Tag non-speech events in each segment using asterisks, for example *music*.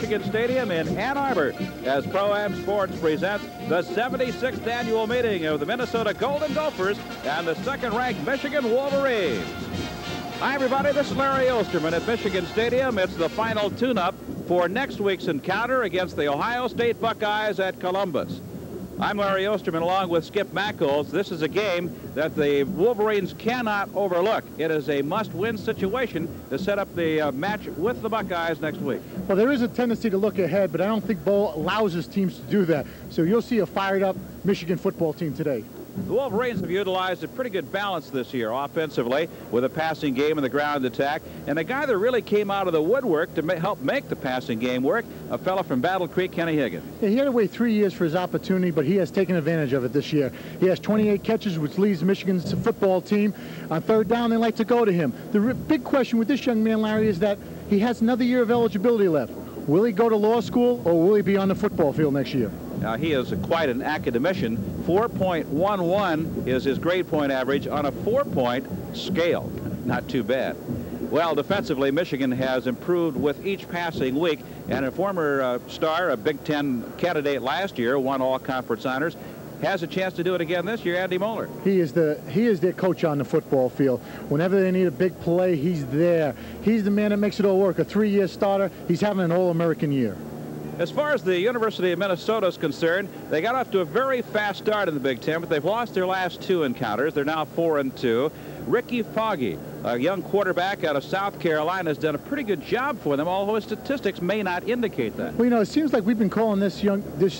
Michigan Stadium in Ann Arbor as Pro-Am Sports presents the 76th annual meeting of the Minnesota Golden Gophers and the second-ranked Michigan Wolverines. Hi, everybody. This is Larry Osterman at Michigan Stadium. It's the final tune-up for next week's encounter against the Ohio State Buckeyes at Columbus. I'm Larry Osterman along with Skip Mackles. This is a game that the Wolverines cannot overlook. It is a must-win situation to set up the match with the Buckeyes next week. Well, there is a tendency to look ahead, but I don't think Bo allows his teams to do that. So you'll see a fired-up Michigan football team today. The Wolverines have utilized a pretty good balance this year offensively with a passing game and the ground attack. And a guy that really came out of the woodwork to help make the passing game work, a fella from Battle Creek, Kenny Higgins. Yeah, he had to wait 3 years for his opportunity, but he has taken advantage of it this year. He has 28 catches, which leads Michigan's football team. On third down, they like to go to him. The big question with this young man, Larry, is that he has another year of eligibility left. Will he go to law school, or will he be on the football field next year? He is quite an academician. 4.11 is his grade point average on a 4-point scale. Not too bad. Well, defensively, Michigan has improved with each passing week, and a former star, a Big Ten candidate last year, won all-conference honors, has a chance to do it again this year, Andy Moeller. He is their coach on the football field. Whenever they need a big play, he's there. He's the man that makes it all work. A 3-year starter, he's having an All-American year. As far as the University of Minnesota is concerned, they got off to a very fast start in the Big Ten, but they've lost their last two encounters. They're now 4-2. Ricky Foggie, a young quarterback out of South Carolina, has done a pretty good job for them, although his statistics may not indicate that. Well, you know, it seems like we've been calling this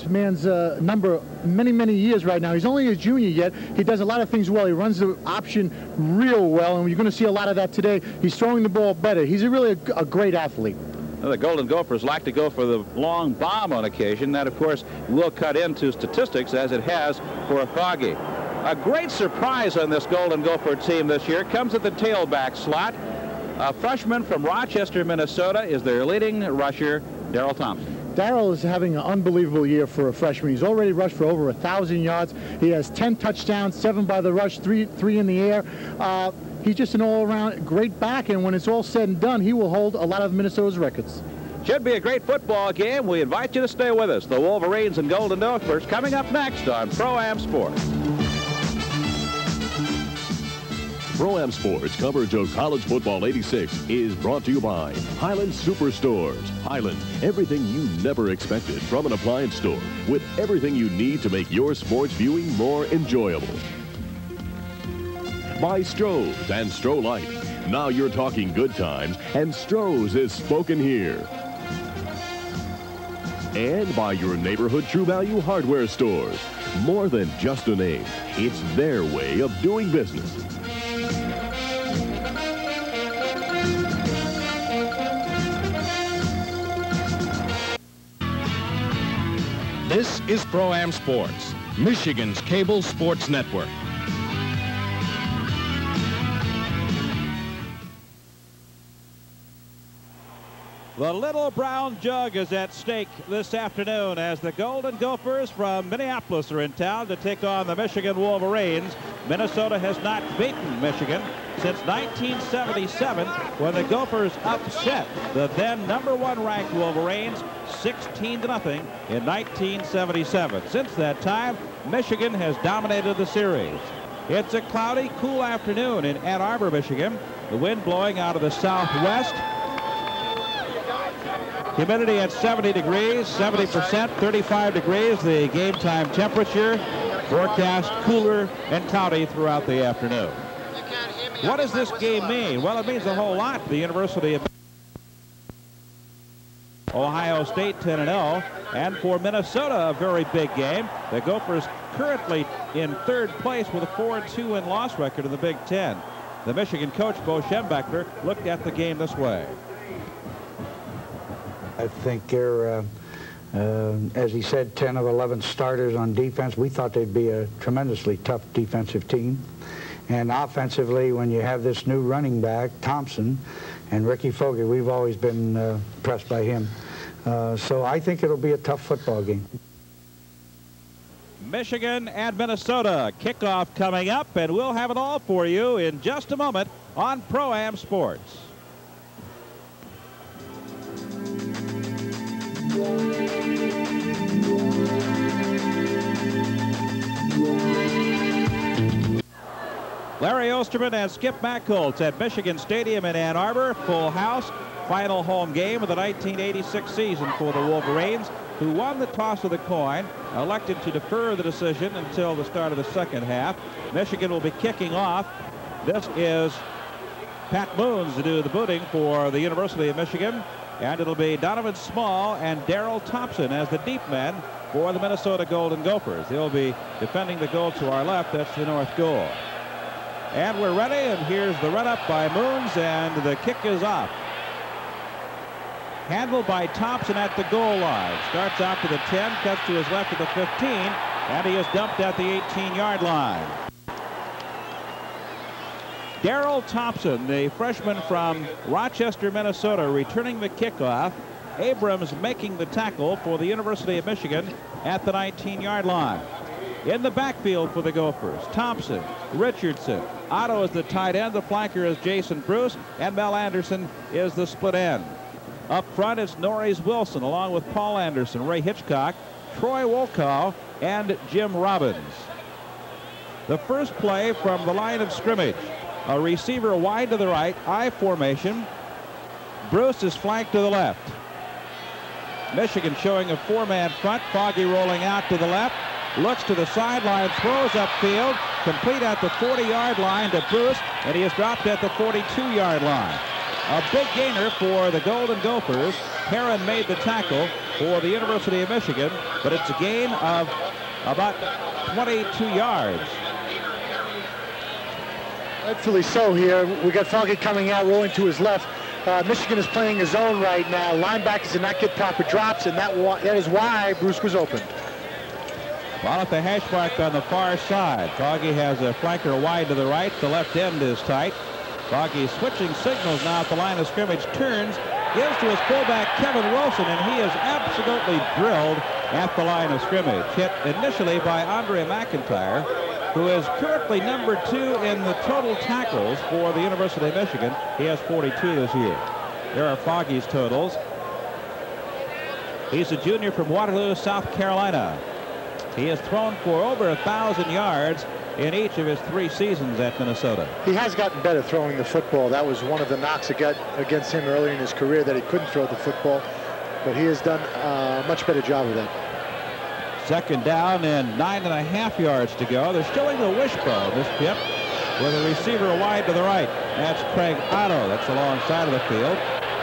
man's number many years right now. He's only a junior yet. He does a lot of things well. He runs the option real well, and you're going to see a lot of that today. He's throwing the ball better. He's really a great athlete. The Golden Gophers like to go for the long bomb on occasion. That, of course, will cut into statistics as it has for Foggie. A great surprise on this Golden Gopher team this year comes at the tailback slot. A freshman from Rochester, Minnesota, is their leading rusher, Darrell Thompson. Darrell is having an unbelievable year for a freshman. He's already rushed for over 1,000 yards. He has 10 touchdowns, 7 by the rush, three in the air. He's just an all-around great back, and when it's all said and done, he will hold a lot of Minnesota's records. Should be a great football game. We invite you to stay with us. The Wolverines and Golden Gophers coming up next on Pro-Am Sports. Pro-Am Sports coverage of College Football 86 is brought to you by Highland Superstores. Highland, everything you never expected from an appliance store, with everything you need to make your sports viewing more enjoyable. By Stroh's and Stroh Light. Now you're talking good times, and Stroh's is spoken here. And by your neighborhood True Value hardware stores. More than just a name, it's their way of doing business. This is Pro-Am Sports, Michigan's cable sports network. The Little Brown Jug is at stake this afternoon as the Golden Gophers from Minneapolis are in town to take on the Michigan Wolverines. Minnesota has not beaten Michigan since 1977, when the Gophers upset the then number-1-ranked Wolverines 16-0 in 1977. Since that time, Michigan has dominated the series. It's a cloudy, cool afternoon in Ann Arbor, Michigan. The wind blowing out of the southwest. Humidity at 70 degrees, 70%, 35 degrees, the game time temperature. Forecast cooler and cloudy throughout the afternoon. What does this game mean? Well, it means a whole lot to the University of Ohio State, 10-0, and for Minnesota, a very big game. The Gophers currently in third place with a 4-2 win loss record in the Big Ten. The Michigan coach, Bo Schembechler, looked at the game this way. I think they're, as he said, 10 of 11 starters on defense. We thought they'd be a tremendously tough defensive team. And offensively, when you have this new running back, Thompson, and Ricky Foggie, we've always been impressed by him. So I think it'll be a tough football game. Michigan and Minnesota, kickoff coming up, and we'll have it all for you in just a moment on Pro-Am Sports. Larry Osterman and Skip Mackholtz at Michigan Stadium in Ann Arbor. Full house, final home game of the 1986 season for the Wolverines, who won the toss of the coin, elected to defer the decision until the start of the second half. Michigan will be kicking off. This is Pat Moons to do the booting for the University of Michigan, and it'll be Donovan Small and Darrell Thompson as the deep men for the Minnesota Golden Gophers. They'll be defending the goal to our left. That's the north goal. And we're ready, and here's the run up by Moons, and the kick is off. Handled by Thompson at the goal line. Starts out to the 10, cuts to his left to the 15, and he is dumped at the 18-yard line. Darrell Thompson, the freshman from Rochester, Minnesota, returning the kickoff. Abrams making the tackle for the University of Michigan at the 19-yard line. In the backfield for the Gophers, Thompson, Richardson, Otto is the tight end, the flanker is Jason Bruce, and Mel Anderson is the split end. Up front it's Norris Wilson along with Paul Anderson, Ray Hitchcock, Troy Wolkow, and Jim Robbins. The first play from the line of scrimmage, a receiver wide to the right, I formation. Bruce is flanked to the left. Michigan showing a four-man front. Foggie rolling out to the left, looks to the sideline, throws upfield, complete at the 40-yard line to Bruce, and he is dropped at the 42-yard line. A big gainer for the Golden Gophers. Heeren made the tackle for the University of Michigan, but it's a gain of about 22 yards. Rightfully so here. We got Foggie coming out, rolling to his left. Michigan is playing a zone right now. Linebackers did not get proper drops, and that is why Bruce was open. Well, at the hash mark on the far side, Foggie has a flanker wide to the right. The left end is tight. Foggie switching signals now at the line of scrimmage. Turns, gives to his fullback Kevin Wilson, and he is absolutely drilled at the line of scrimmage. Hit initially by Andre McIntyre, who is currently #2 in the total tackles for the University of Michigan. He has 42 this year. There are Foggie's totals. He's a junior from Waterloo, South Carolina. He has thrown for over 1,000 yards in each of his three seasons at Minnesota. He has gotten better throwing the football. That was one of the knocks that got against him early in his career, that he couldn't throw the football, but he has done a much better job of that. Second down and 9.5 yards to go. They're showing the wishbone, this Pip, with a receiver wide to the right. That's Craig Otto. That's alongside of the field.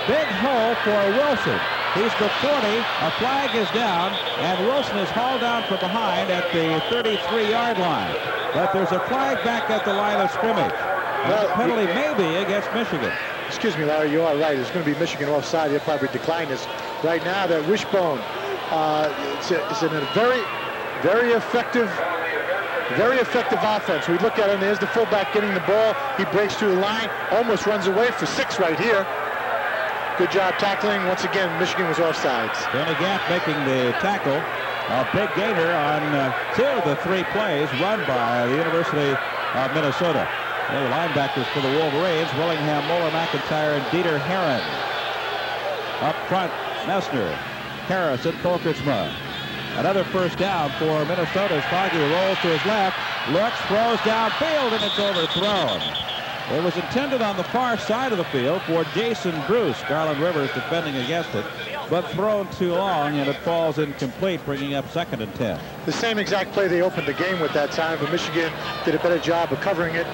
Big hole for Wilson. He's the 40, a flag is down, and Wilson is hauled down from behind at the 33-yard line. But there's a flag back at the line of scrimmage. Well, penalty maybe against Michigan. Excuse me, Larry, you are right. It's going to be Michigan offside. They'll probably decline this. Right now, that wishbone, it's in a very, very effective, offense. We look at him, there's the fullback getting the ball. He breaks through the line, almost runs away for 6 right here. Good job tackling. Once again, Michigan was offsides. Danny Gaff making the tackle. A big gainer on 2 of the 3 plays run by the University of Minnesota. The linebackers for the Wolverines, Willingham, Moeller, McIntyre, and Dieter Heeren. Up front, Messner, Harris, and Folkersma. Another first down for Minnesota as Foggie rolls to his left, looks, throws downfield, and it's overthrown. It was intended on the far side of the field for Jason Bruce. Garland Rivers defending against it, but thrown too long, and it falls incomplete, bringing up 2nd and 10. The same exact play they opened the game with that time, but Michigan did a better job of covering it.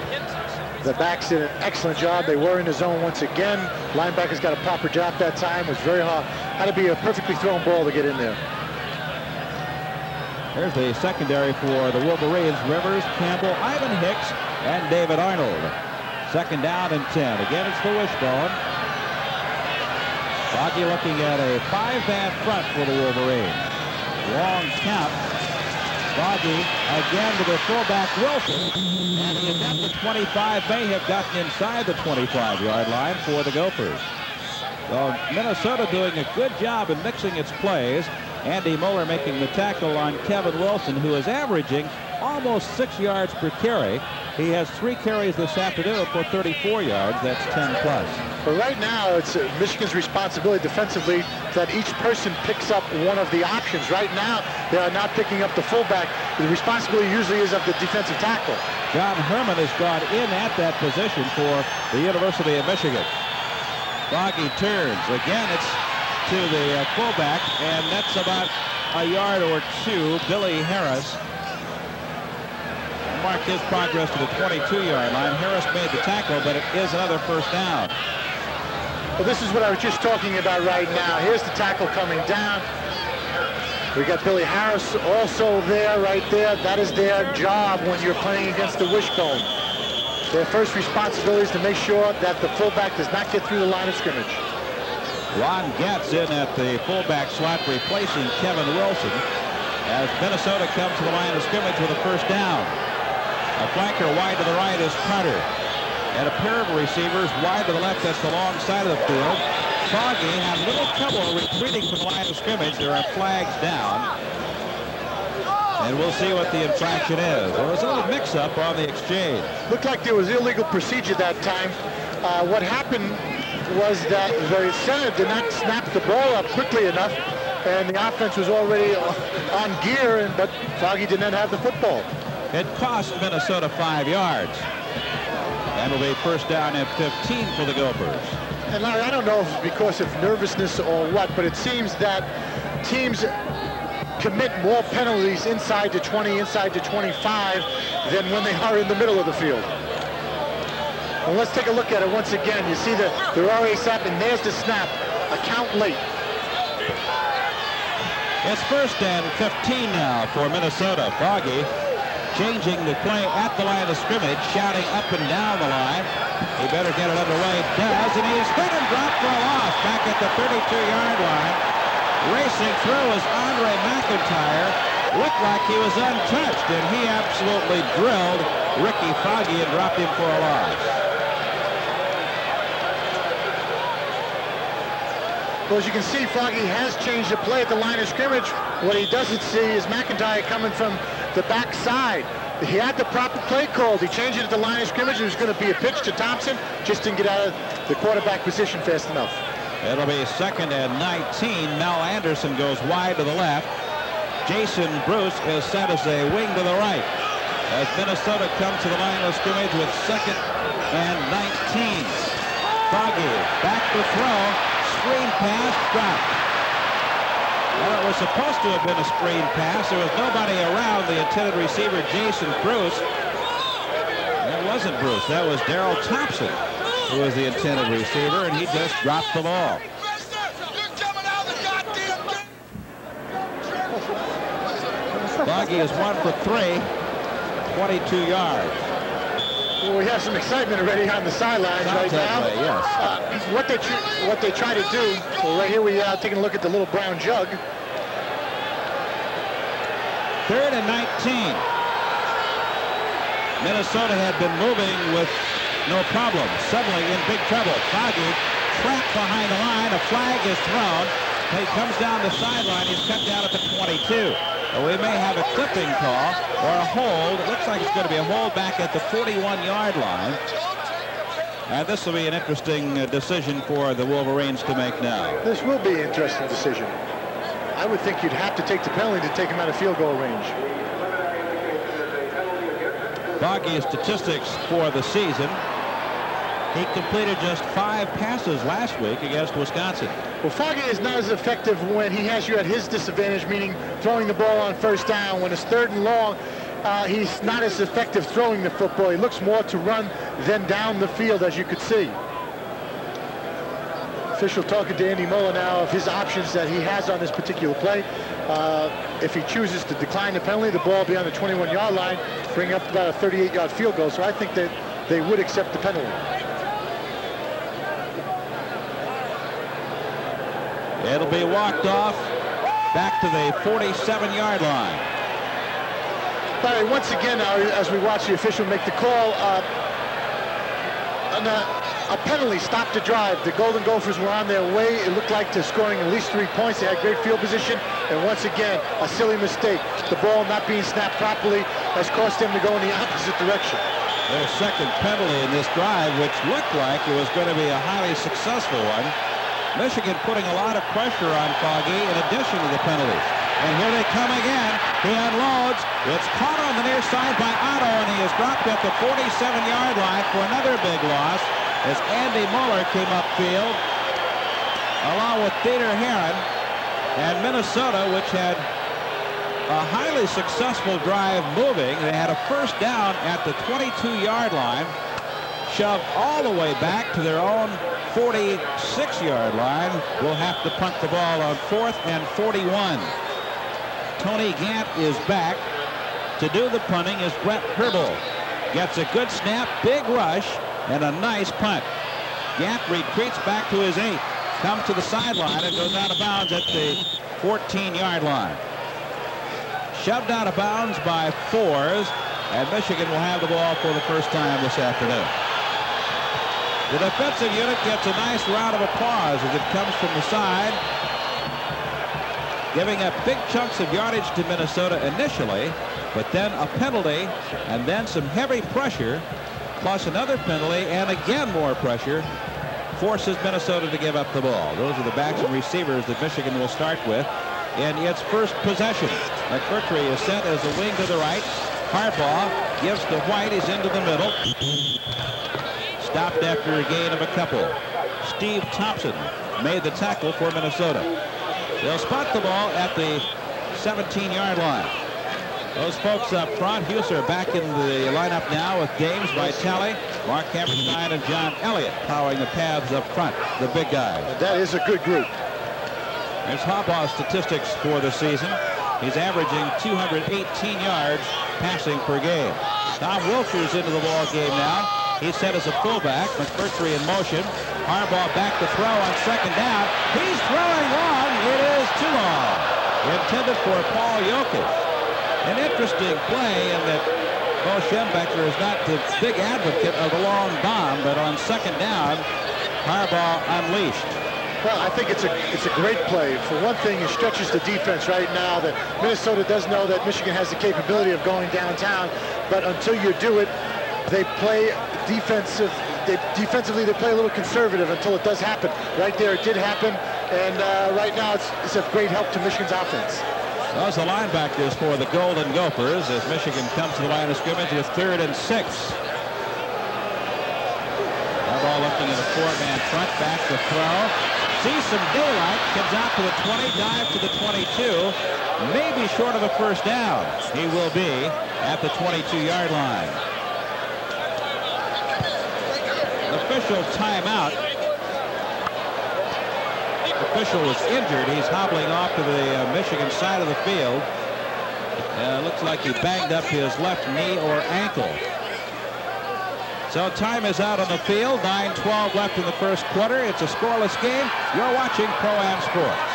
The backs did an excellent job. They were in the zone once again. Linebackers got a proper job that time. It was very hard. Had to be a perfectly thrown ball to get in there. There's the secondary for the Wolverines. Rivers, Campbell, Ivan Hicks, and David Arnold. 2nd down and 10. Again, it's the wishbone. Foggie looking at a 5-man front for the Wolverines. Long count. Foggie again to the fullback Wilson. And the attempt at 25 may have gotten inside the 25-yard line for the Gophers. So Minnesota doing a good job in mixing its plays. Andy Moeller making the tackle on Kevin Wilson, who is averaging almost 6 yards per carry. He has 3 carries this afternoon for 34 yards. That's 10 plus. But right now, it's Michigan's responsibility defensively that each person picks up one of the options. Right now, they are not picking up the fullback. The responsibility usually is of the defensive tackle. John Herman has gone in at that position for the University of Michigan. Foggie turns. Again, it's to the fullback, and that's about a yard or two. Billy Harris marked his progress to the 22-yard line. Harris made the tackle, but it is another first down. Well, this is what I was just talking about right now. Here's the tackle coming down. We got Billy Harris also there, right there. That is their job when you're playing against the wishbone. Their first responsibility is to make sure that the fullback does not get through the line of scrimmage. Ron Gatz in at the fullback slot, replacing Kevin Wilson, as Minnesota comes to the line of scrimmage with a first down. A flanker wide to the right is Carter. And a pair of receivers wide to the left, that's the long side of the field. Foggie had little trouble retreating from the line of scrimmage. There are flags down. And we'll see what the infraction is. There was a little mix-up on the exchange. Looked like there was illegal procedure that time. What happened was that the center did not snap the ball up quickly enough, and the offense was already on gear, but Foggie did not have the football. It cost Minnesota 5 yards. That'll be first down at 15 for the Gophers. And Larry, I don't know if it's because of nervousness or what, but it seems that teams commit more penalties inside the 20, inside the 25, than when they are in the middle of the field. And let's take a look at it once again. You see that they're already snapping, and there's the snap. A count late. It's first and 15 now for Minnesota. Foggie changing the play at the line of scrimmage, shouting up and down the line. He better get it underway. Does, and he's hit and dropped for a loss back at the 32-yard line. Racing through is Andre McIntyre. Looked like he was untouched, and he absolutely drilled Ricky Foggie and dropped him for a loss. Well, as you can see, Foggie has changed the play at the line of scrimmage. What he doesn't see is McIntyre coming from the backside. He had the proper play called. He changed it at the line of scrimmage. It was going to be a pitch to Thompson. Just didn't get out of the quarterback position fast enough. It'll be second and 19. Mel Anderson goes wide to the left. Jason Bruce is set as a wing to the right, as Minnesota comes to the line of scrimmage with second and 19. Foggie back to throw. Screen pass dropped. Well, it was supposed to have been a screen pass. There was nobody around the intended receiver, Jason Bruce. That wasn't Bruce. That was Darrell Thompson, who was the intended receiver, and he just dropped the ball. Foggie is 1 for 3, 22 yards. Well, we have some excitement already on the sidelines right now. Yes. What they try to do, well, right here we are taking a look at the little brown jug. Third and 19. Minnesota had been moving with no problem. Suddenly in big trouble. Foggie trapped behind the line. A flag is thrown. He comes down the sideline. He's cut down at the 22. We may have a clipping call or a hold. It looks like it's going to be a hold back at the 41-yard line. And this will be an interesting decision for the Wolverines to make now. This will be an interesting decision. I would think you'd have to take the penalty to take him out of field goal range. Foggie's statistics for the season. He completed just 5 passes last week against Wisconsin. Well, Foggie is not as effective when he has you at his disadvantage, meaning throwing the ball on first down. When it's third and long, he's not as effective throwing the football. He looks more to run than down the field, as you could see. Official talking to Andy Moeller now of his options that he has on this particular play. If he chooses to decline the penalty, the ball will be on the 21-yard line, bring up about a 38-yard field goal. So I think that they would accept the penalty. It'll be walked off back to the 47-yard line. Larry, once again, as we watch the official make the call, a penalty stopped the drive. The Golden Gophers were on their way. It looked like they're scoring at least 3 points. They had great field position. And once again, a silly mistake. The ball not being snapped properly has caused them to go in the opposite direction. Their second penalty in this drive, which looked like it was going to be a highly successful one. Michigan putting a lot of pressure on Foggie in addition to the penalties. And here they come again. He unloads. It's caught on the near side by Otto, and he is dropped at the 47-yard line for another big loss as Andy Moeller came upfield along with Dieter Heeren. And Minnesota, which had a highly successful drive moving. They had a first down at the 22-yard line, shoved all the way back to their own 46-yard line. Will have to punt the ball on 4th and 41. Tony Gant is back. To do the punting is Brett Herbel. Gets a good snap, big rush, and a nice punt. Gant retreats back to his 8, comes to the sideline, and goes out of bounds at the 14-yard line. Shoved out of bounds by Fours, and Michigan will have the ball for the first time this afternoon. The defensive unit gets a nice round of applause as it comes from the side, giving up big chunks of yardage to Minnesota initially, but then a penalty, and then some heavy pressure, plus another penalty, and again more pressure, forces Minnesota to give up the ball. Those are the backs and receivers that Michigan will start with in its first possession. McMurtry is sent as a wing to the right. Harbaugh gives to White. He's into the middle. Stopped after a gain of a couple. Steve Thompson made the tackle for Minnesota. They'll spot the ball at the 17-yard line. Those folks up front. Huser back in the lineup now with James Vitale, Mark Hammerstein, and John Elliott powering the paths up front. The big guy. That is a good group. There's Harbaugh's statistics for the season. He's averaging 218 yards passing per game. Tom Wilcher is into the ball game now. He's set as a fullback. McMurtry in motion. Harbaugh back to throw on second down. He's throwing long. It is too long. Intended for Paul Jokisch. An interesting play in that Bo Schembechler is not the big advocate of the long bomb, but on second down, Harbaugh unleashed. Well, I think it's a great play. For one thing, it stretches the defense right now. That Minnesota does know that Michigan has the capability of going downtown, but until you do it, they play defensive. Defensively, they play a little conservative until it does happen. Right there, it did happen, and right now, it's a great help to Michigan's offense. Those are the linebackers for the Golden Gophers as Michigan comes to the line of scrimmage with 3rd and 6. That ball looking at a 4-man front, back to throw. Sees some daylight, comes out to the 20, dive to the 22, maybe short of a first down. He will be at the 22-yard line. Official timeout. Official was injured. He's hobbling off to the Michigan side of the field. Looks like he banged up his left knee or ankle. So time is out on the field. 9:12 left in the first quarter. It's a scoreless game. You're watching Pro-Am Sports.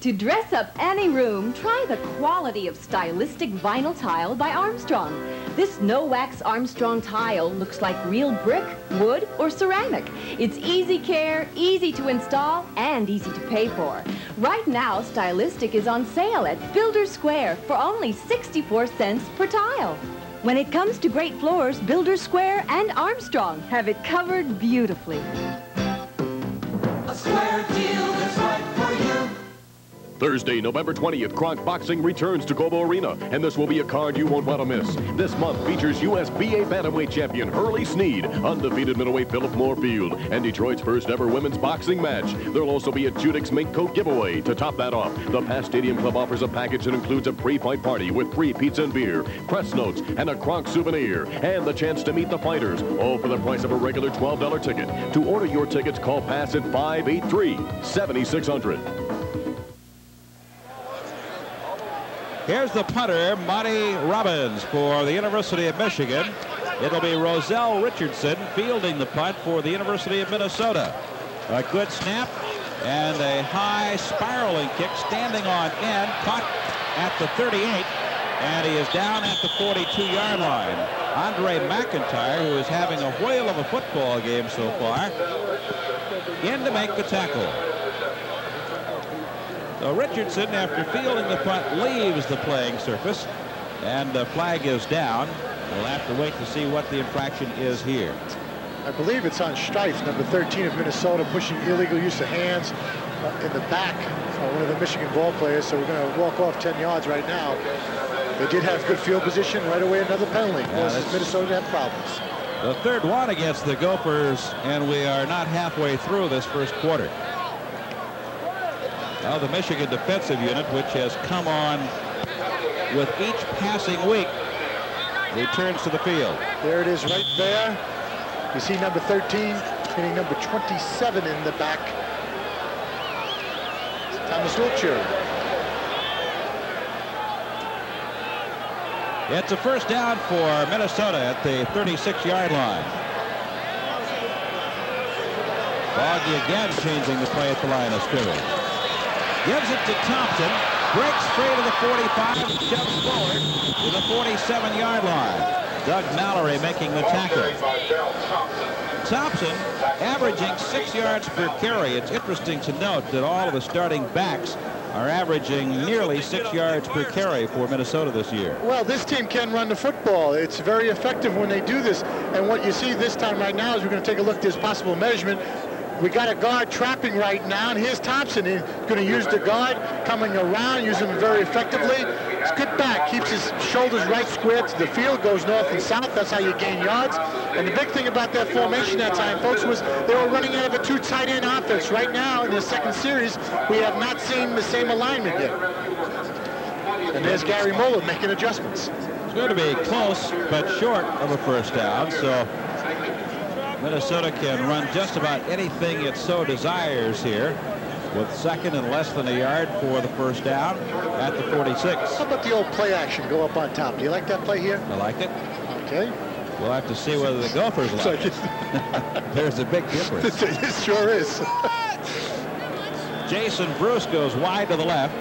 To dress up any room, try the quality of stylistic vinyl tile by Armstrong. This no-wax Armstrong tile looks like real brick, wood, or ceramic. It's easy care, easy to install, and easy to pay for. Right now, Stylistic is on sale at Builder Square for only 64 cents per tile. When it comes to great floors, Builder Square and Armstrong have it covered beautifully. A square deal that's right for you. Thursday, November 20th, Kronk Boxing returns to Cobo Arena, and this will be a card you won't want to miss. This month features USBA bantamweight champion Hurley Sneed, undefeated middleweight Philip Moorfield, and Detroit's first ever women's boxing match. There'll also be a Judix mink coat giveaway. To top that off, the Pass Stadium Club offers a package that includes a pre-fight party with free pizza and beer, press notes, and a Kronk souvenir, and the chance to meet the fighters, all for the price of a regular $12 ticket. To order your tickets, call Pass at 583-7600. Here's the punter, Monty Robbins, for the University of Michigan. It'll be Roselle Richardson fielding the punt for the University of Minnesota. A good snap and a high spiraling kick, standing on end, caught at the 38, and he is down at the 42-yard line. Andre McIntyre, who is having a whale of a football game so far, in to make the tackle. So Richardson, after fielding the punt, leaves the playing surface, and the flag is down. We'll have to wait to see what the infraction is here. I believe it's on Strife, number 13 of Minnesota, pushing illegal use of hands in the back of one of the Michigan ball players. So we're going to walk off 10 yards right now. They did have good field position. Right away, another penalty. Of course, Minnesota have problems. The third one against the Gophers, and we are not halfway through this first quarter. Now the Michigan defensive unit, which has come on with each passing week, returns to the field. There it is right there. You see number 13 hitting number 27 in the back. Thomas Wilcher. It's a first down for Minnesota at the 36-yard line. Foggie again changing the play at the line of scrimmage. Gives it to Thompson. Breaks free to the 45 and jumps forward to the 47-yard line. Doug Mallory making the tackle. Thompson averaging 6 yards per carry. It's interesting to note that all of the starting backs are averaging nearly 6 yards per carry for Minnesota this year. Well, this team can run the football. It's very effective when they do this. And what you see this time right now is we're going to take a look at this possible measurement. We got a guard trapping right now, and here's Thompson. He's going to use the guard, coming around, using him very effectively. It's good back, keeps his shoulders right square to the field, goes north and south. That's how you gain yards. And the big thing about that formation that time, folks, was they were running out of a two tight end offense. Right now, in the second series, we have not seen the same alignment yet. And there's Gary Moeller making adjustments. It's going to be close, but short of a first down, so Minnesota can run just about anything it so desires here, with second and less than a yard for the first down at the 46. How about the old play action, go up on top? Do you like that play here? I like it. Okay. We'll have to see whether the Gophers like it. There's a big difference. It sure is. Jason Bruce goes wide to the left.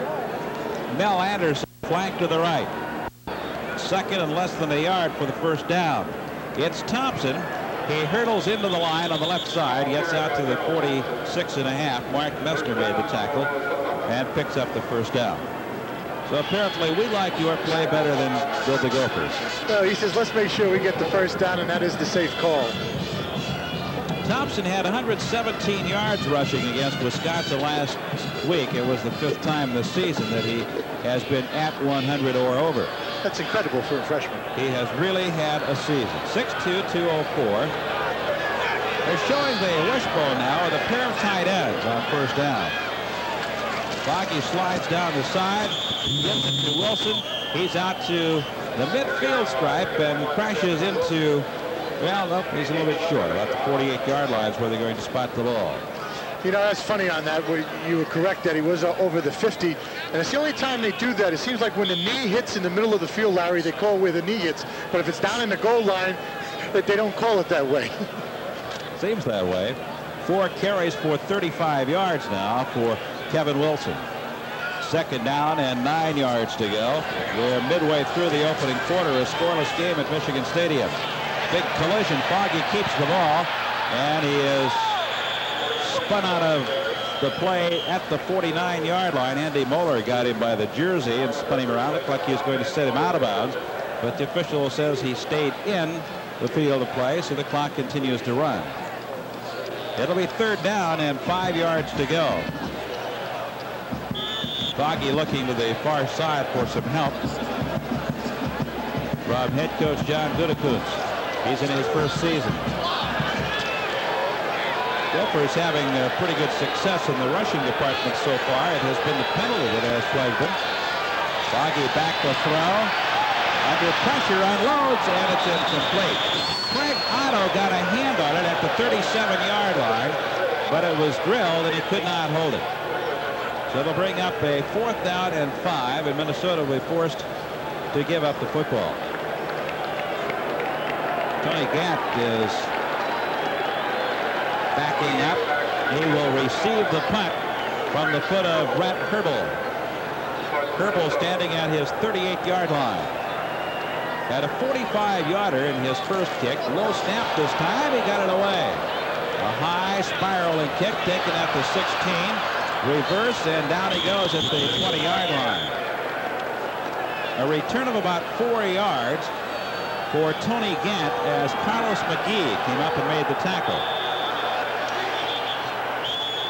Mel Anderson flanked to the right. Second and less than a yard for the first down. It's Thompson. He hurdles into the line on the left side, gets out to the 46.5. Mark Messner made the tackle and picks up the first down. So apparently we like your play better than the Gophers. No, he says, let's make sure we get the first down, and that is the safe call. Thompson had 117 yards rushing against Wisconsin last week. It was the fifth time this season that he has been at 100 or over. That's incredible for a freshman. He has really had a season. 6'2", 204. They're showing the wishbone now with a pair of tight ends on first down. Foggie slides down the side, gives it to Wilson. He's out to the midfield stripe and crashes into, well, nope, he's a little bit short. About the 48-yard line is where they're going to spot the ball. You know, that's funny on that. You were correct that he was over the 50. And it's the only time they do that. It seems like when the knee hits in the middle of the field, Larry, they call where the knee hits. But if it's down in the goal line, they don't call it that way. Seems that way. 4 carries for 35 yards now for Kevin Wilson. Second down and 9 yards to go. We're midway through the opening quarter. A scoreless game at Michigan Stadium. Big collision. Foggie keeps the ball. And he is spun out of the play at the 49-yard line. Andy Moeller got him by the jersey and spun him around. It looked like he was going to set him out of bounds, but the official says he stayed in the field of play, so the clock continues to run. It'll be third down and 5 yards to go. Foggie looking to the far side for some help from head coach John Gutekunst. He's in his first season. Gophers having pretty good success in the rushing department so far. It has been the penalty that has plagued them. Foggie back to throw. Under pressure, unloads, and it's incomplete. Craig Otto got a hand on it at the 37-yard line, but it was drilled and he could not hold it. So they'll bring up a fourth down and 5, and Minnesota will be forced to give up the football. Tony Gatt is backing up. He will receive the punt from the foot of Brett Herbel. Herbel standing at his 38-yard line. Had a 45-yarder in his first kick. Low snap this time. He got it away. A high spiraling kick taken at the 16. Reverse, and down he goes at the 20-yard line. A return of about 4 yards for Tony Gant as Carlos McGee came up and made the tackle.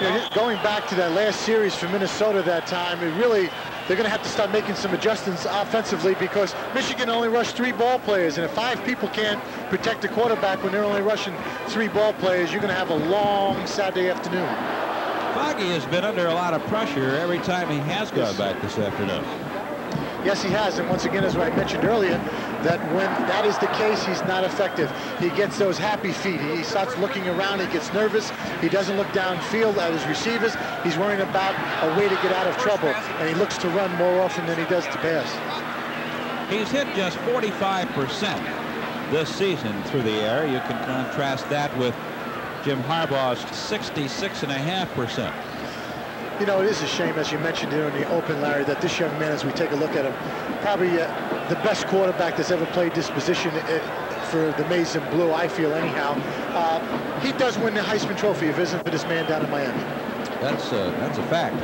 Yeah, going back to that last series for Minnesota that time, it really, they're going to have to start making some adjustments offensively, because Michigan only rushed 3 ball players, and if 5 people can't protect the quarterback when they're only rushing 3 ball players, you're going to have a long Saturday afternoon. Foggie has been under a lot of pressure every time he has gone back this afternoon. Yes, he has, and once again, as I mentioned earlier, that when that is the case, he's not effective. He gets those happy feet. He starts looking around, he gets nervous, he doesn't look downfield at his receivers, he's worrying about a way to get out of trouble, and he looks to run more often than he does to pass. He's hit just 45% this season through the air. You can contrast that with Jim Harbaugh's 66.5%. You know, it is a shame, as you mentioned here in the open, Larry, that this young man, as we take a look at him, probably the best quarterback that's ever played this position for the Maize and Blue, I feel, anyhow. He does win the Heisman Trophy if it isn't for this man down in Miami. That's a fact.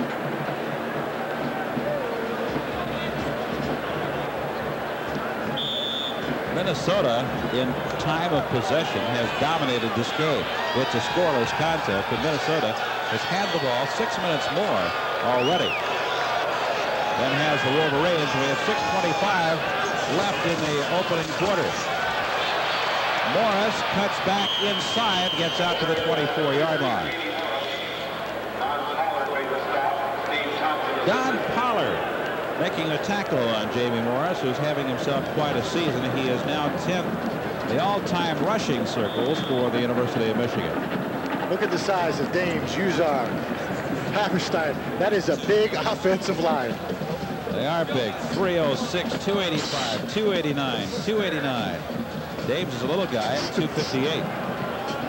Minnesota, in time of possession, has dominated this game. It's a scoreless contest, and Minnesota has had the ball 6 minutes more already. Then has the Wolverines. We have 6:25 left in the opening quarter. Morris cuts back inside, gets out to the 24-yard line. Don Pollard making a tackle on Jamie Morris, who's having himself quite a season. He is now 10th in the all-time rushing circles for the University of Michigan. Look at the size of Dames, Uzar, Haberstein. That is a big offensive line. They are big. 306, 285, 289, 289. Dames is a little guy at 258.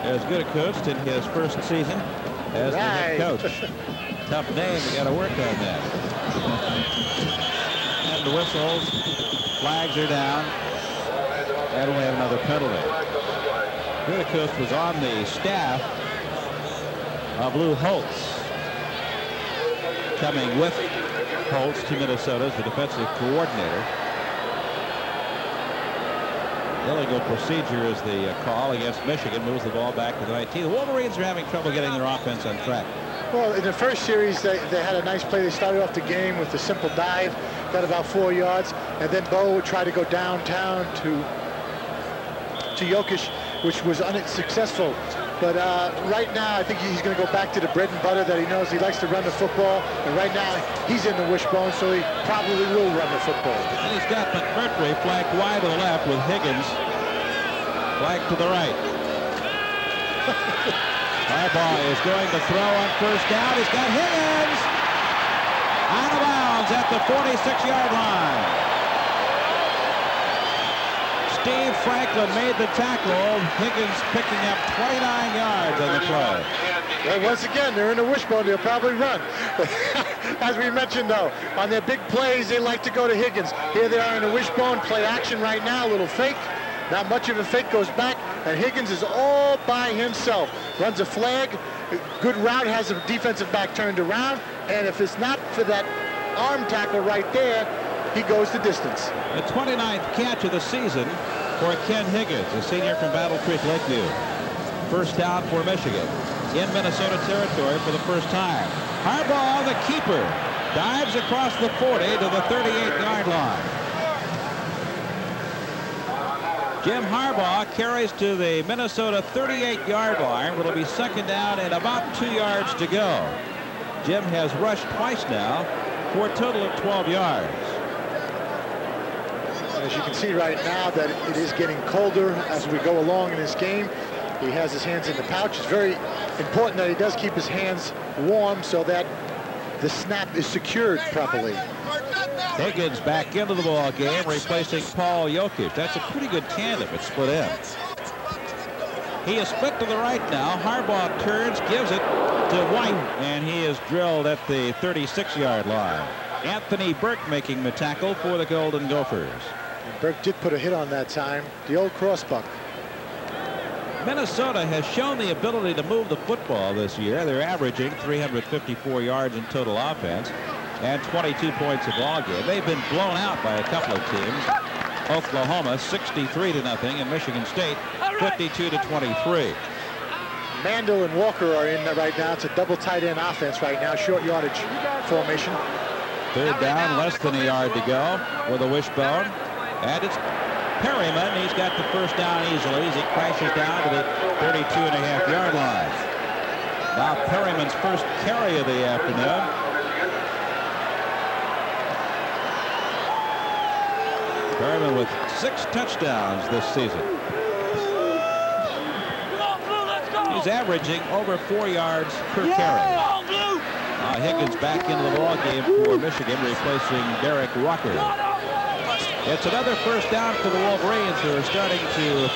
As good a coach in his first season as the head coach. Tough name, you got to work on that. The whistles, flags are down, and we have another penalty. Gutekunst was on the staff of Lou Holtz, coming with Holtz to Minnesota as the defensive coordinator. Illegal procedure is the call against Michigan. Moves the ball back to the 19. The Wolverines are having trouble getting their offense on track. Well, in the first series, they had a nice play. They started off the game with a simple dive, got about 4 yards, and then Bo would try to go downtown to Jokisch, which was unsuccessful. But right now, I think he's going to go back to the bread and butter that he knows. He likes to run the football, and right now, he's in the wishbone, so he probably will run the football. And he's got McMurtry flanked wide to the left with Higgins flanked to the right. Harbaugh is going to throw on first down. He's got Higgins out of bounds at the 46-yard line. Steve Franklin made the tackle. Higgins picking up 29 yards on the play. And once again, they're in the wishbone. They'll probably run. As we mentioned, though, on their big plays, they like to go to Higgins. Here they are in the wishbone. Play action right now. A little fake. Not much of a fake, goes back, and Higgins is all by himself. Runs a flag, good route, has a defensive back turned around, and if it's not for that arm tackle right there, he goes the distance. The 29th catch of the season for Ken Higgins, a senior from Battle Creek Lakeview. First down for Michigan in Minnesota territory for the first time. Harbaugh, the keeper, dives across the 40 to the 38-yard line. Jim Harbaugh carries to the Minnesota 38-yard line. It'll be second down and about 2 yards to go. Jim has rushed twice now for a total of 12 yards. As you can see right now that it is getting colder as we go along in this game. He has his hands in the pouch. It's very important that he does keep his hands warm so that the snap is secured properly. Higgins back into the ball game, replacing Paul Jokisch. That's a pretty good tandem. It's split ends. He is split to the right now. Harbaugh turns, gives it to White, and he is drilled at the 36-yard line. Anthony Burke making the tackle for the Golden Gophers. And Burke did put a hit on that time. The old crossbuck. Minnesota has shown the ability to move the football this year. They're averaging 354 yards in total offense and 22 points of ball game. They've been blown out by a couple of teams. Oklahoma 63-0 and Michigan State 52-23. Mando and Walker are in right now. It's a double tight end offense right now. Short yardage formation. Third down, less than a yard to go with a wishbone. And it's Perryman. He's got the first down easily as he crashes down to the 32.5-yard line. Now Perryman's first carry of the afternoon. Perryman with 6 touchdowns this season. He's averaging over 4 yards per carry. Higgins back into the ball game for Michigan, replacing Derek Rucker. It's another first down for the Wolverines, who are starting to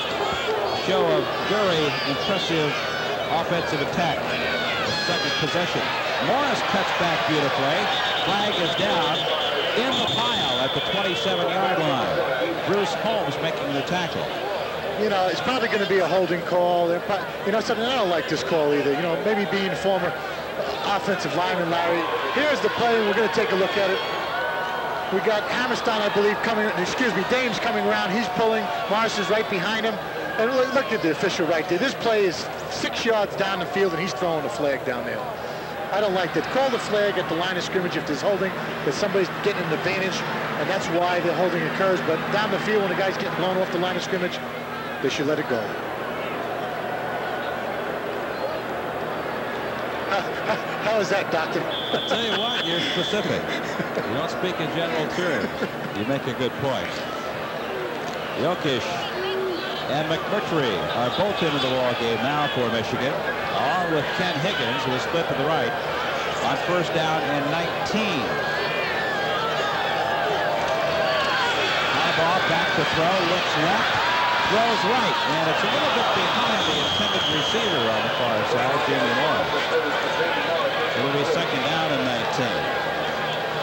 show a very impressive offensive attack. The second possession. Morris cuts back beautifully. Flag is down. In the pile at the 27-yard line. Bruce Holmes making the tackle. You know, it's probably going to be a holding call. You know, something I don't like this call either. You know, maybe being former offensive lineman Larry. Here's the play. We're going to take a look at it. We got Hammerstein, I believe, coming. Excuse me, Dame's coming around. He's pulling. Morris is right behind him. And look at the official right there. This play is 6 yards down the field, and he's throwing the flag down there. I don't like that. Call the flag at the line of scrimmage if there's holding, if somebody's getting an advantage, and that's why the holding occurs. But down the field, when a guy's getting blown off the line of scrimmage, they should let it go. How is that, Doctor? I'll tell you what, you're specific. You don't speak in general terms. You make a good point. Jokisch and McMurtry are both into the ball game now for Michigan, along with Ken Higgins, who is split to the right on first down and 19. High ball, back to throw, looks left, throws right, and it's a little bit behind the intended receiver on the far side, Jamie Morris. It'll be second down and 19.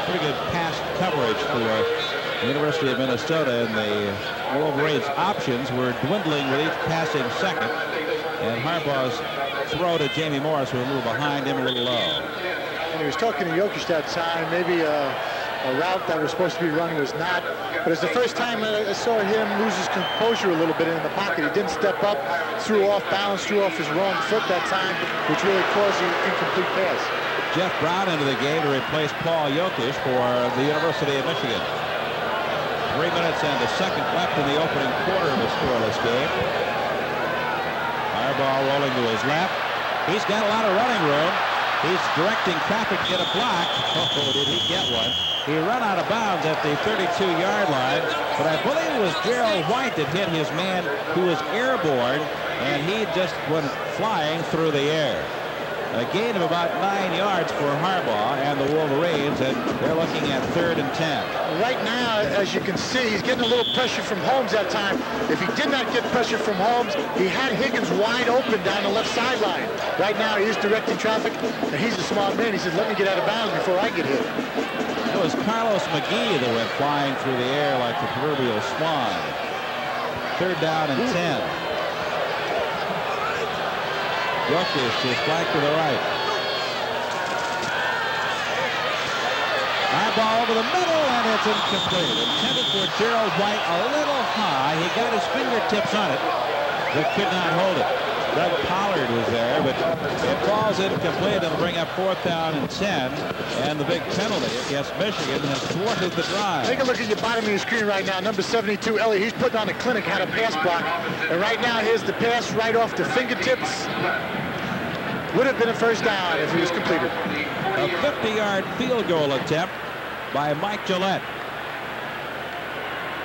Pretty good pass coverage for the University of Minnesota, and the Wolverines' options were dwindling with each passing second. And Harbaugh's throw to Jamie Morris was a little behind him, a little low. And he was talking to Jokisch that time. Maybe a route that was supposed to be running was not. But it's the first time I saw him lose his composure a little bit in the pocket. He didn't step up, threw off balance, threw off his wrong foot that time, which really caused an incomplete pass. Jeff Brown into the game to replace Paul Jokisch for the University of Michigan. 3 minutes and a second left in the opening quarter of a scoreless game. Harbaugh rolling to his left. He's got a lot of running room. He's directing traffic to get a block. Oh, did he get one? He ran out of bounds at the 32-yard line, but I believe it was Gerald White that hit his man, who was airborne, and he just went flying through the air. A gain of about 9 yards for Harbaugh and the Wolverines, and they're looking at 3rd and 10. Right now, as you can see, he's getting a little pressure from Holmes that time. If he did not get pressure from Holmes, he had Higgins wide open down the left sideline. Right now, he is directing traffic, and he's a smart man. He said, let me get out of bounds before I get hit. It was Carlos McGee that went flying through the air like the proverbial swan. 3rd down and 10. Jokisch is back to the right. High ball over the middle, and it's incomplete. Intended for Gerald White, a little high. He got his fingertips on it, but could not hold it. Doug Pollard was there, but it falls incomplete. It'll bring up 4th down and 10, and the big penalty against Michigan has thwarted the drive. Take a look at the bottom of your screen right now. Number 72, Ellie, he's putting on a clinic how to pass block. And right now, here's the pass right off the fingertips. Would have been a first down if it was completed. A 50-yard field goal attempt by Mike Gillette.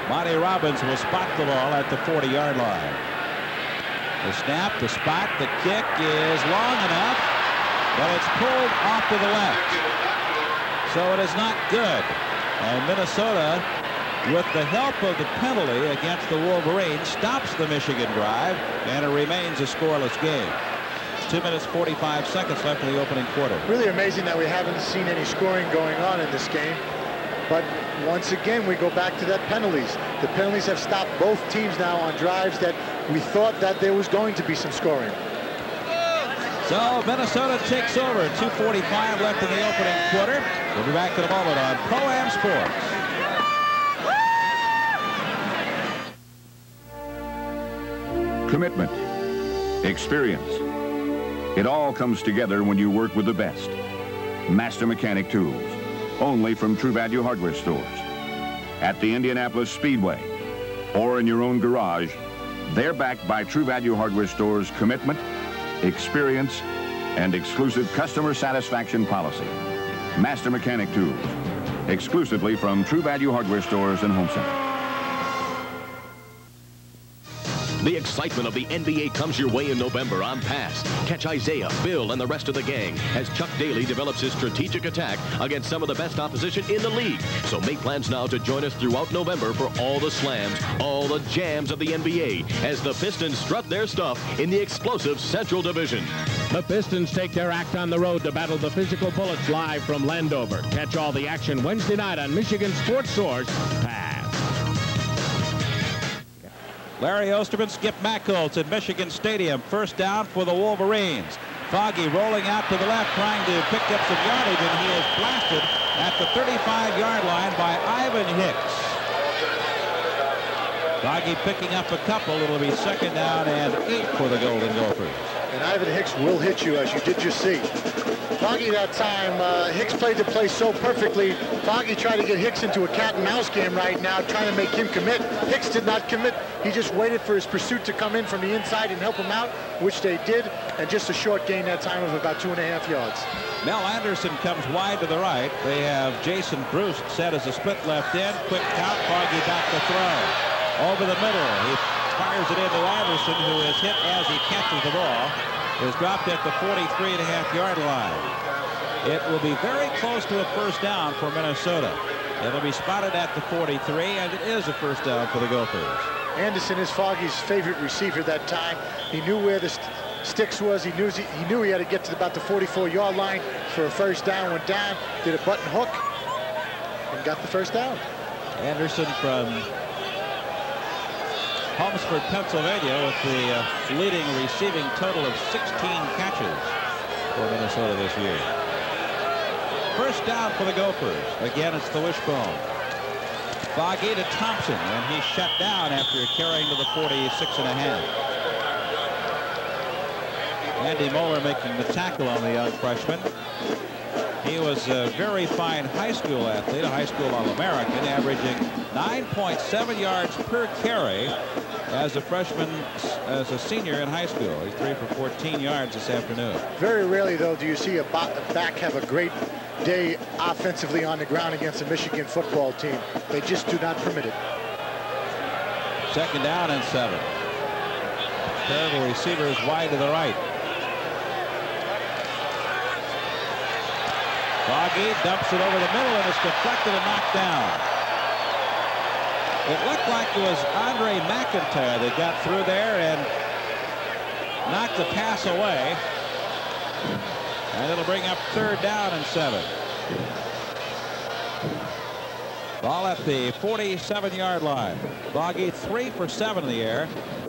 Monty Robbins will spot the ball at the 40-yard line. The snap, the spot, the kick is long enough, but it's pulled off to the left. So it is not good. And Minnesota, with the help of the penalty against the Wolverines, stops the Michigan drive, and it remains a scoreless game. 2 minutes, 45 seconds left in the opening quarter. Really amazing that we haven't seen any scoring going on in this game. But once again, we go back to that penalties. The penalties have stopped both teams now on drives that we thought that there was going to be some scoring. So Minnesota takes over. 2:45 left in the opening quarter. We'll be back in a moment on Pro-Am Sports. Commitment, experience. It all comes together when you work with the best. Master Mechanic Tools, only from True Value Hardware Stores. At the Indianapolis Speedway or in your own garage, they're backed by True Value Hardware Stores' commitment, experience, and exclusive customer satisfaction policy. Master Mechanic Tools, exclusively from True Value Hardware Stores and Home Center. The excitement of the NBA comes your way in November on Pass. Catch Isaiah, Bill, and the rest of the gang as Chuck Daly develops his strategic attack against some of the best opposition in the league. So make plans now to join us throughout November for all the slams, all the jams of the NBA as the Pistons strut their stuff in the explosive Central Division. The Pistons take their act on the road to battle the physical Bullets live from Landover. Catch all the action Wednesday night on Michigan Sports Source, Pass. Larry Osterman, Skip Mackholtz at Michigan Stadium. First down for the Wolverines. Foggie rolling out to the left, trying to pick up some yardage, and he is blasted at the 35-yard line by Ivan Hicks. Foggie picking up a couple. It'll be second down and 8 for the Golden Gophers. And Ivan Hicks will hit you, as you did just see. Foggie that time, Hicks played the play so perfectly. Foggie tried to get Hicks into a cat-and-mouse game right now, trying to make him commit. Hicks did not commit. He just waited for his pursuit to come in from the inside and help him out, which they did, and just a short gain that time of about 2.5 yards. Mel Anderson comes wide to the right. They have Jason Bruce set as a split left end. Quick count, Foggie back to throw. Over the middle, he fires it into Anderson, who is hit as he catches the ball. Is dropped at the 43.5-yard line. It will be very close to a first down for Minnesota. It'll be spotted at the 43, and it is a first down for the Gophers. Anderson is Foggie's favorite receiver that time. He knew where the sticks was. He knew he had to get to about the 44-yard line for a first down. Went down, did a button hook, and got the first down. Anderson from Homesford, Pennsylvania, with the leading receiving total of 16 catches for Minnesota this year. First down for the Gophers. Again, it's the wishbone. Foggie to Thompson, and he's shut down after carrying to the 46.5. Andy Moeller making the tackle on the young freshman. He was a very fine high school athlete, a high school All-American, averaging 9.7 yards per carry as a freshman, as a senior in high school. He's 3 for 14 yards this afternoon. Very rarely, though, do you see a back have a great day offensively on the ground against a Michigan football team. They just do not permit it. Second down and 7. Terrible receivers wide to the right. Foggie dumps it over the middle, and it's deflected and knocked down. It looked like it was Andre McIntyre that got through there and knocked the pass away. And it'll bring up third down and 7. Ball at the 47-yard line. Foggie 3 for 7 in the air,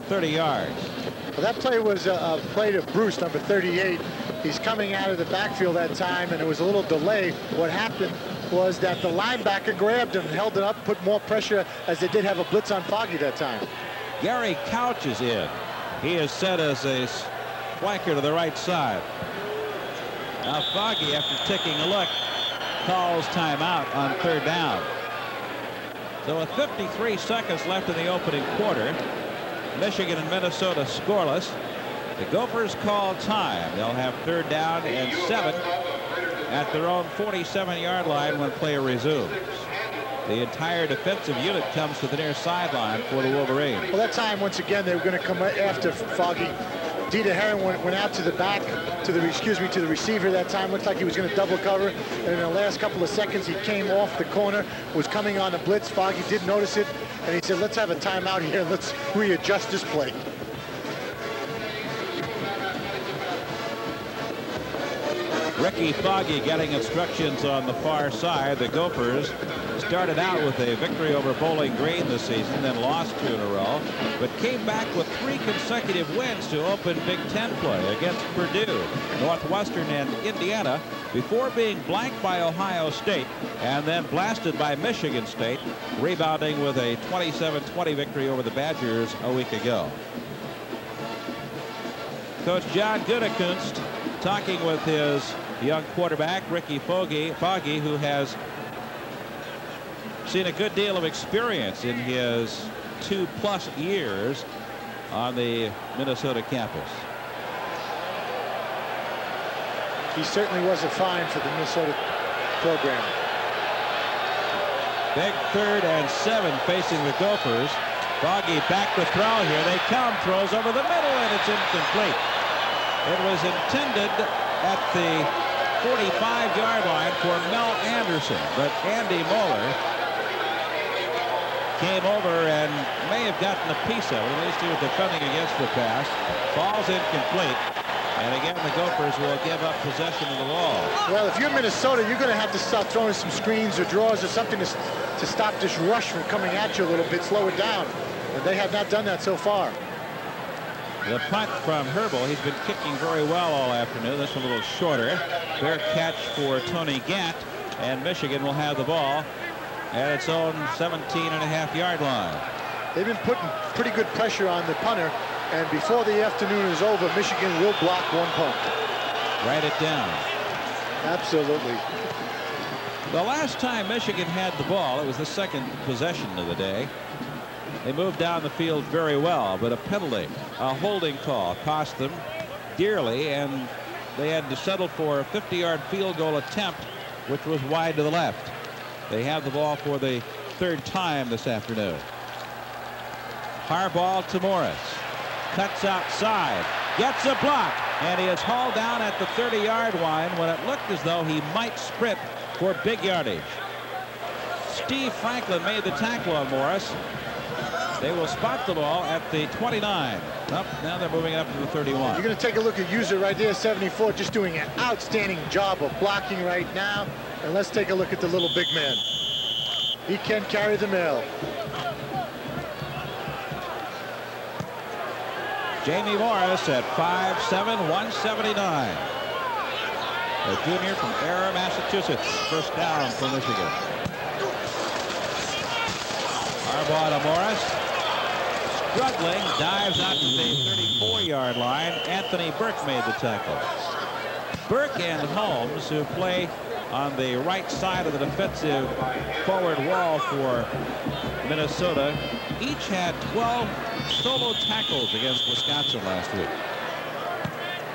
30 yards. Well, that play was a play to Bruce, number 38. He's coming out of the backfield that time, and it was a little delay. What happened was that the linebacker grabbed him, held it up, put more pressure, as they did have a blitz on Foggie that time. Gary Couch is in. He is set as a flanker to the right side. Now Foggie, after taking a look, calls timeout on third down. So with 53 seconds left in the opening quarter, Michigan and Minnesota scoreless. The Gophers call time. They'll have third down and 7 at their own 47-yard line when play resumes. The entire defensive unit comes to the near sideline for the Wolverines. Well, that time, once again, they were going to come after Foggie. Dieter Heeren went out to the back, to the receiver that time. Looked like he was going to double cover. And in the last couple of seconds, he came off the corner, was coming on the blitz. Foggie did notice it, and he said, let's have a timeout here. Let's readjust this play. Ricky Foggie getting obstructions on the far side. The Gophers started out with a victory over Bowling Green this season, then lost 2 in a row, but came back with 3 consecutive wins to open Big Ten play against Purdue, Northwestern, and Indiana before being blanked by Ohio State and then blasted by Michigan State, rebounding with a 27-20 victory over the Badgers a week ago. Coach John Gutekunst talking with his young quarterback, Ricky Foggie, who has seen a good deal of experience in his 2+ years on the Minnesota campus. He certainly was a find for the Minnesota program. Big 3rd and 7 facing the Gophers. Foggie back to throw here. They come, throws over the middle, and it's incomplete. It was intended at the 45-yard line for Mel Anderson, but Andy Moeller came over and may have gotten a piece of it. At least he was defending against the pass. Ball's incomplete, and again the Gophers will give up possession of the ball. Well, if you're Minnesota, you're going to have to start throwing some screens or draws or something to stop this rush from coming at you a little bit, slow it down. And they have not done that so far. The punt from Herbel, he's been kicking very well all afternoon. This one a little shorter. Fair catch for Tony Gatt, and Michigan will have the ball at its own 17.5-yard line. They've been putting pretty good pressure on the punter, and before the afternoon is over, Michigan will block one punt. Write it down. Absolutely. The last time Michigan had the ball, it was the second possession of the day. They moved down the field very well, but a penalty, a holding call, cost them dearly, and they had to settle for a 50-yard field goal attempt, which was wide to the left. They have the ball for the 3rd time this afternoon. Harbaugh to Morris. Cuts outside, gets a block, and he is hauled down at the 30-yard line when it looked as though he might sprint for big yardage. Steve Franklin made the tackle on Morris. They will spot the ball at the 29. Now they're moving up to the 31. You're going to take a look at User right there, 74, just doing an outstanding job of blocking right now. And let's take a look at the little big man. He can carry the mail. Jamie Morris at 5'7", 179. A junior from Ayer, Massachusetts. First down for Michigan. Harbaugh to Morris. Struggling, dives out to the 34-yard line. Anthony Burke made the tackle. Burke and Holmes, who play on the right side of the defensive forward wall for Minnesota, each had 12 solo tackles against Wisconsin last week.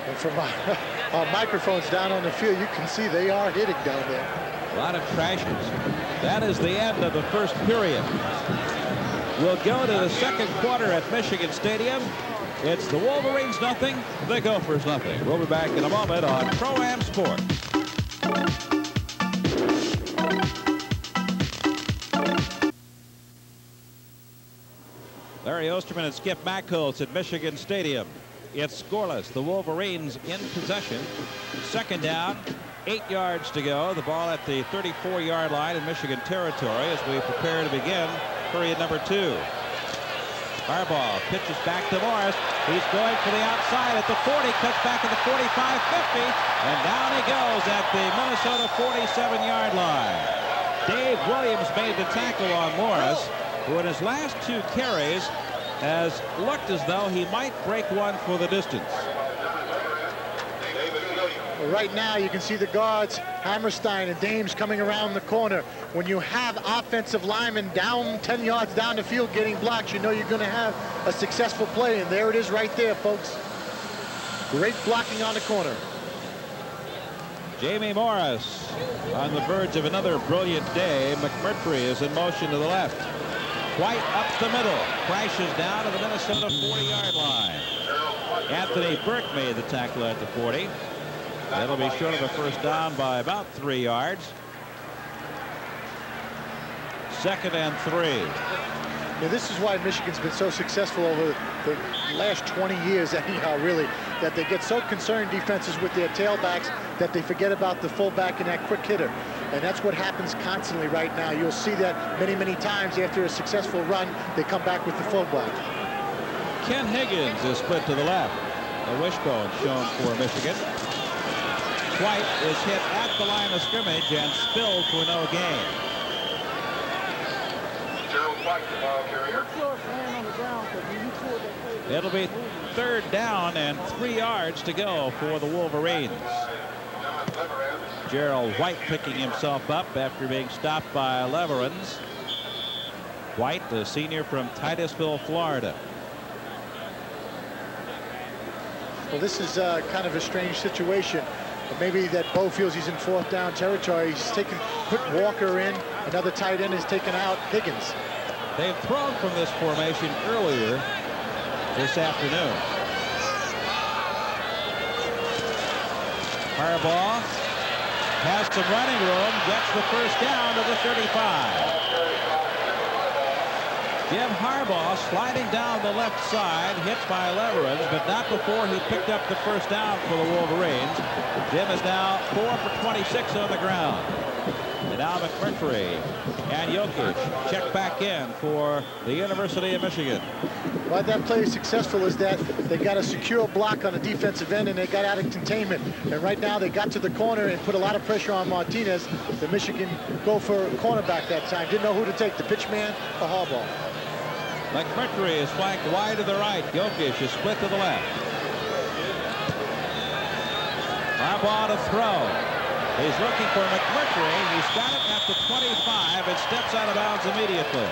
And from our microphones down on the field, you can see they are hitting down there. A lot of crashes. That is the end of the first period. We'll go to the 2nd quarter at Michigan Stadium. It's the Wolverines nothing, the Gophers nothing. We'll be back in a moment on Pro-Am Sports. Larry Osterman and Skip Mackholz at Michigan Stadium. It's scoreless. The Wolverines in possession. 2nd down, 8 yards to go. The ball at the 34-yard line in Michigan territory as we prepare to begin period number 2. Harbaugh pitches back to Morris. He's going for the outside at the 40, cuts back at the 45, 50, and down he goes at the Minnesota 47-yard line. Dave Williams made the tackle on Morris, who in his last 2 carries has looked as though he might break one for the distance. Right now, you can see the guards, Hammerstein and Dames, coming around the corner. When you have offensive linemen down 10 yards down the field getting blocked, you know you're going to have a successful play, and there it is right there, folks. Great blocking on the corner. Jamie Morris on the verge of another brilliant day. McMurtry is in motion to the left. White up the middle, crashes down to the Minnesota 40-yard line. Anthony Burke made the tackle at the 40. That'll be short of a first down by about 3 yards. 2nd and 3. Now, this is why Michigan's been so successful over the last 20 years, anyhow, really, that they get so concerned defenses with their tailbacks. that they forget about the fullback and that quick hitter. And that's what happens constantly right now. You'll see that many, many times after a successful run, they come back with the fullback. Ken Higgins is split to the left. A wishbone shown for Michigan. White is hit at the line of scrimmage and spilled for no gain. Gerald White, the ball carrier. It'll be third down and 3 yards to go for the Wolverines. Gerald White picking himself up after being stopped by Leverins. White, the senior from Titusville, Florida. Well, this is kind of a strange situation. Maybe that Bo feels he's in fourth down territory. He's taken, put Walker in. Another tight end is taken out, Higgins. They've thrown from this formation earlier this afternoon. Harbaugh has some running room, gets the first down to the 35. Jim Harbaugh sliding down the left side, hit by Leverins, but not before he picked up the first down for the Wolverines. Jim is now 4 for 26 on the ground. And now McMurtry and Jokisch check back in for the University of Michigan. Why that play is successful is that they got a secure block on the defensive end and they got out of containment. And right now they got to the corner and put a lot of pressure on Martinez. The Michigan Gopher cornerback that time didn't know who to take, the pitch man or Harbaugh. McMurtry is flanked wide to the right. Jokisch is split to the left. Harbaugh to throw. He's looking for McMurtry. He's got it at the 25 and steps out of bounds immediately.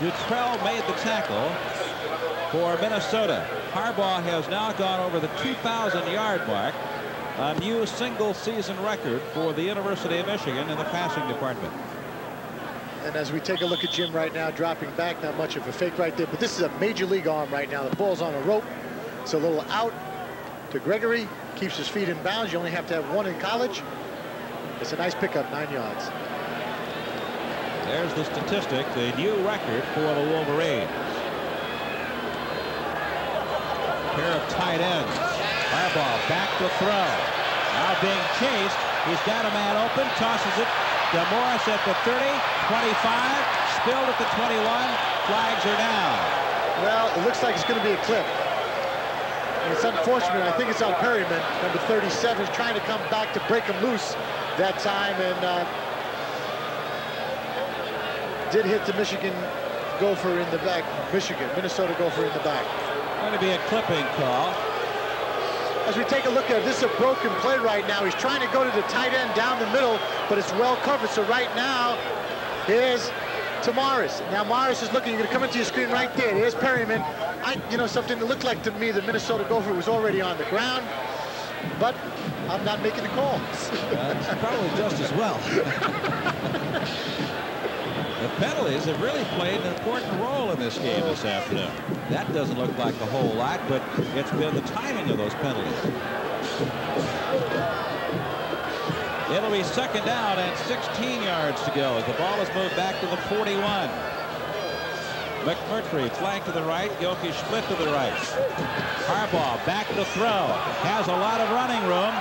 Dutrell made the tackle for Minnesota. Harbaugh has now gone over the 2,000-yard mark, a new single-season record for the University of Michigan in the passing department. And as we take a look at Jim right now, dropping back, not much of a fake right there, but this is a major league arm right now. The ball's on a rope. It's a little out to Gregory. Keeps his feet in bounds. You only have to have one in college. It's a nice pickup, 9 yards. There's the statistic, the new record for the Wolverines. A pair of tight ends. Harbaugh back to throw. Now being chased. He's got a man open, tosses it. Morris at the 30, 25, spilled at the 21, flags are down. Well, it looks like it's going to be a clip. And it's unfortunate. I think it's on Perryman, number 37, trying to come back to break him loose that time, and did hit the Michigan Gopher in the back, Minnesota Gopher in the back. Going to be a clipping call. As we take a look at it, this is a broken play right now. He's trying to go to the tight end down the middle, but it's well covered. So right now, here's to Morris. Now Morris is looking. You're going to come into your screen right there. Here's Perryman. You know, something that looked like to me the Minnesota Gopher was already on the ground, but I'm not making the call. It's probably just as well. The penalties have really played an important role in this game this afternoon. That doesn't look like a whole lot, but it's been the timing of those penalties. It'll be second down and 16 yards to go as the ball is moved back to the 41. McMurtry flanked to the right, Jokisch split to the right. Harbaugh back to throw, has a lot of running room.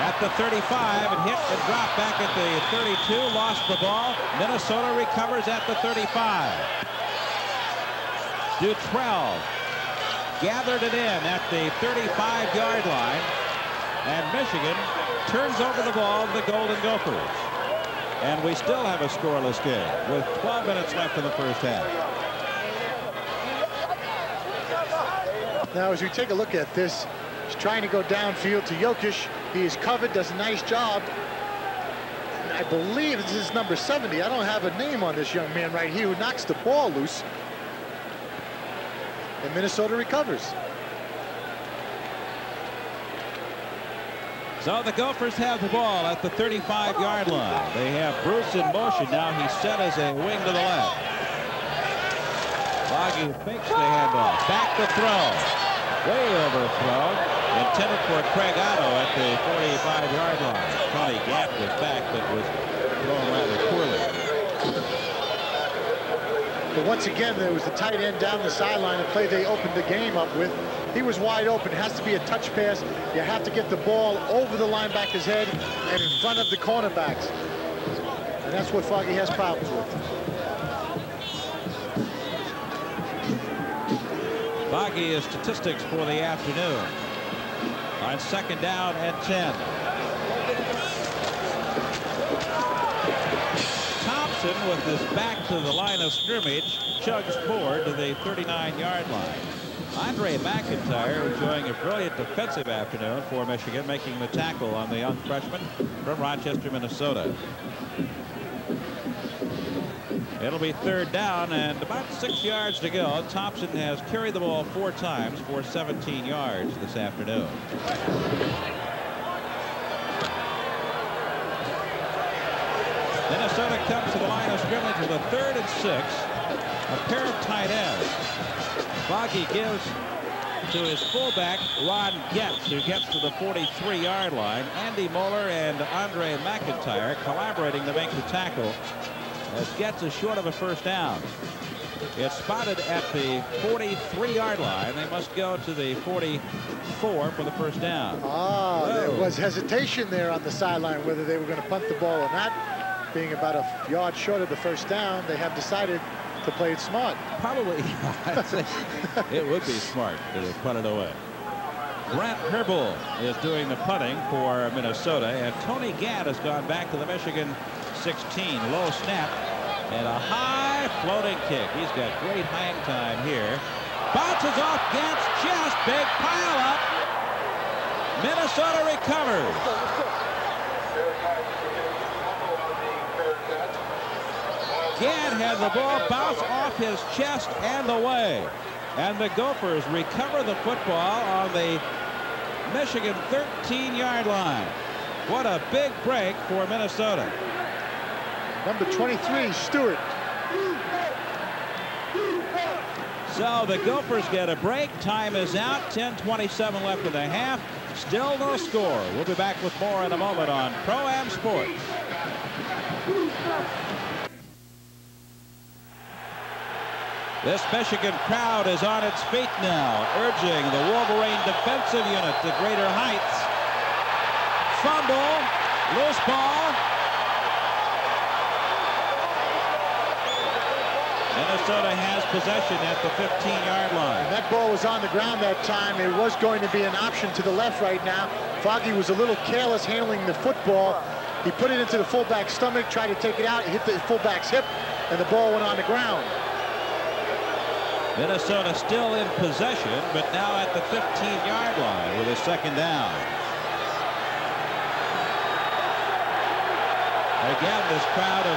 At the 35, and hit and dropped back at the 32, lost the ball. Minnesota recovers at the 35. Dutrell gathered it in at the 35-yard line, and Michigan turns over the ball to the Golden Gophers. And we still have a scoreless game with 12 minutes left in the first half. Now, as we take a look at this, he's trying to go downfield to Jokisch. He is covered, does a nice job. I believe this is number 70. I don't have a name on this young man right here who knocks the ball loose. And Minnesota recovers. So the Gophers have the ball at the 35-yard line. They have Bruce in motion now. He's set as a wing to the left. Foggie fakes the handoff. Back to throw. Way overthrown. Intended for Craig Otto at the 45-yard line. Probably gapped it back, but was thrown rather poorly. But once again, there was the tight end down the sideline, the play they opened the game up with. He was wide open. It has to be a touch pass. You have to get the ball over the linebacker's head and in front of the cornerbacks. And that's what Foggie has problems with. Foggie is statistics for the afternoon. On second down and 10. Thompson, with his back to the line of scrimmage, chugs forward to the 39-yard line. Andre McIntyre enjoying a brilliant defensive afternoon for Michigan, making the tackle on the young freshman from Rochester, Minnesota. It'll be third down and about 6 yards to go. Thompson has carried the ball 4 times for 17 yards this afternoon. Minnesota comes to the line of scrimmage with a 3rd and 6. A pair of tight ends. Foggie gives to his fullback, Ron Getz, who gets to the 43-yard line. Andy Moeller and Andre McIntyre collaborating to make the tackle, as Getz is short of a first down. It's spotted at the 43-yard line. They must go to the 44 for the first down. Ah, there was hesitation there on the sideline whether they were going to punt the ball or not. Being about a yard short of the first down, they have decided to play it smart. Probably. It would be smart to punt it away. Brent Herbold is doing the punting for Minnesota, and Tony Gadd has gone back to the Michigan 16. Low snap and a high floating kick. He's got great hang time here. Bounces off Gadd's chest. Big pile up. Minnesota recovers. Gadd had the ball bounce off his chest and away. And the Gophers recover the football on the Michigan 13-yard line. What a big break for Minnesota. Number 23, Stewart. So the Gophers get a break. Time is out. 10:27 left in the half. Still no score. We'll be back with more in a moment on Pro-Am Sports. This Michigan crowd is on its feet now, urging the Wolverine defensive unit to greater heights. Fumble, loose ball. Minnesota has possession at the 15-yard line. And that ball was on the ground that time. It was going to be an option to the left right now. Foggie was a little careless handling the football. He put it into the fullback's stomach, tried to take it out, hit the fullback's hip, and the ball went on the ground. Minnesota still in possession, but now at the 15-yard line with a second down. Again, this crowd of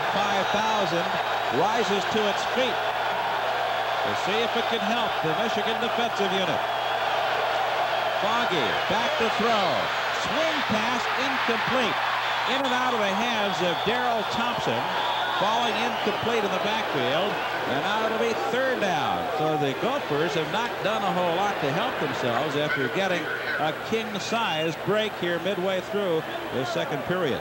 105,000 rises to its feet to see if it can help the Michigan defensive unit. Foggie back to throw. Swing pass incomplete. In and out of the hands of Darrell Thompson. Falling incomplete in the backfield, and now it'll be third down. So the Gophers have not done a whole lot to help themselves after getting a king-sized break here midway through the second period.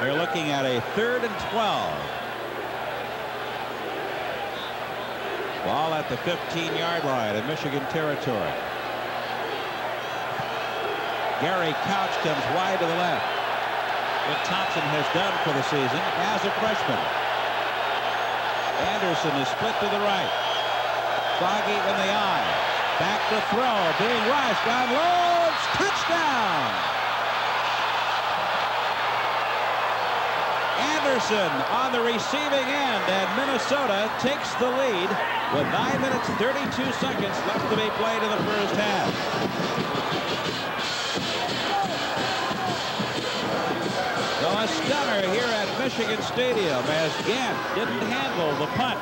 They're looking at a 3rd and 12. Ball at the 15-yard line in Michigan territory. Gary Couch comes wide to the left. What Thompson has done for the season as a freshman. Anderson is split to the right. Foggie in the eye. Back to throw. Being rushed. Downloads. Touchdown! Anderson on the receiving end, and Minnesota takes the lead with 9 minutes 32 seconds left to be played in the first half. A stunner here at Michigan Stadium as Gant didn't handle the punt.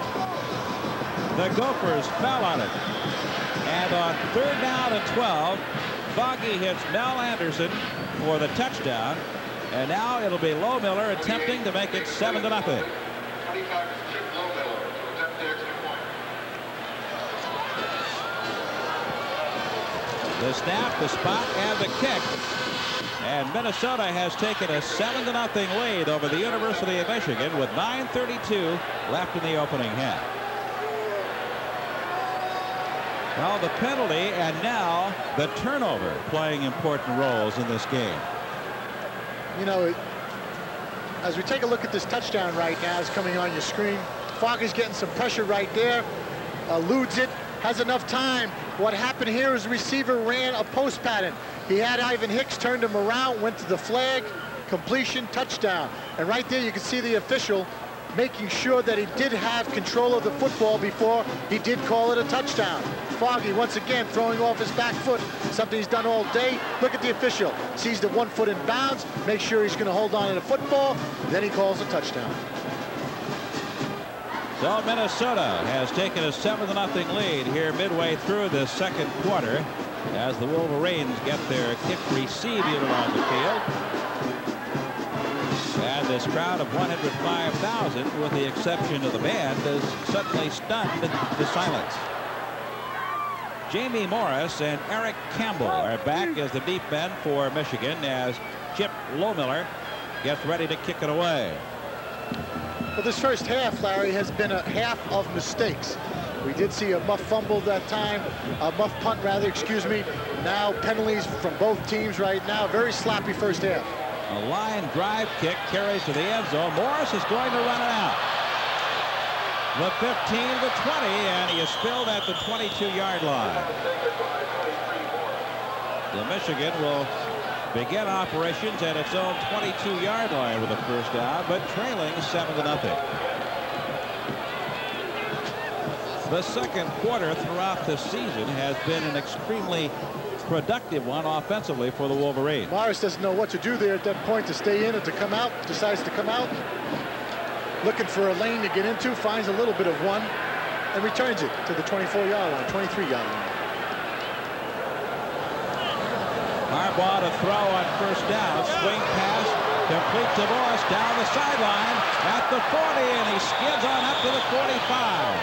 The Gophers fell on it. And on 3rd down and 12, Foggie hits Mel Anderson for the touchdown. And now it'll be Lohmiller attempting to make it 7-0. The snap, the spot, and the kick. And Minnesota has taken a 7-0 lead over the University of Michigan with 9:32 left in the opening half. Well, the penalty and now the turnover playing important roles in this game. You know, as we take a look at this touchdown right now, it's coming on your screen. Foggie's getting some pressure right there, eludes it, has enough time. What happened here is the receiver ran a post pattern. He had Ivan Hicks, turned him around, went to the flag, completion, touchdown. And right there you can see the official making sure that he did have control of the football before he did call it a touchdown. Foggie once again throwing off his back foot, something he's done all day. Look at the official, sees the 1 foot in bounds, makes sure he's going to hold on to the football, then he calls a touchdown. So Minnesota has taken a 7-0 lead here midway through the second quarter as the Wolverines get their kick receive unit on the field. And this crowd of 105,000, with the exception of the band, is suddenly stunned to silence. Jamie Morris and Eric Campbell are back as the deep end for Michigan as Chip Lohmiller gets ready to kick it away. Well, this first half, Larry, has been a half of mistakes. We did see a muff fumble that time, a muff punt rather, excuse me. Now penalties from both teams right now. Very sloppy first half. A line drive kick carries to the end zone. Morris is going to run it out. The 15 to 20, and he is spilled at the 22-yard line. The Michigan will begin operations at its own 22-yard line with a first down, but trailing 7-0. The second quarter throughout the season has been an extremely productive one offensively for the Wolverines. Morris doesn't know what to do there at that point, to stay in or to come out, decides to come out. Looking for a lane to get into, finds a little bit of one, and returns it to the 24-yard line, 23-yard line. Harbaugh to throw on first down, swing pass, complete to Morris down the sideline at the 40, and he skids on up to the 45.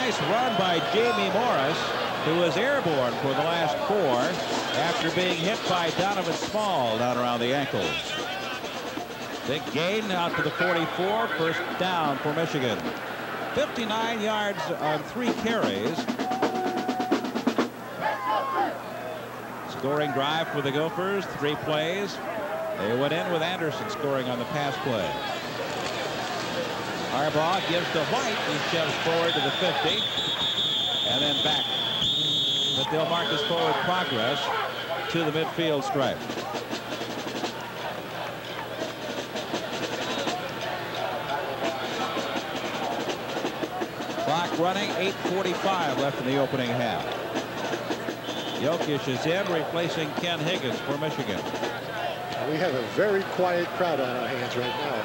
Nice run by Jamie Morris, who was airborne for the last four after being hit by Donovan Small down around the ankles. Big gain out to the 44, first down for Michigan. 59 yards on 3 carries. Scoring drive for the Gophers, 3 plays. They went in with Anderson scoring on the pass play. Harbaugh gives to White, he shoves forward to the 50, and then back. But they'll mark his forward progress to the midfield stripe. Clock running, 8:45 left in the opening half. Jokisch is in, replacing Ken Higgins for Michigan. We have a very quiet crowd on our hands right now.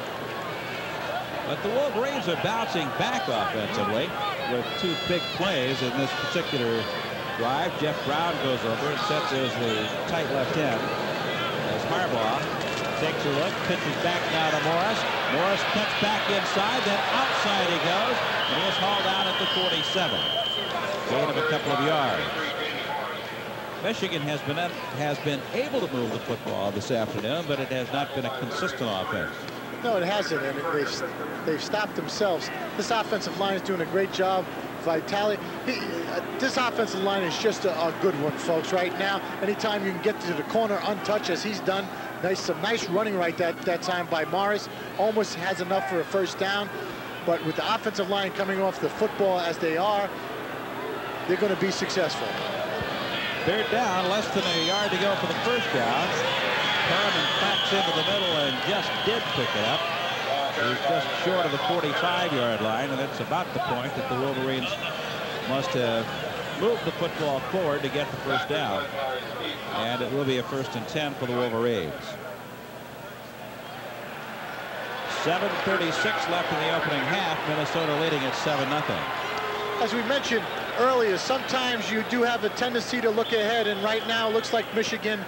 But the Wolverines are bouncing back offensively with 2 big plays in this particular drive. Jeff Brown goes over and sets as the tight left end. As Harbaugh takes a look, pitches back now to Morris. Morris cuts back inside, then outside he goes, and he is hauled out at the 47. Gain of a couple of yards. Michigan has been able to move the football this afternoon, but it has not been a consistent offense. No, it hasn't, and they've stopped themselves. This offensive line is doing a great job. Vitali, this offensive line is just a good one, folks, right now. Anytime you can get to the corner untouched, as he's done, some nice running right that time by Morris. Almost has enough for a first down, but with the offensive line coming off the football as they are, they're going to be successful. Third down, less than a yard to go for the first down. Perriman cracks into the middle and just did pick it up. He's just short of the 45-yard line, and that's about the point that the Wolverines must have moved the football forward to get the first down. And it will be a 1st and 10 for the Wolverines. 7:36 left in the opening half. Minnesota leading at 7-0. As we mentioned earlier, sometimes you do have a tendency to look ahead, and right now it looks like Michigan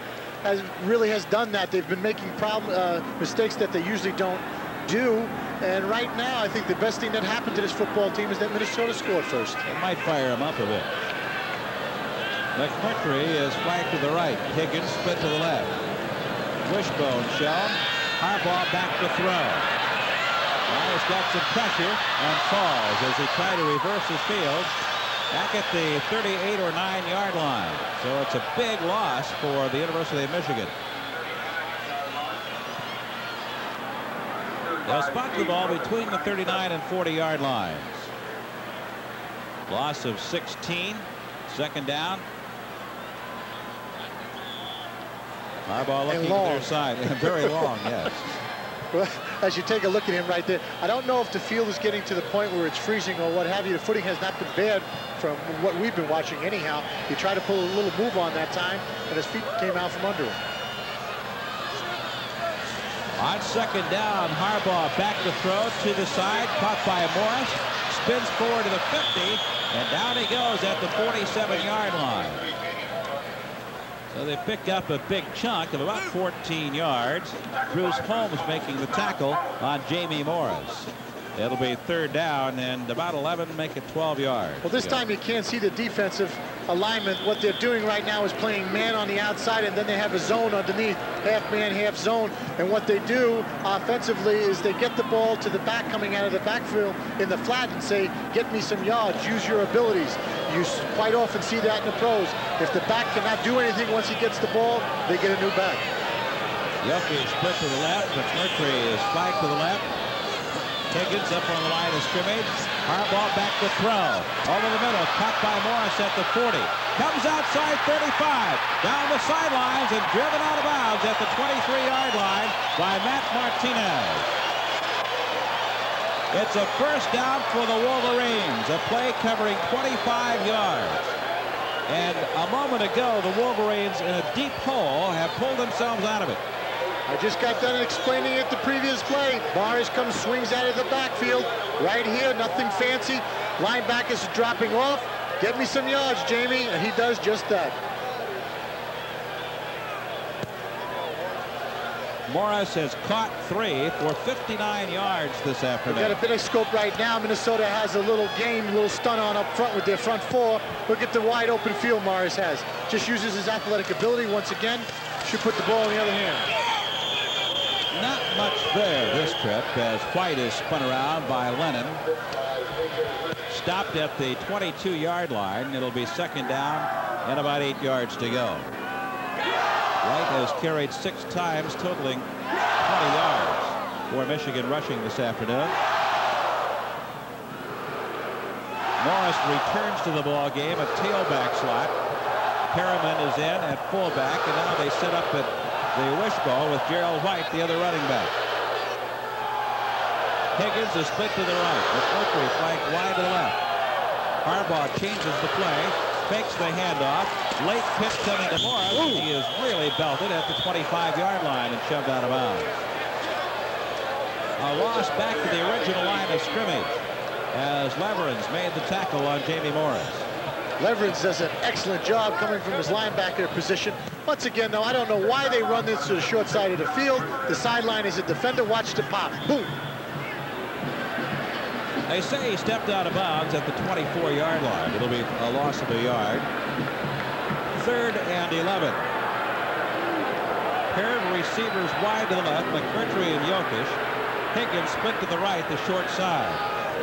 really has done that. They've been making mistakes that they usually don't do, and right now I think the best thing that happened to this football team is that Minnesota scored first. It might fire them up a bit. McMurtry is flanked to the right. Higgins split to the left. Wishbone shot. Harbaugh back to throw. Myers got some pressure and falls as he tried to reverse his field back at the 38 or 9-yard line. So it's a big loss for the University of Michigan. They'll spot the ball between the 39 and 40-yard lines. Loss of 16. Second down. Harbaugh looking to their side. And very long, yes. Well, as you take a look at him right there, I don't know if the field is getting to the point where it's freezing or what have you. The footing has not been bad from what we've been watching anyhow. He tried to pull a little move on that time, and his feet came out from under him. On second down, Harbaugh back to throw to the side, caught by Morris, spins forward to the 50, and down he goes at the 47-yard line. So they picked up a big chunk of about 14 yards. Bruce Holmes making the tackle on Jamie Morris. It'll be third down and about 11, make it 12 yards. Well, this time you can't see the defensive alignment. What they're doing right now is playing man on the outside, and then they have a zone underneath, half man, half zone. And what they do offensively is they get the ball to the back coming out of the backfield in the flat and say, get me some yards, use your abilities. You quite often see that in the pros. If the back cannot do anything once he gets the ball, they get a new back. Jokisch split to the left, but McMurtry is spiked to the left. Higgins up on the line of scrimmage. Harbaugh back to throw. Over the middle, caught by Morris at the 40. Comes outside 35. Down the sidelines and driven out of bounds at the 23-yard line by Matt Martinez. It's a first down for the Wolverines. A play covering 25 yards. And a moment ago, the Wolverines in a deep hole have pulled themselves out of it. I just got done explaining it the previous play. Morris comes, swings out of the backfield. Right here, nothing fancy. Linebackers are dropping off. Get me some yards, Jamie, and he does just that. Morris has caught three for 59 yards this afternoon. We've got a bit of scope right now. Minnesota has a little game, a little stunt on up front with their front four. Look at the wide open field Morris has. Just uses his athletic ability once again. Should put the ball in the other hand. Not much there this trip as White is spun around by Lennon. Stopped at the 22-yard line. It'll be second down and about 8 yards to go. White has carried 6 times, totaling 20 yards for Michigan rushing this afternoon. Morris returns to the ball game, a tailback slot. Perriman is in at fullback, and now they sit up at the wishbone with Gerald White, the other running back. Higgins is split to the right. McMurtry flanked wide to the left. Harbaugh changes the play, fakes the handoff. Late pitch coming to Morris. He is really belted at the 25-yard line and shoved out of bounds. A loss back to the original line of scrimmage as Leverins made the tackle on Jamie Morris. Leverins does an excellent job coming from his linebacker position. Once again, though, I don't know why they run this to the short side of the field. The sideline is a defender. Watch the pop. Boom. They say he stepped out of bounds at the 24-yard line. It'll be a loss of a yard. Third and 11. Pair of receivers wide to the left, McMurtry and Jokisch. Higgins split to the right, the short side.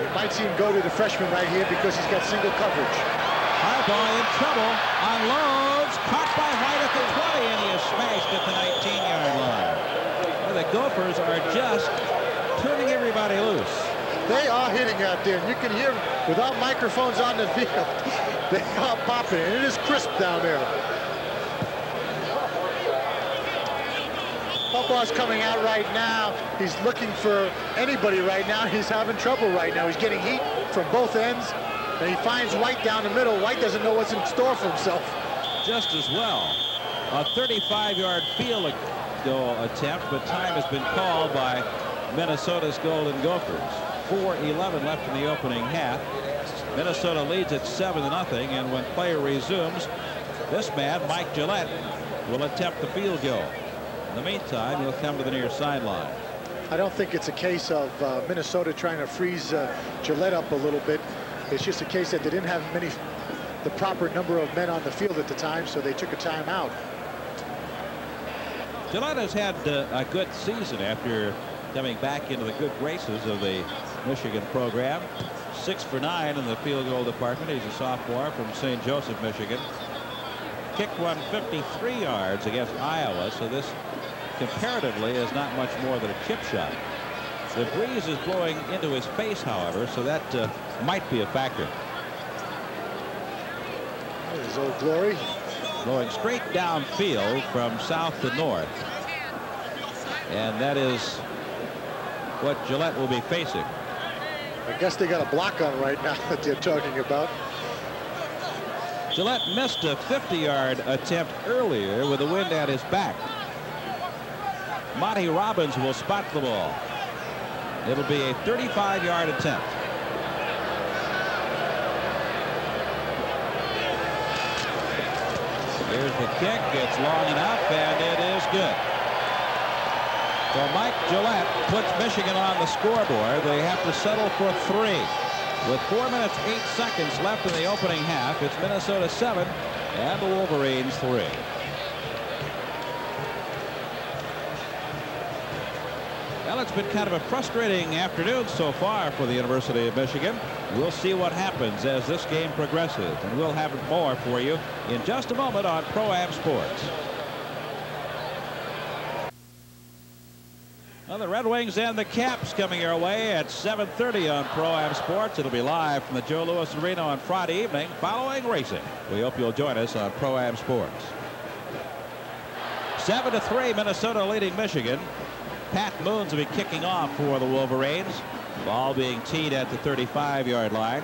You might see him go to the freshman right here because he's got single coverage. Harbaugh in trouble, unloads, caught by White at the 20, and he is smashed at the 19-yard line. Well, the Gophers are just turning everybody loose. They are hitting out there, and you can hear without microphones on the field. They are popping, and it is crisp down there. Harbaugh's coming out right now. He's looking for anybody right now. He's having trouble right now. He's getting heat from both ends. And he finds White down the middle. White doesn't know what's in store for himself. Just as well. A 35-yard field goal attempt, but time has been called by Minnesota's Golden Gophers. 4:11 left in the opening half. Minnesota leads at 7-0, and when play resumes, this man, Mike Gillette, will attempt the field goal. In the meantime, he'll come to the near sideline. I don't think it's a case of Minnesota trying to freeze Gillette up a little bit. It's just a case that they didn't have many the proper number of men on the field at the time, so they took a timeout. Delano's had a good season after coming back into the good graces of the Michigan program. 6 for 9 in the field goal department. He's a sophomore from St. Joseph, Michigan. Kicked 153 yards against Iowa, so this comparatively is not much more than a chip shot. The breeze is blowing into his face, however, so that might be a factor. There's Old Glory. Going straight downfield from south to north. And that is what Gillette will be facing. I guess they got a block on right now that they're talking about. Gillette missed a 50-yard attempt earlier with the wind at his back. Monty Robbins will spot the ball. It'll be a 35-yard attempt. Here's the kick. It's long enough, and it is good. So Mike Gillette puts Michigan on the scoreboard. They have to settle for 3. With 4 minutes, 8 seconds left in the opening half, it's Minnesota 7 and the Wolverines 3. Well, it's been kind of a frustrating afternoon so far for the University of Michigan. We'll see what happens as this game progresses, and we'll have more for you in just a moment on Pro-Am Sports. Well, the Red Wings and the Caps coming your way at 7:30 on Pro-Am Sports. It'll be live from the Joe Louis Arena on Friday evening following racing. We hope you'll join us on Pro-Am Sports. 7-3, Minnesota leading Michigan. Pat Moons will be kicking off for the Wolverines. Ball being teed at the 35-yard line.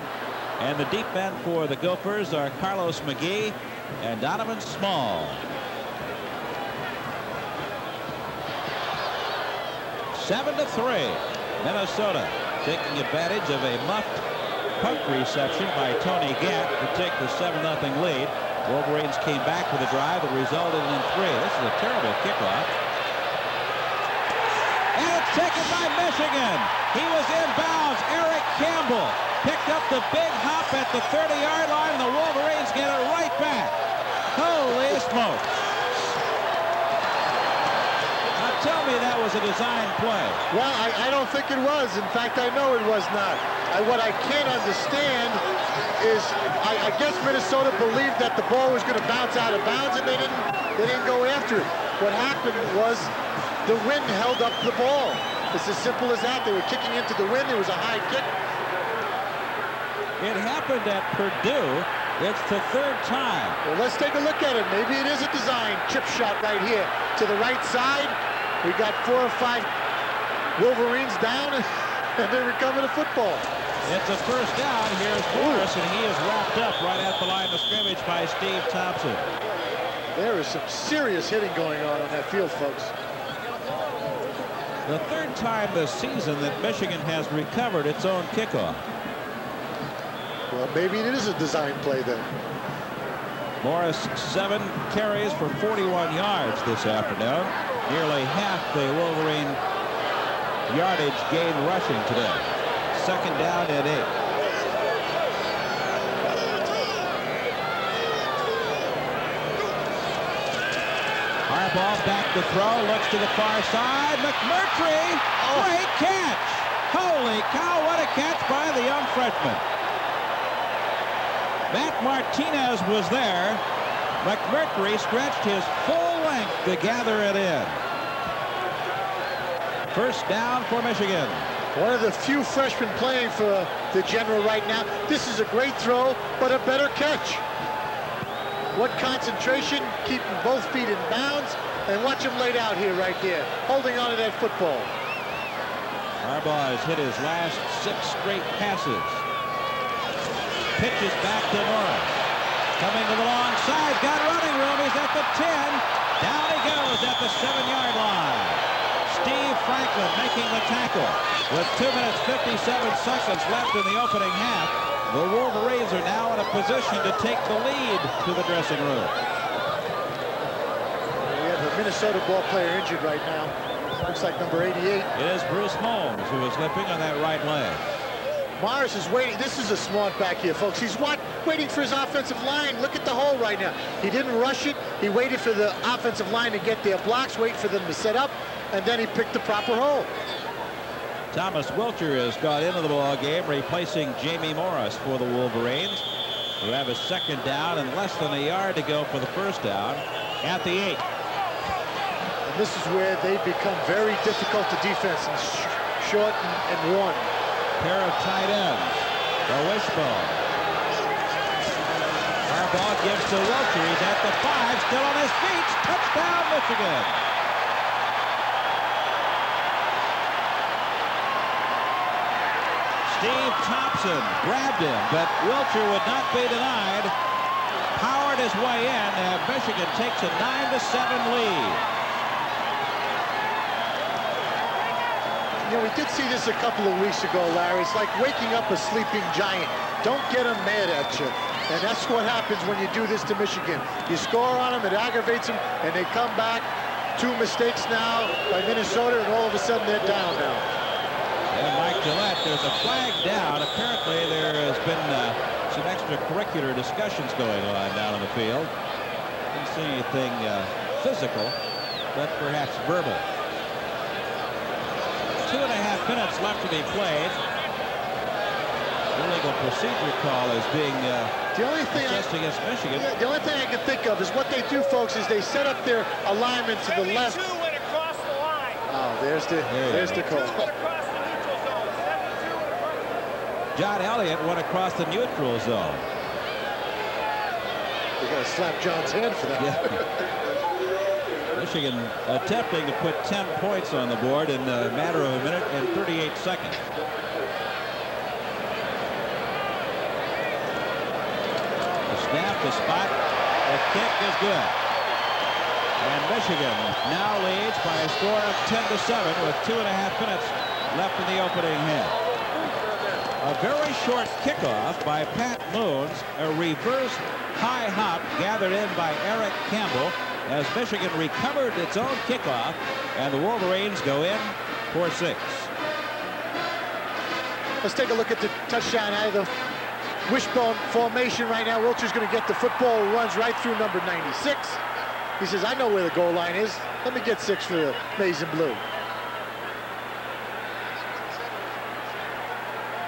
And the deep men for the Gophers are Carlos McGee and Donovan Small. Seven to 3. Minnesota taking advantage of a muffed punt reception by Tony Gatt to take the 7-0 lead. Wolverines came back for the drive that resulted in 3. This is a terrible kickoff. And it's taken by Michigan. He was inbounds. Eric Campbell picked up the big hop at the 30-yard line, and the Wolverines get it right back. Holy smokes. Now tell me that was a design play. Well, I don't think it was. In fact, I know it was not. What I can't understand is I guess Minnesota believed that the ball was going to bounce out of bounds, and they didn't go after it. What happened was the wind held up the ball. It's as simple as that. They were kicking into the wind. It was a high kick. It happened at Purdue. It's the 3rd time. Well, let's take a look at it. Maybe it is a design chip shot right here. To the right side, we got 4 or 5 Wolverines down, and they recover the football. It's a first down. Here's Morris, and he is wrapped up right at the line of scrimmage by Steve Thompson. There is some serious hitting going on that field, folks. The 3rd time this season that Michigan has recovered its own kickoff. Well, maybe it is a design play then. Morris 7 carries for 41 yards this afternoon. Nearly half the Wolverine yardage gained rushing today. 2nd down and 8. Ball back to throw, looks to the far side. McMurtry, great catch. Holy cow, what a catch by the young freshman. Matt Martinez was there. McMurtry stretched his full length to gather it in. First down for Michigan. One of the few freshmen playing for the General right now. This is a great throw, but a better catch. What concentration, keeping both feet in bounds, and watch him laid out here right there, holding on to that football. Harbaugh has hit his last 6 straight passes. Pitches back to Morris. Coming to the long side, got running room, he's at the 10. Down he goes at the 7-yard line. Steve Franklin making the tackle. With 2 minutes, 57 seconds left in the opening half, the Wolverines are now in a position to take the lead to the dressing room. We have a Minnesota ball player injured right now. Looks like number 88. It is Bruce Holmes who is limping on that right leg. Morris is waiting. This is a smart back here, folks. He's waiting for his offensive line. Look at the hole right now. He didn't rush it. He waited for the offensive line to get their blocks, wait for them to set up, and then he picked the proper hole. Thomas Wilcher has got into the ball game, replacing Jamie Morris for the Wolverines, who have a second down and less than a yard to go for the first down at the 8. And this is where they become very difficult to defense and short and one. Pair of tight ends, the wishbone. Our ball gives to Wilcher. He's at the 5, still on his feet. Touchdown, Michigan. Steve Thompson grabbed him, but Wilcher would not be denied. Powered his way in, and Michigan takes a 9-7 lead. You know, we did see this a couple of weeks ago, Larry. It's like waking up a sleeping giant. Don't get them mad at you. And that's what happens when you do this to Michigan. You score on them, it aggravates them, and they come back. 2 mistakes now by Minnesota, and all of a sudden they're down now. And Mike Gillette, there's a flag down. Apparently there has been some extracurricular discussions going on down on the field. Didn't see anything physical, but perhaps verbal. 2.5 minutes left to be played. Illegal procedure call is being assessed against Michigan. The only thing I can think of is what they do, folks, is they set up their alignment to the left. Went across the line. Oh, there's the call. John Elliott went across the neutral zone. You got to slap John's hand for that. Yeah. Michigan attempting to put 10 points on the board in a matter of a minute and 38 seconds. The snap, the spot, the kick is good. And Michigan now leads by a score of 10-7 with 2.5 minutes left in the opening half. A very short kickoff by Pat Moons, a reverse high hop gathered in by Eric Campbell, as Michigan recovered its own kickoff, and the Wolverines go in for 6. Let's take a look at the touchdown out of the wishbone formation right now. Wilcher's going to get the football, runs right through number 96. He says, I know where the goal line is. Let me get 6 for the maize and blue.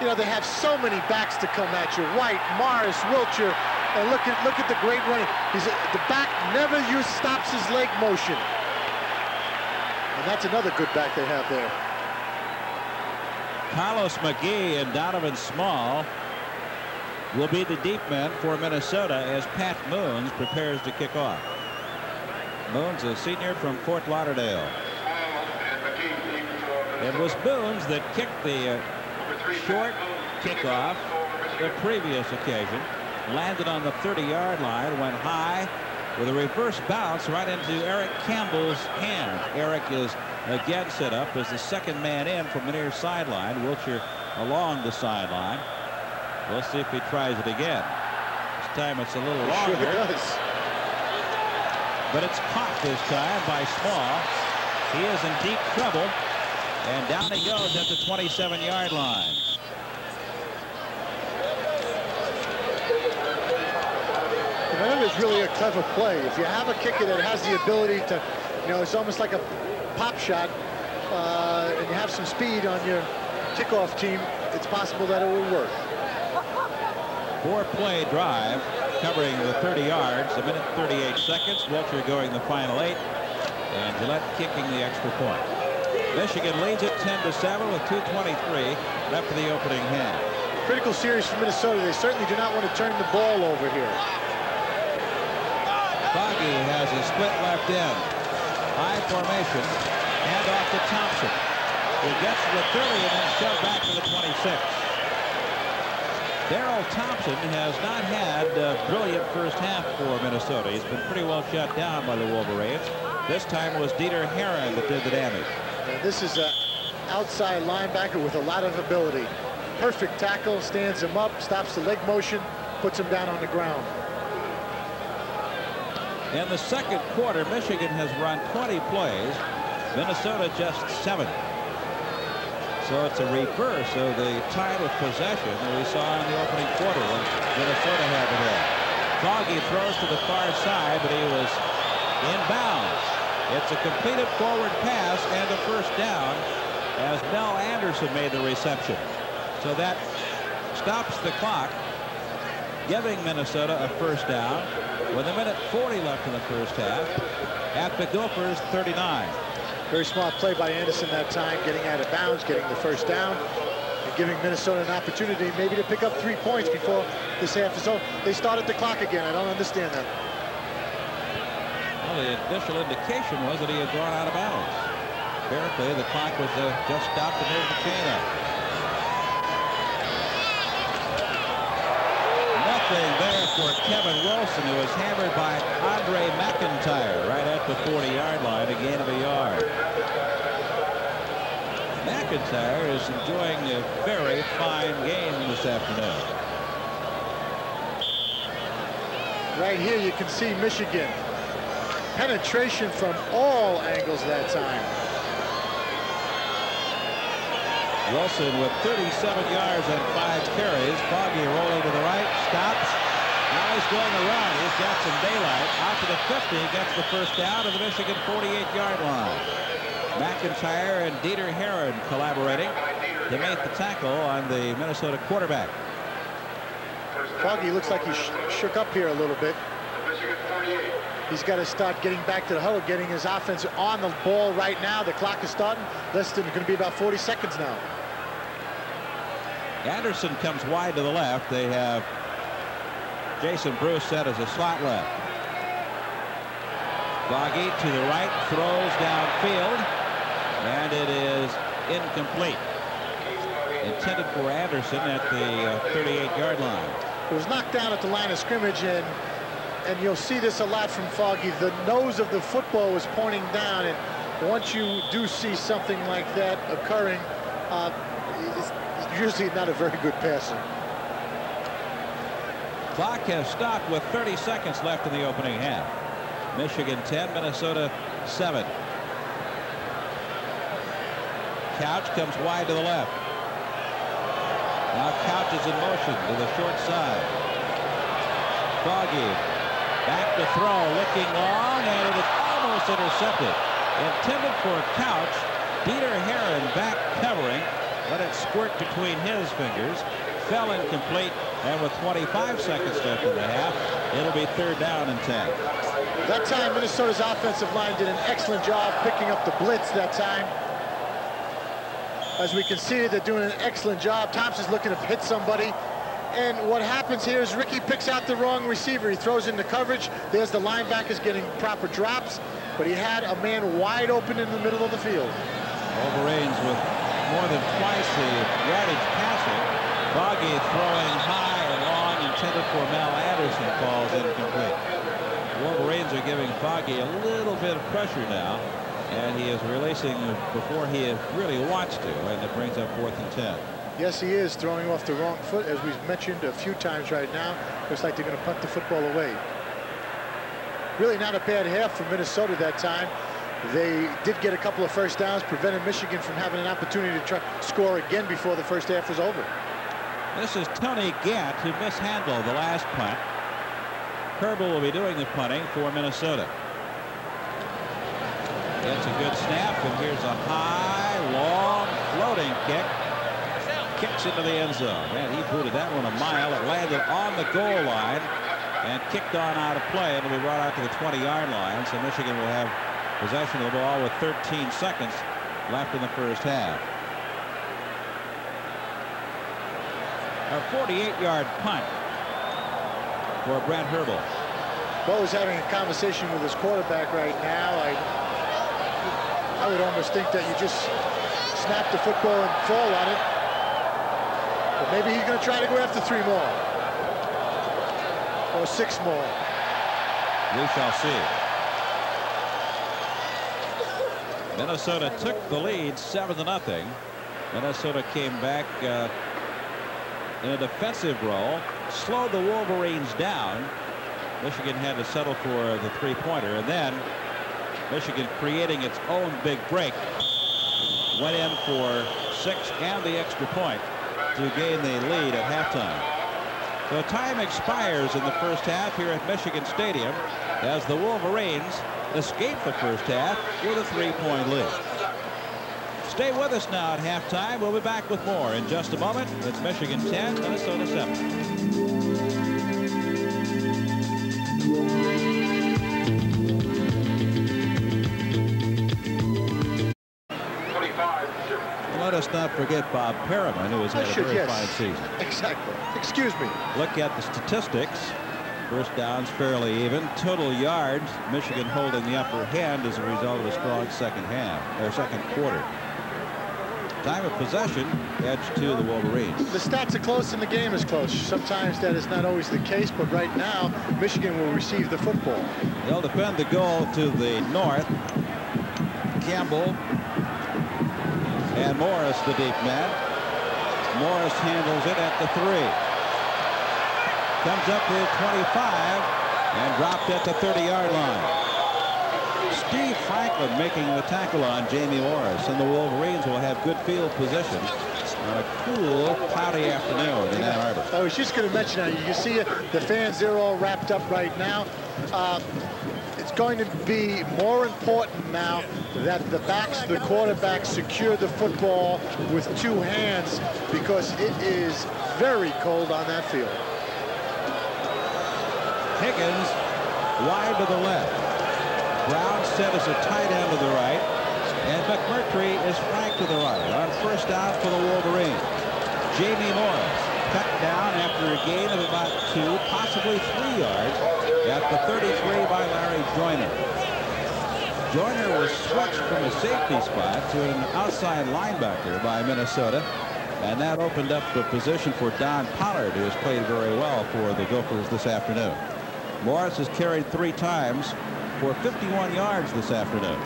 You know, they have so many backs to come at you. White, Morris, Wilcher. And look at the great running. He's the back never stops his leg motion. And that's another good back they have there. Carlos McGee and Donovan Small will be the deep men for Minnesota as Pat Moons prepares to kick off. Moons, a senior from Fort Lauderdale. It was Moons that kicked the short kickoff the previous occasion. Landed on the 30-yard line, went high with a reverse bounce right into Eric Campbell's hand. Eric is again set up as the second man in from the near sideline. Wilcher along the sideline. We'll see if he tries it again. This time it's a little longer. Sure does. But it's caught this time by Small. He is in deep trouble. And down he goes at the 27-yard line. That is really a clever play. If you have a kicker that has the ability to, you know, it's almost like a pop shot, and you have some speed on your kickoff team, it's possible that it will work. 4-play drive covering the 30 yards, a minute 38 seconds. Wilcher going the final 8, and Gillette kicking the extra point. Michigan leads it 10-7 with 2:23 left in the opening half. Critical series for Minnesota. They certainly do not want to turn the ball over here. Foggie has a split left end. High formation. Hand off to Thompson. He gets to the 30 and then shoved back to the 26. Darrell Thompson has not had a brilliant first half for Minnesota. He's been pretty well shut down by the Wolverines. This time it was Dieter Heeren that did the damage. And this is an outside linebacker with a lot of ability. Perfect tackle, stands him up, stops the leg motion, puts him down on the ground. In the second quarter, Michigan has run 20 plays. Minnesota just 7. So it's a reverse of the time of possession that we saw in the opening quarter when Minnesota had the ball. Foggie throws to the far side, but he was inbounds. It's a completed forward pass and a first down as Mel Anderson made the reception. So that stops the clock, giving Minnesota a first down with a minute 40 left in the first half at the Gophers 39. Very smart play by Anderson that time, getting out of bounds, getting the first down, and giving Minnesota an opportunity maybe to pick up 3 points before this half is over. They started the clock again. I don't understand that. Well, the initial indication was that he had gone out of bounds. Apparently, the clock was just stopped and there's the chain up. Nothing there for Kevin Wilson, who was hammered by Andre McIntyre right at the 40-yard line, a gain of a yard. McIntyre is enjoying a very fine game this afternoon. Right here you can see Michigan. Penetration from all angles that time. Wilson with 37 yards and 5 carries. Foggie rolling to the right, stops. Now he's going around. He's got some daylight. Out to the 50, gets the first down of the Michigan 48-yard line. McIntyre and Dieter Heeren collaborating to make the tackle on the Minnesota quarterback. Foggie looks like he shook up here a little bit. He's got to start getting back to the huddle, getting his offense on the ball right now. The clock is starting. Less than going to be about 40 seconds now. Anderson comes wide to the left. They have Jason Bruce set as a slot left. Foggie to the right, throws downfield, and it is incomplete. Intended for Anderson at the 38-yard line. It was knocked down at the line of scrimmage, and you'll see this a lot from Foggie. The nose of the football was pointing down, and once you do see something like that occurring, it's usually not a very good passer. Clock has stopped with 30 seconds left in the opening half. Michigan 10, Minnesota 7. Couch comes wide to the left. Now Couch is in motion to the short side. Foggie back to throw, looking long, and it is almost intercepted. Intended for Couch, Dieter Heeren back covering, let it squirt between his fingers. Fell incomplete, and with 25 seconds left in the half, it'll be third down and 10. That time, Minnesota's offensive line did an excellent job picking up the blitz that time. As we can see, they're doing an excellent job. Thompson's looking to hit somebody. And what happens here is Ricky picks out the wrong receiver. He throws into coverage. There's the linebackers getting proper drops, but he had a man wide open in the middle of the field. Wolverines with more than twice the yardage passing. Foggie throwing high and long, intended for Mel Anderson, falls incomplete. Wolverines are giving Foggie a little bit of pressure now, and he is releasing before he has really wants to, and it brings up 4th and 10. Yes, he is throwing off the wrong foot, as we've mentioned a few times right now. Looks like they're going to punt the football away. Really not a bad half for Minnesota that time. They did get a couple of first downs, prevented Michigan from having an opportunity to try score again before the first half was over. This is Tony Gatt who mishandled the last punt. Kerbal will be doing the punting for Minnesota. That's a good snap, and here's a high, long, floating kick. Kicks into the end zone. Man, he booted that one a mile. It landed on the goal line and kicked on out of play. It'll be brought out to the 20-yard line. So Michigan will have possession of the ball with 13 seconds left in the first half. A 48-yard punt for Brent Kerbal. Bo is having a conversation with his quarterback right now. I would almost think that you just snap the football and fall on it. Maybe he's going to try to go after 3 more or 6 more. We shall see. Minnesota took the lead 7-0. Minnesota came back in a defensive role, slowed the Wolverines down. Michigan had to settle for the three-pointer, and then Michigan creating its own big break. went in for six and the extra point to gain the lead at halftime. So time expires in the first half here at Michigan Stadium as the Wolverines escape the first half with a three-point lead. Stay with us now at halftime. We'll be back with more in just a moment. It's Michigan 10, Minnesota 7. 25. Let us not forget Bob Perriman, who has had a very fine season. Exactly. Excuse me. Look at the statistics. First downs fairly even. Total yards, Michigan holding the upper hand as a result of a strong second half, or second quarter. Time of possession, edge to the Wolverines. The stats are close and the game is close. Sometimes that is not always the case, but right now, Michigan will receive the football. They'll defend the goal to the north. Campbell and Morris, the deep man. Morris handles it at the 3. Comes up to the 25 and dropped at the 30-yard line. Steve Franklin making the tackle on Jamie Morris, and the Wolverines will have good field position on a cool, cloudy afternoon in Ann Arbor. I was just going to mention that. You can see the fans, they're all wrapped up right now. It's going to be more important now that the backs, the quarterbacks, secure the football with two hands, because it is very cold on that field. Higgins wide to the left. Brown set as a tight end to the right, and McMurtry is flanked to the right on first down for the Wolverines. Jamie Morris cut down after a gain of about 2, possibly 3 yards, at the 33 by Larry Joyner. Joyner was switched from a safety spot to an outside linebacker by Minnesota, and that opened up the position for Don Pollard, who has played very well for the Gophers this afternoon. Morris has carried 3 times for 51 yards this afternoon.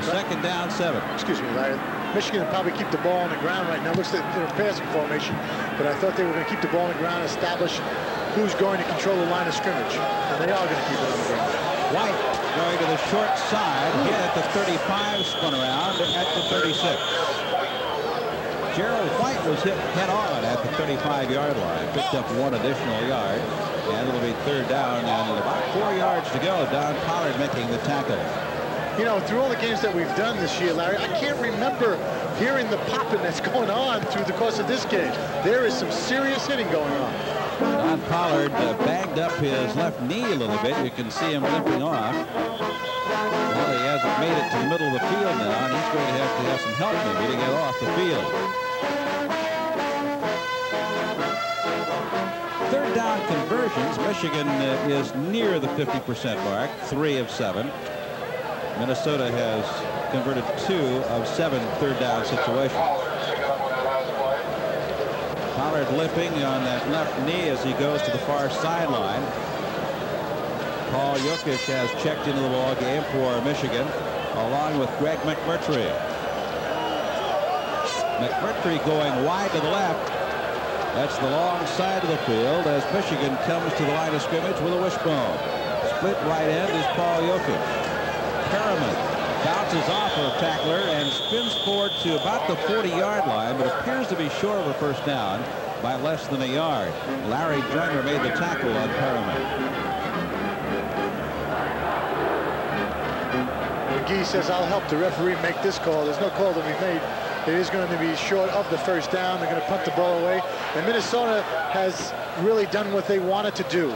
Second down, 7. Excuse me, Larry. Michigan will probably keep the ball on the ground right now. Looks like they're passing formation, but I thought they were going to keep the ball on the ground and establish who's going to control the line of scrimmage. And they are going to keep it on the ground. White going to the short side, hit at the 35, spun around at the 36. Gerald White was hit head-on at the 35-yard line, picked up 1 additional yard, and it'll be third down, and about 4 yards to go. Don Pollard making the tackle. You know, through all the games that we've done this year, Larry, I can't remember hearing the popping that's going on through the course of this game. There is some serious hitting going on. Don Pollard banged up his left knee a little bit. You can see him limping off. Well, he hasn't made it to the middle of the field now, and he's going to have some help maybe to get off the field. Third down conversions, Michigan is near the 50% mark, 3 of 7. Minnesota has converted 2 of 7 third down situations. Pollard limping on that left knee as he goes to the far sideline. Paul Jokisch has checked into the ball game for Michigan, along with Greg McMurtry. McMurtry going wide to the left. That's the long side of the field as Michigan comes to the line of scrimmage with a wishbone. Split right end is Paul Jokisch. Perriman bounces off of a tackler and spins forward to about the 40-yard line, but appears to be short of a first down by less than 1 yard. Larry Joyner made the tackle on Perriman. McGee says, "I'll help the referee make this call. There's no call to be made. It is going to be short of the first down. They're going to punt the ball away." And Minnesota has really done what they wanted to do.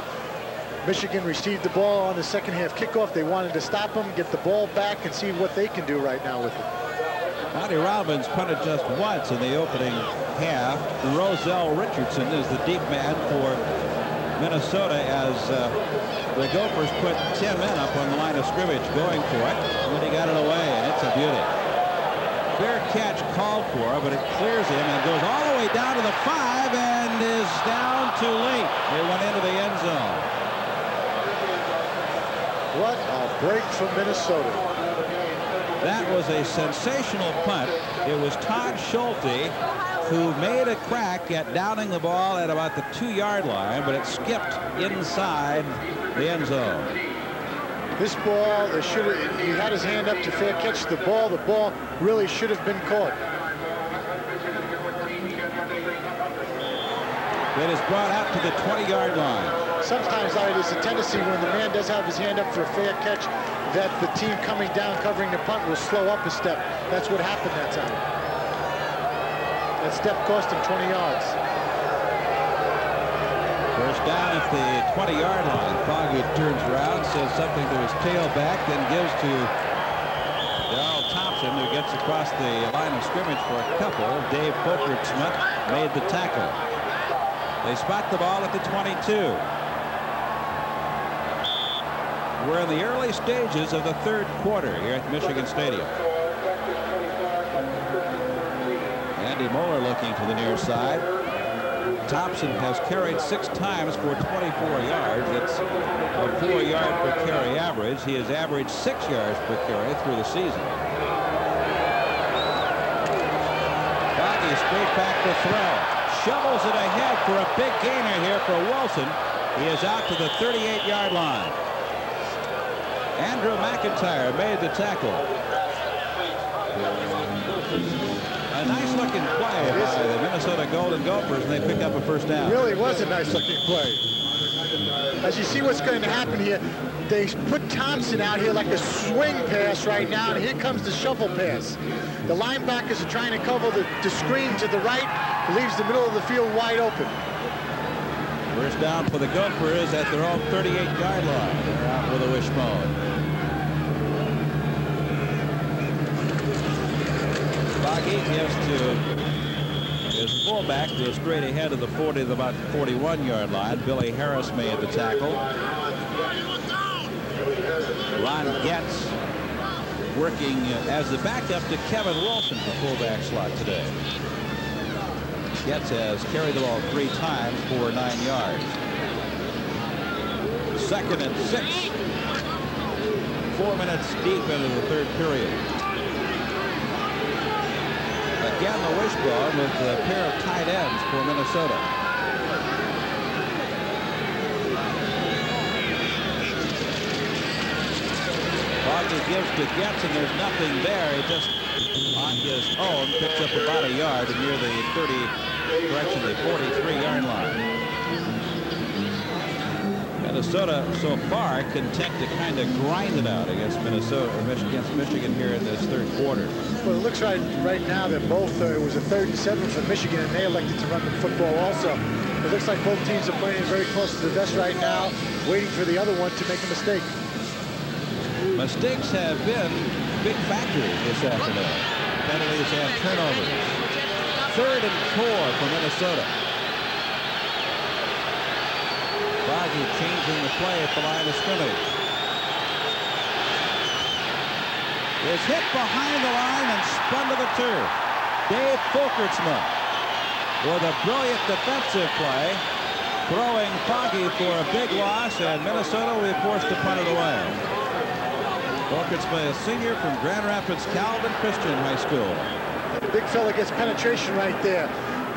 Michigan received the ball on the second half kickoff. They wanted to stop them, get the ball back, and see what they can do right now with it. Monty Robbins punted just once in the opening half. Roselle Richardson is the deep man for Minnesota as the Gophers put 10 men up on the line of scrimmage going for it. And then he got it away, and it's a beauty. Fair catch called for, but it clears him and goes all the way down to the 5 and is down too late. They went into the end zone. What a break from Minnesota. That was a sensational punt. It was Todd Schulte who made a crack at downing the ball at about the 2-yard line, but it skipped inside the end zone. This ball, he had his hand up to fair catch the ball. The ball really should have been caught. That is brought out to the 20-yard line. Sometimes it is a tendency when the man does have his hand up for a fair catch that the team coming down covering the punt will slow up a step. That's what happened that time. That step cost him 20 yards. First down at the 20-yard line. Foggie turns around, says something to his tailback, then gives to Darrell Thompson, who gets across the line of scrimmage for a couple. Dave Folkersmith made the tackle. They spot the ball at the 22. We're in the early stages of the third quarter here at Michigan Stadium. Andy Moeller looking to the near side. Thompson has carried 6 times for 24 yards. It's a 4-yard per carry average. He has averaged 6 yards per carry through the season. Foggie straight back to throw. Shovels it ahead for a big gainer here for Wilson. He is out to the 38-yard line. Andre McIntyre made the tackle. A nice-looking play by the Minnesota Golden Gophers, and they pick up a first down. It really was a nice-looking play. As you see what's going to happen here, they put Thompson out here like a swing pass right now, and here comes the shuffle pass. The linebackers are trying to cover the screen to the right, leaves the middle of the field wide open. First down for the Gophers at their own 38-yard line. They're out with a wishbone. Foggie gives to his fullback, to straight ahead of the 40 to about 41-yard line. Billy Harris made the tackle. Ron Getz working as the backup to Kevin Wilson for fullback slot today. Getz has carried the ball 3 times for 9 yards. 2nd and 6. 4 minutes deep into the third period. Again, the wishbone with a pair of tight ends for Minnesota. Foggie gives to Getz, and there's nothing there. He just, on his own, picks up about a yard near the 43-yard line. Minnesota so far content to kind of grind it out against Michigan here in this third quarter. Well, it looks right now that both it was a 3rd and 7 for Michigan, and they elected to run the football also. It looks like both teams are playing very close to the vest right now, waiting for the other one to make a mistake. Mistakes have been big factors this afternoon. Penalties and turnovers. 3rd and 4 for Minnesota. Foggie changing the play at the line of scrimmage. Is hit behind the line and spun to the turf. Dave Folkersma with a brilliant defensive play, throwing Foggie for a big loss, and Minnesota will be forced to punt it away. Folkersma, a senior from Grand Rapids Calvin Christian High School. Big fella gets penetration right there.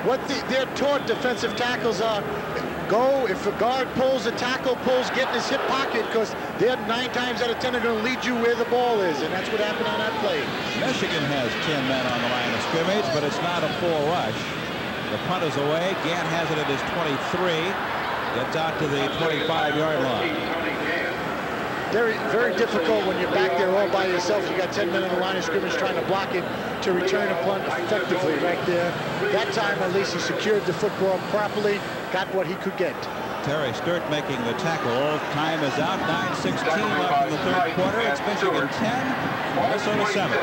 What they're taught defensive tackles are, go, if a guard pulls, a tackle pulls, get in his hip pocket, because they're 9 times out of 10 are going to lead you where the ball is, and that's what happened on that play. Michigan has 10 men on the line of scrimmage, but it's not a full rush. The punt is away. Gant has it at his 23. Gets out to the 25-yard line. Very, very difficult when you're back there all by yourself. You got 10 men on the line of scrimmage trying to block it to return a punt effectively right there. That time, at least, he secured the football properly, got what he could get. Terry Sturt making the tackle. Time is out. 9:16 left in the third quarter. It's Michigan 10, Minnesota 7.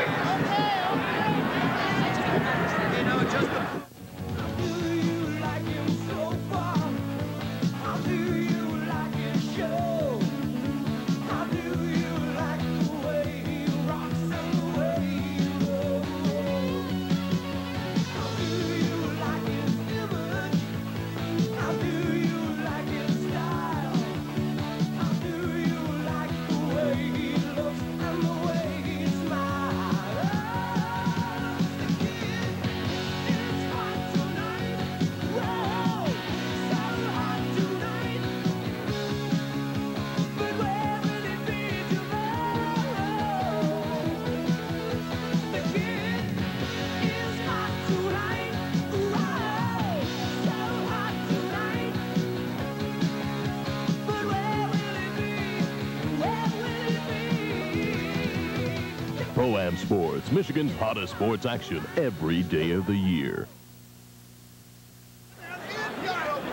Pro-Am Sports, Michigan's hottest sports action every day of the year.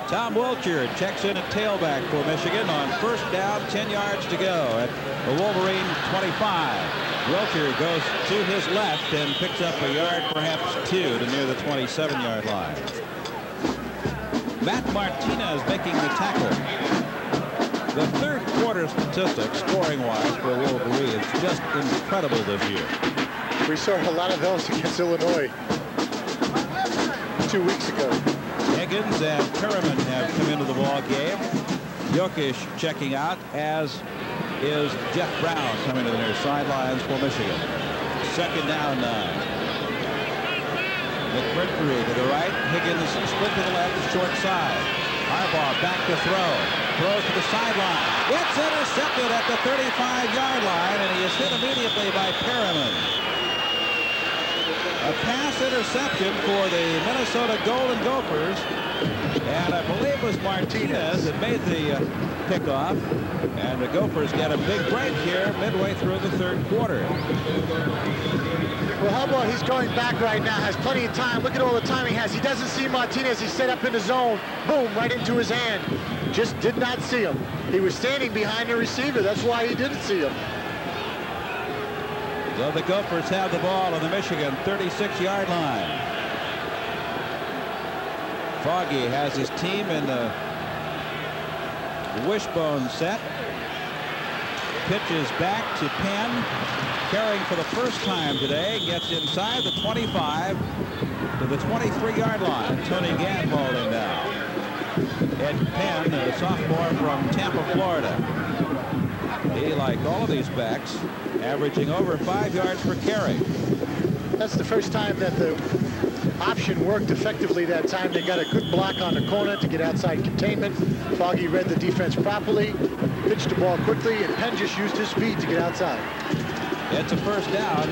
Tom Wilcher checks in a tailback for Michigan on first down, 10 yards to go at the Wolverine 25. Wilcher goes to his left and picks up a yard, perhaps two, to near the 27-yard line. Matt Martinez making the tackle. The third quarter statistics, scoring-wise, for Wolverine is just incredible this year. We saw a lot of those against Illinois 2 weeks ago. Higgins and Perriman have come into the ball game. Jokisch checking out, as is Jeff Brown coming to the near sidelines for Michigan. Second down 9. McMurtry to the right. Higgins split to the left, short side. Harbaugh back to throw. Throws to the sideline. It's intercepted at the 35-yard line, and he is hit immediately by Perriman. A pass interception for the Minnesota Golden Gophers, and I believe it was Martinez that made the pickoff, and the Gophers get a big break here midway through the third quarter. Well, how about he's going back right now, has plenty of time. Look at all the time he has. He doesn't see Martinez. He's set up in the zone. Boom, right into his hand. Just did not see him. He was standing behind the receiver. That's why he didn't see him. So the Gophers have the ball on the Michigan 36-yard line. Foggie has his team in the wishbone set. Pitches back to Penn. Carrying for the first time today. Gets inside the 25 to the 23-yard line. Tony Gann bowling now. Ed Penn, a sophomore from Tampa, Florida. He, like all of these backs, averaging over 5 yards per carry. That's the first time that the option worked effectively that time. They got a good block on the corner to get outside containment. Foggie read the defense properly, pitched the ball quickly, and Penn just used his speed to get outside. It's a first down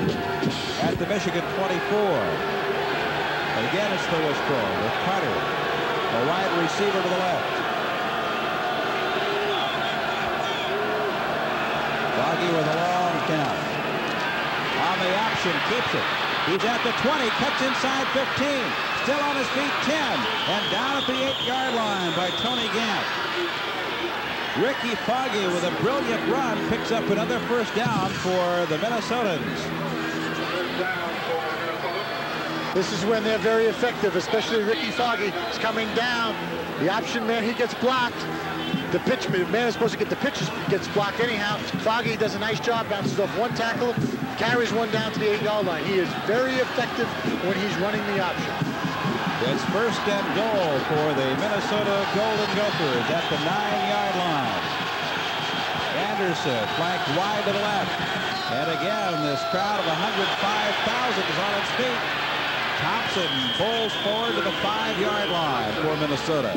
at the Michigan 24. And again, it's the wishbone with Carter, a wide receiver to the left. Foggie with a long count. On the option, keeps it. He's at the 20, cuts inside 15. Still on his feet, 10. And down at the 8-yard line by Tony Gann. Ricky Foggie with a brilliant run picks up another first down for the Minnesotans. This is when they're very effective, especially Ricky Foggie. He's coming down. The option man, he gets blocked. The pitch, the man is supposed to get the pitch, gets blocked anyhow. Foggie does a nice job, bounces off one tackle, carries one down to the 8-yard line. He is very effective when he's running the option. That's first and goal for the Minnesota Golden Gophers at the 9-yard line. Anderson flanked wide to the left. And again, this crowd of 105,000 is on its feet. Thompson bowls forward to the 5-yard line for Minnesota.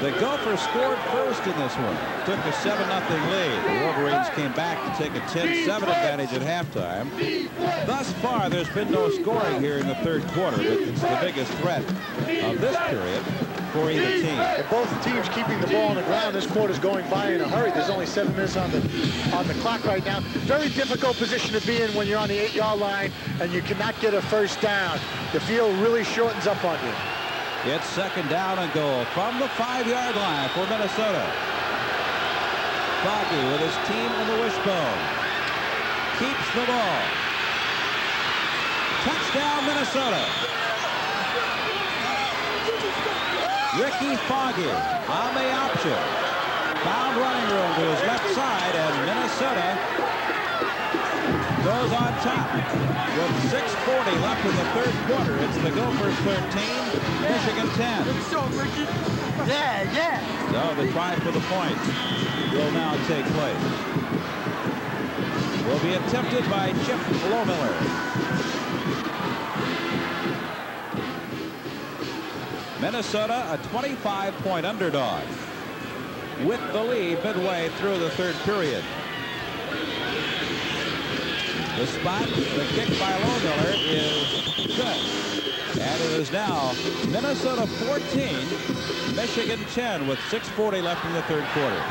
The Gophers scored first in this one. Took a 7-0 lead. The Wolverines came back to take a 10-7 advantage at halftime. Thus far, there's been no scoring here in the third quarter, but it's the biggest threat of this period for either team. And both teams keeping the ball on the ground. This quarter's going by in a hurry. There's only 7 minutes on the clock right now. Very difficult position to be in when you're on the 8-yard line and you cannot get a first down. The field really shortens up on you. It's second down and goal from the 5-yard line for Minnesota. Foggie with his team in the wishbone. Keeps the ball. Touchdown, Minnesota. Ricky Foggie on the option. Found running room to his left side, and Minnesota goes on top with 6:40 left in the third quarter. It's the Gophers 13, Michigan 10. Let's go, Ricky. Yeah, yeah. So the try for the point will now take place. Will be attempted by Chip Lohmiller. Minnesota, a 25-point underdog, with the lead midway through the third period. The spot, the kick by Lohmiller is good. And it is now Minnesota 14, Michigan 10 with 6:40 left in the third quarter.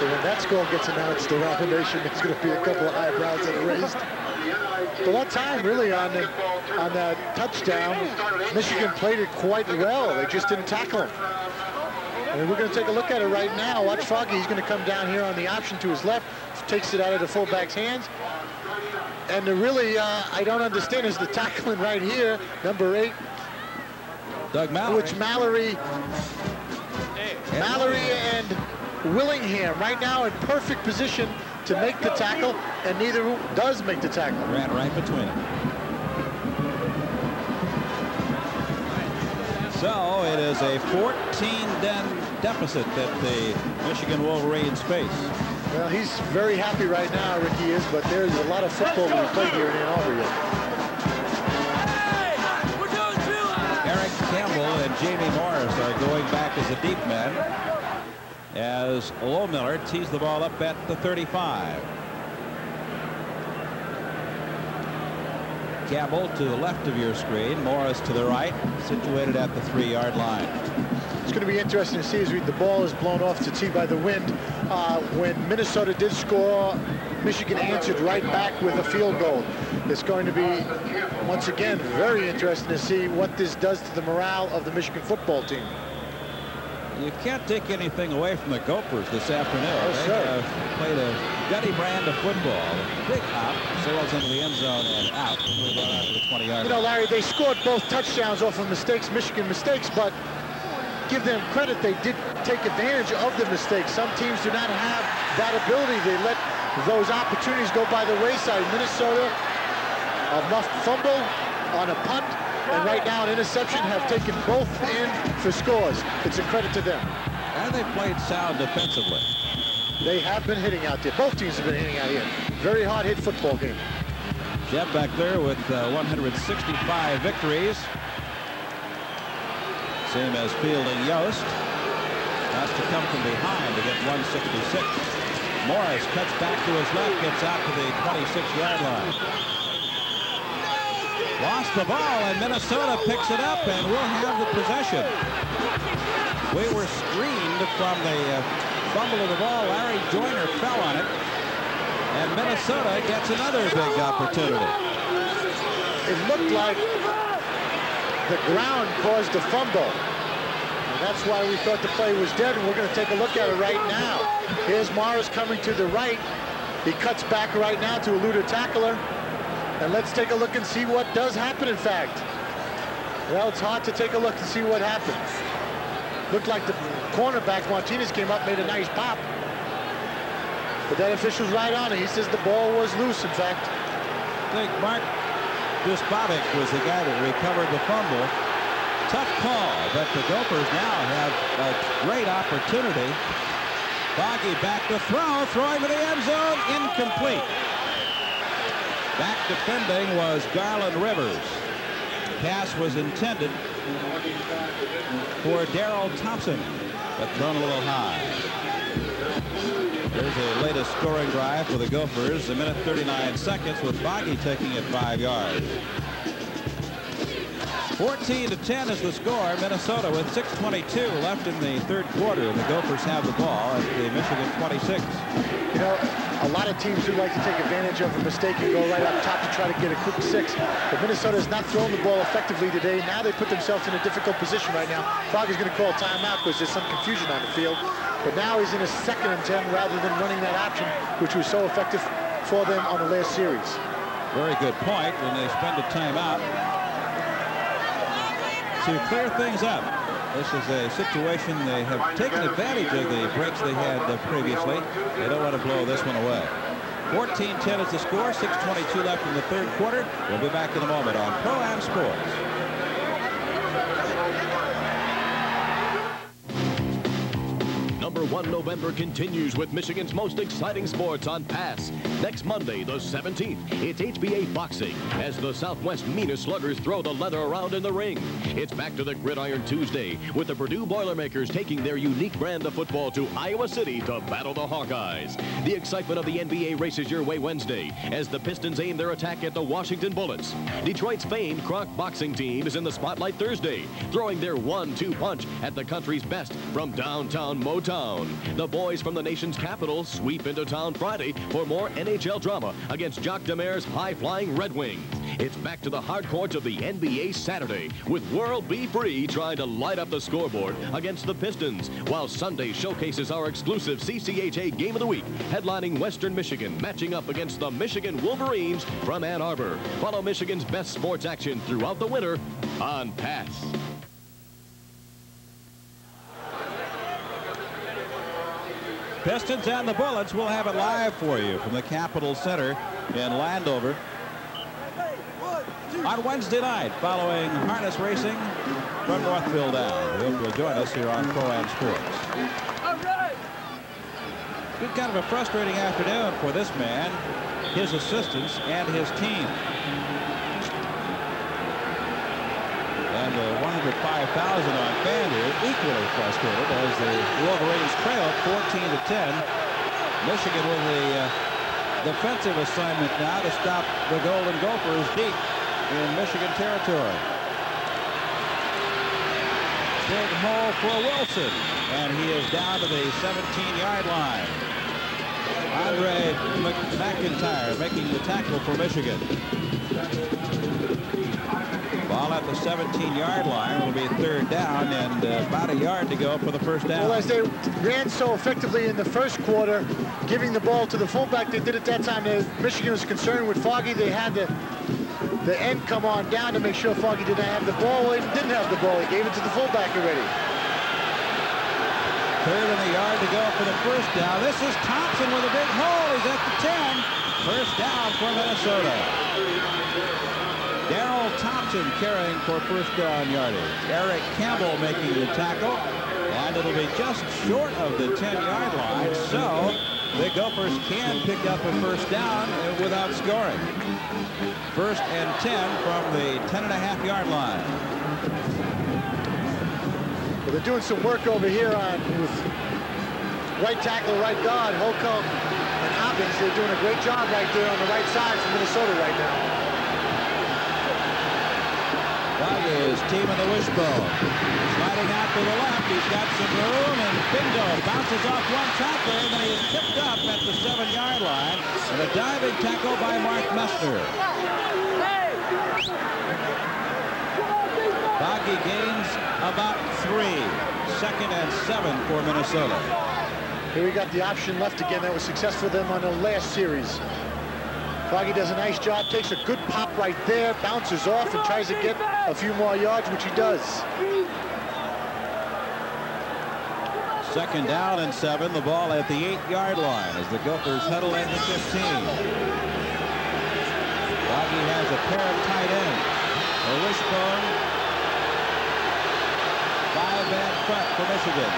But when that score gets announced around the nation, there's going to be a couple of eyebrows that are raised. But one time, really, on that touchdown, Michigan played it quite well. They just didn't tackle him. And we're going to take a look at it right now. Watch Foggie. He's going to come down here on the option to his left, takes it out of the fullback's hands. And the really, I don't understand is the tackling right here, number 8. Doug Mallory. Which Mallory, and Willingham right now in perfect position to make the tackle, and neither does make the tackle. Ran right between them. So it is a 14-10 deficit that the Michigan Wolverines face. Well, he's very happy right now, Ricky is, but there's a lot of football to be played here in Ann Arbor yet. Eric Campbell and Jamie Morris are going back as a deep man as Lohmiller tees the ball up at the 35. Campbell to the left of your screen, Morris to the right, situated at the 3-yard line. It's going to be interesting to see as the ball is blown off to tee by the wind. When Minnesota did score, Michigan answered right back with a field goal. It's going to be, once again, very interesting to see what this does to the morale of the Michigan football team. You can't take anything away from the Gophers this afternoon. Oh, they played a gutty brand of football. Big hop, sails into the end zone and out. The 20-yard. You know, Larry, they scored both touchdowns off of mistakes, Michigan mistakes, but give them credit, they did take advantage of the mistakes. Some teams do not have that ability. They let those opportunities go by the wayside. Minnesota, a muffed fumble on a punt, and right now an interception, have taken both in for scores. It's a credit to them. And they played sound defensively. They have been hitting out there. Both teams have been hitting out here. Very hard hit football game. Schembechler with 165 victories. Same as Fielding Yost. Has to come from behind to get 166. Morris cuts back to his left, gets out to the 26-yard line. Lost the ball, and Minnesota picks it up, and we'll have the possession. We were screened from the fumble of the ball. Larry Joyner fell on it, and Minnesota gets another big opportunity. It looked like the ground caused a fumble. And that's why we thought the play was dead, and we're going to take a look at it right now. Here's Morris coming to the right. He cuts back right now to elude a tackler. And let's take a look and see what does happen, in fact. Well, it's hard to take a look and see what happens. Looked like the cornerback, Martinez, came up, made a nice pop. But that official's right on it. He says the ball was loose, in fact. I think Mark Gusbovic was the guy that recovered the fumble. Tough call, but the Gophers now have a great opportunity. Foggie back to throw, throwing to the end zone, incomplete. Back defending was Garland Rivers. The pass was intended for Darrell Thompson, but thrown a little high. Here's the latest scoring drive for the Gophers. A minute 39 seconds with Foggie taking it 5 yards. 14-10 is the score. Minnesota with 6:22 left in the third quarter, and the Gophers have the ball at the Michigan 26. You know, a lot of teams do like to take advantage of a mistake and go right up top to try to get a quick six. But Minnesota's not thrown the ball effectively today. Now they put themselves in a difficult position right now. Foggie's going to call timeout because there's some confusion on the field. But now he's in a 2nd and 10 rather than running that option, which was so effective for them on the last series. Very good point. When they spend a timeout to clear things up. This is a situation they have taken advantage of the breaks they had previously. They don't want to blow this one away. 14-10 is the score, 6:22 left in the third quarter. We'll be back in a moment on Pro-Am Sports. Number 1 November continues with Michigan's most exciting sports on Pass. Next Monday, the 17th, it's HBA boxing as the Southwest meanest sluggers throw the leather around in the ring. It's back to the Gridiron Tuesday with the Purdue Boilermakers taking their unique brand of football to Iowa City to battle the Hawkeyes. The excitement of the NBA races your way Wednesday as the Pistons aim their attack at the Washington Bullets. Detroit's famed Croc boxing team is in the spotlight Thursday, throwing their 1-2 punch at the country's best from downtown Motown. down. The boys from the nation's capital sweep into town Friday for more NHL drama against Jacques Demmer's high-flying Red Wings. It's back to the hardcourts of the NBA Saturday with World Be Free trying to light up the scoreboard against the Pistons, while Sunday showcases our exclusive CCHA Game of the Week, headlining Western Michigan matching up against the Michigan Wolverines from Ann Arbor. Follow Michigan's best sports action throughout the winter on Pass. Pistons and the Bullets, will have it live for you from the Capitol Center in Landover on Wednesday night following harness racing from Northville down. Hope you'll join us here on Pro-Am Sports. All right. Been kind of a frustrating afternoon for this man, his assistants, and his team. And the 105,000 on FanDuel equally frustrated as the Wolverines trail 14-10. Michigan with the defensive assignment now to stop the Golden Gophers deep in Michigan territory. Big hole for Wilson, and he is down to the 17-yard line. Andre McIntyre making the tackle for Michigan. Ball at the 17-yard line. Will be third down and about a yard to go for the first down. Well, as they ran so effectively in the first quarter, giving the ball to the fullback, they did at that time. Michigan was concerned with Foggie. They had the end come on down to make sure Foggie didn't have the ball. Well, he didn't have the ball. He gave it to the fullback already. Third and a yard to go for the first down. This is Thompson with a big hole. He's at the 10. First down for Minnesota. Darrell Thompson carrying for first down yardage. Eric Campbell making the tackle, and it'll be just short of the 10-yard line, so the Gophers can pick up a first down without scoring. First and 10 from the 10.5-yard line. Well, they're doing some work over here on right tackle, right guard, Holcomb and Hopkins. They're doing a great job right there on the right side for Minnesota right now. His team in the wishbone. Sliding out to the left, he's got some room, and bingo, bounces off one tackle, and then he's tipped up at the 7-yard line, and a diving tackle by Mark Messner. Foggie gains about 3. Second and 7 for Minnesota. Here we got the option left again. That was successful for them on the last series. Foggie does a nice job, takes a good pop right there, bounces off and tries to get a few more yards, which he does. Second down and 7, the ball at the 8-yard line as the Gophers huddle at the 15. Foggie has a pair of tight ends. A wishbone. 5-man front for Michigan.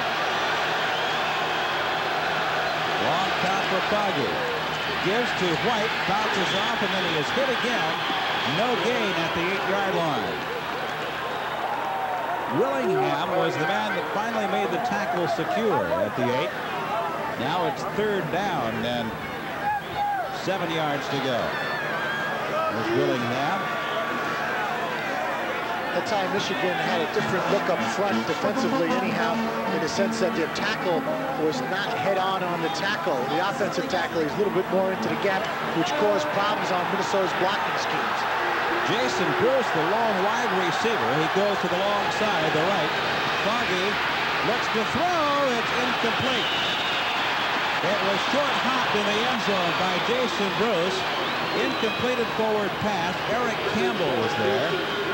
Long pass for Foggie. Gives to White, bounces off, and then he is hit again. No gain at the 8-yard line. Willingham was the man that finally made the tackle secure at the 8. Now it's third down and 7 yards to go. There's Willingham. That time Michigan had a different look up front defensively anyhow, in the sense that their tackle was not head-on on the tackle. The offensive tackle is a little bit more into the gap, which caused problems on Minnesota's blocking schemes. Jason Bruce, the long wide receiver, he goes to the long side, the right. Foggie looks to throw, it's incomplete. It was short-hopped in the end zone by Jason Bruce. Incompleted forward pass, Eric Campbell was there.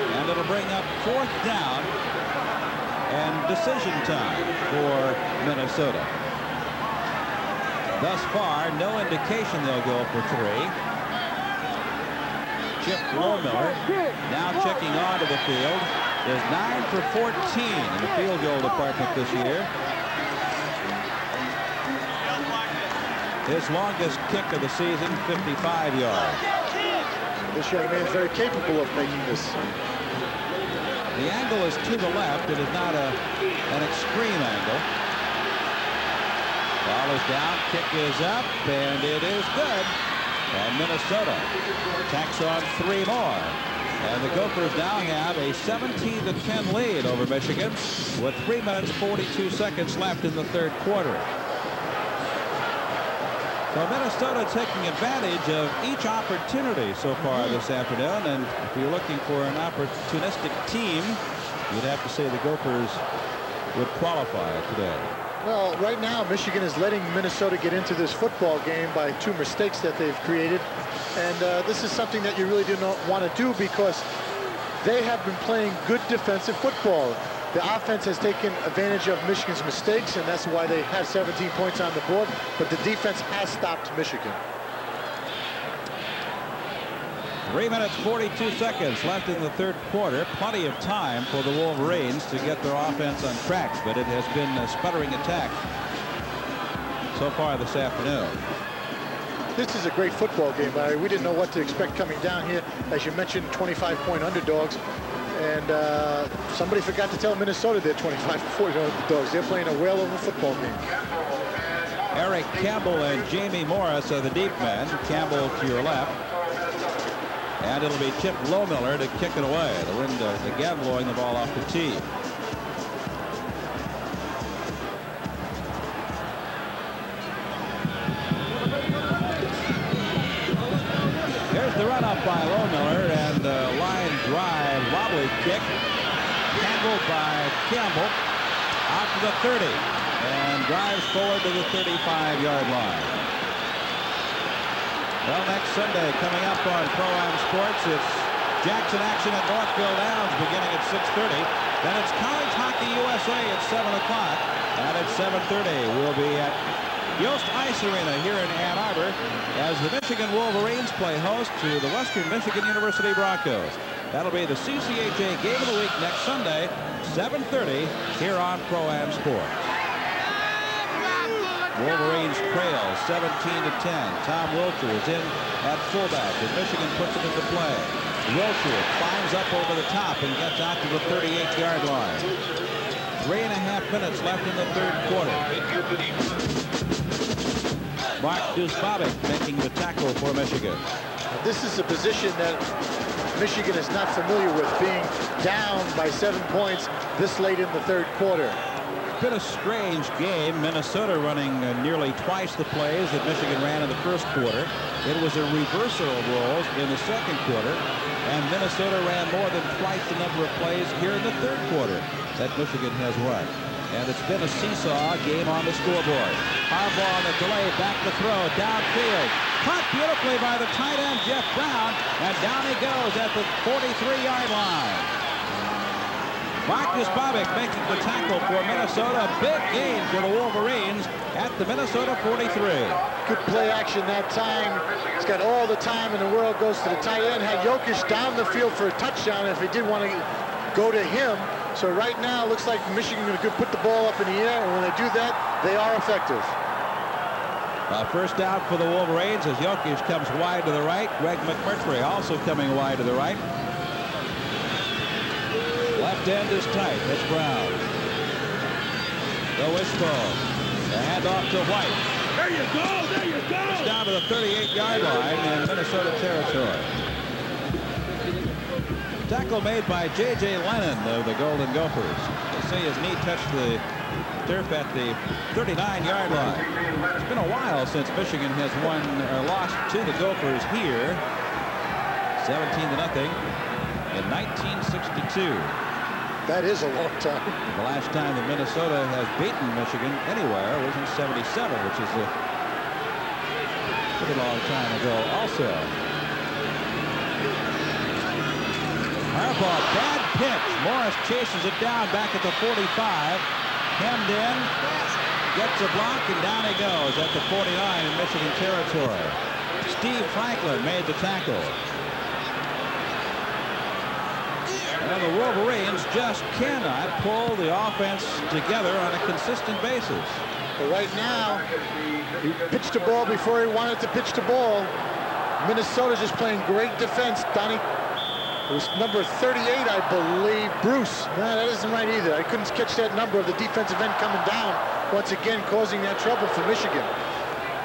And it'll bring up fourth down and decision time for Minnesota. Thus far, no indication they'll go for 3. Chip Lohmiller now checking onto the field is 9 for 14 in the field goal department this year. His longest kick of the season, 55 yards. This young man is very capable of making this. The angle is to the left. It is not an extreme angle. Ball is down, kick is up, and it is good. And Minnesota tacks on 3 more. And the Gophers now have a 17-10 lead over Michigan with 3 minutes 42 seconds left in the third quarter. So Minnesota taking advantage of each opportunity so far this afternoon, and if you're looking for an opportunistic team, you'd have to say the Gophers would qualify today. Well, right now Michigan is letting Minnesota get into this football game by two mistakes that they've created, and this is something that you really do not want to do because they have been playing good defensive football. The offense has taken advantage of Michigan's mistakes, and that's why they have 17 points on the board, but the defense has stopped Michigan. 3 minutes, 42 seconds left in the third quarter. Plenty of time for the Wolverines to get their offense on track, but it has been a sputtering attack so far this afternoon. This is a great football game, Larry. We didn't know what to expect coming down here. As you mentioned, 25-point underdogs. And somebody forgot to tell Minnesota they're 25-point underdogs. They're playing a well-over football game. Eric Campbell and Jamie Morris are the deep men. Campbell to your left. And it'll be Chip Lohmiller to kick it away. The wind again blowing the ball off the tee. Here's the run up by Lohmiller and the line drive wobbly kick handled by Campbell out to the 30 and drives forward to the 35-yard line. Well, next Sunday, coming up on Pro-Am Sports, it's Jackson action at Northville Downs beginning at 6:30. Then it's College Hockey USA at 7 o'clock. And at 7:30, we'll be at Yost Ice Arena here in Ann Arbor as the Michigan Wolverines play host to the Western Michigan University Broncos. That'll be the CCHA Game of the Week next Sunday, 7:30, here on Pro-Am Sports. Wolverines trail 17-10. Tom Wilcher is in at fullback and Michigan puts it into play. Wilcher climbs up over the top and gets out to the 38-yard line. 3.5 minutes left in the third quarter. Mark Dusbabik making the tackle for Michigan. This is a position that Michigan is not familiar with, being down by 7 points this late in the third quarter. Been a strange game. Minnesota running nearly twice the plays that Michigan ran in the first quarter. It was a reversal of roles in the second quarter, and Minnesota ran more than twice the number of plays here in the third quarter that Michigan has run. And it's been a seesaw game on the scoreboard. Harbaugh on the delay, back to throw, downfield. Caught beautifully by the tight end, Jeff Brown, and down he goes at the 43-yard line. Marcus Bobick making the tackle for Minnesota. Big gain for the Wolverines at the Minnesota 43. Good play action that time. He's got all the time in the world. Goes to the tight end. Had Jokisch down the field for a touchdown if he did want to go to him. So right now, it looks like Michigan going to put the ball up in the air. And when they do that, they are effective. First down for the Wolverines as Jokisch comes wide to the right. Greg McMurtry also coming wide to the right. Left end is tight. That's Brown. The wishbone. The handoff to White. There you go. There you go. It's down to the 38-yard line in Minnesota territory. Tackle made by J.J. Lennon of the Golden Gophers. They say his knee touched the turf at the 39-yard line. It's been a while since Michigan has won or lost to the Gophers here. 17-0 in 1962. That is a long time. The last time that Minnesota has beaten Michigan anywhere was in 77, which is a pretty long time ago also. Harbaugh, bad pitch. Morris chases it down back at the 45. Hemmed in. Gets a block, and down he goes at the 49 in Michigan territory. Steve Franklin made the tackle. And the Wolverines just cannot pull the offense together on a consistent basis. But right now, he pitched the ball before he wanted to pitch the ball. Minnesota's just playing great defense. Donnie, it was number 38, I believe. Bruce. No, that isn't right either. I couldn't catch that number of the defensive end coming down. Once again, causing that trouble for Michigan.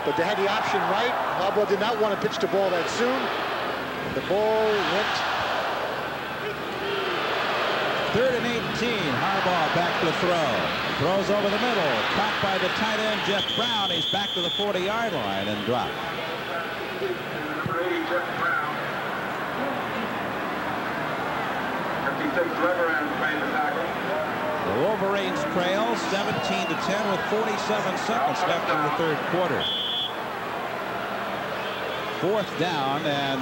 But they had the option right. Harbaugh did not want to pitch the ball that soon. The ball went Third and 18. Harbaugh back to throw. Throws over the middle. Caught by the tight end, Jeff Brown. He's back to the 40-yard line and dropped. Jeff Brown. The Wolverines trail 17 to 10 with 47 seconds left in the third quarter. Fourth down and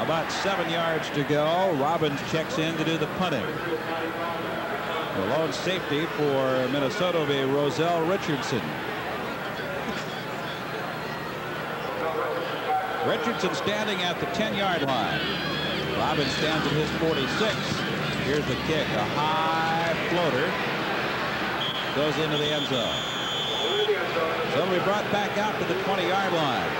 about 7 yards to go. Robbins checks in to do the punting. The lone safety for Minnesota will be Roselle Richardson. Richardson standing at the 10-yard line. Robbins stands at his 46. Here's the kick. A high floater. Goes into the end zone. So we brought back out to the 20-yard line.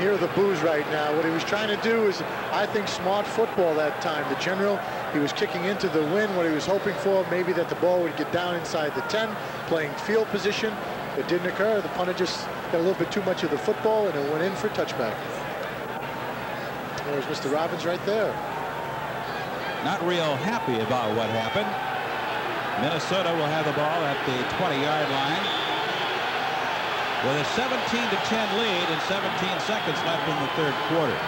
Hear the boos right now. What he was trying to do is, I think, smart football that time. The general, he was kicking into the wind. What he was hoping for, maybe that the ball would get down inside the 10, playing field position. It didn't occur. The punter just got a little bit too much of the football, and it went in for touchback. There's Mr. Robbins right there. Not real happy about what happened. Minnesota will have the ball at the 20-yard line. With a 17 to 10 lead and 17 seconds left in the third quarter.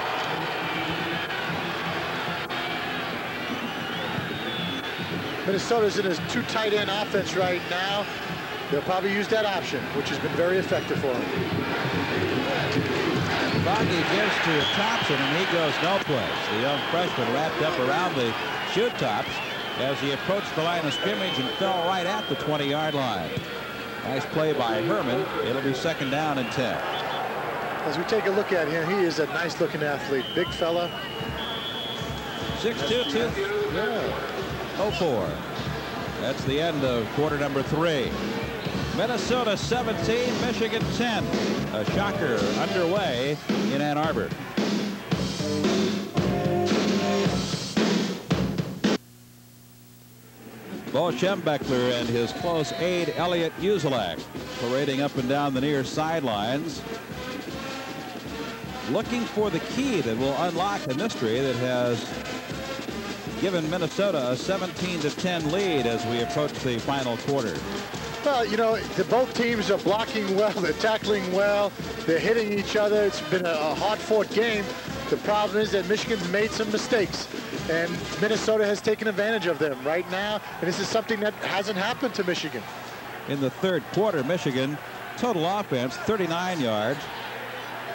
Minnesota's in his two tight end offense right now. They'll probably use that option, which has been very effective for him. Foggie gives to Thompson, and he goes no place. The young freshman wrapped up around the shoe tops as he approached the line of scrimmage and fell right at the 20-yard line. Nice play by Herman. It'll be second down and 10. As we take a look at him, he is a nice-looking athlete. Big fella. 6'2", 204. That's the end of quarter number 3. Minnesota 17, Michigan 10. A shocker underway in Ann Arbor. Bo Schembechler and his close aide, Elliot Uzelac, parading up and down the near sidelines, looking for the key that will unlock the mystery that has given Minnesota a 17-10 lead as we approach the final quarter. Well, you know, both teams are blocking well, they're tackling well, they're hitting each other. It's been a hard-fought game. The problem is that Michigan's made some mistakes, and Minnesota has taken advantage of them right now, and this is something that hasn't happened to Michigan. In the third quarter, Michigan, total offense, 39 yards.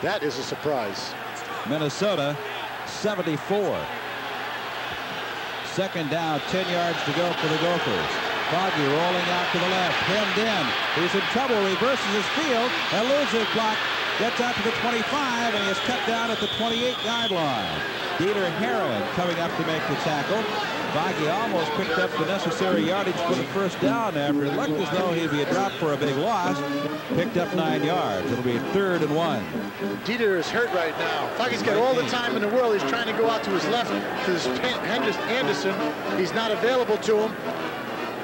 That is a surprise. Minnesota, 74. Second down, 10 yards to go for the Gophers. Foggie rolling out to the left, hemmed in. He's in trouble, reverses his field, elusive block. Gets out to the 25, and he is cut down at the 28-yard line. Dieter Heeren coming up to make the tackle. Foggie almost picked up the necessary yardage for the first down after it looked as though he'd be dropped for a big loss. Picked up 9 yards. It'll be third and one. Dieter is hurt right now. Foggie's got all the time in the world. He's trying to go out to his left to this Anderson. He's not available to him.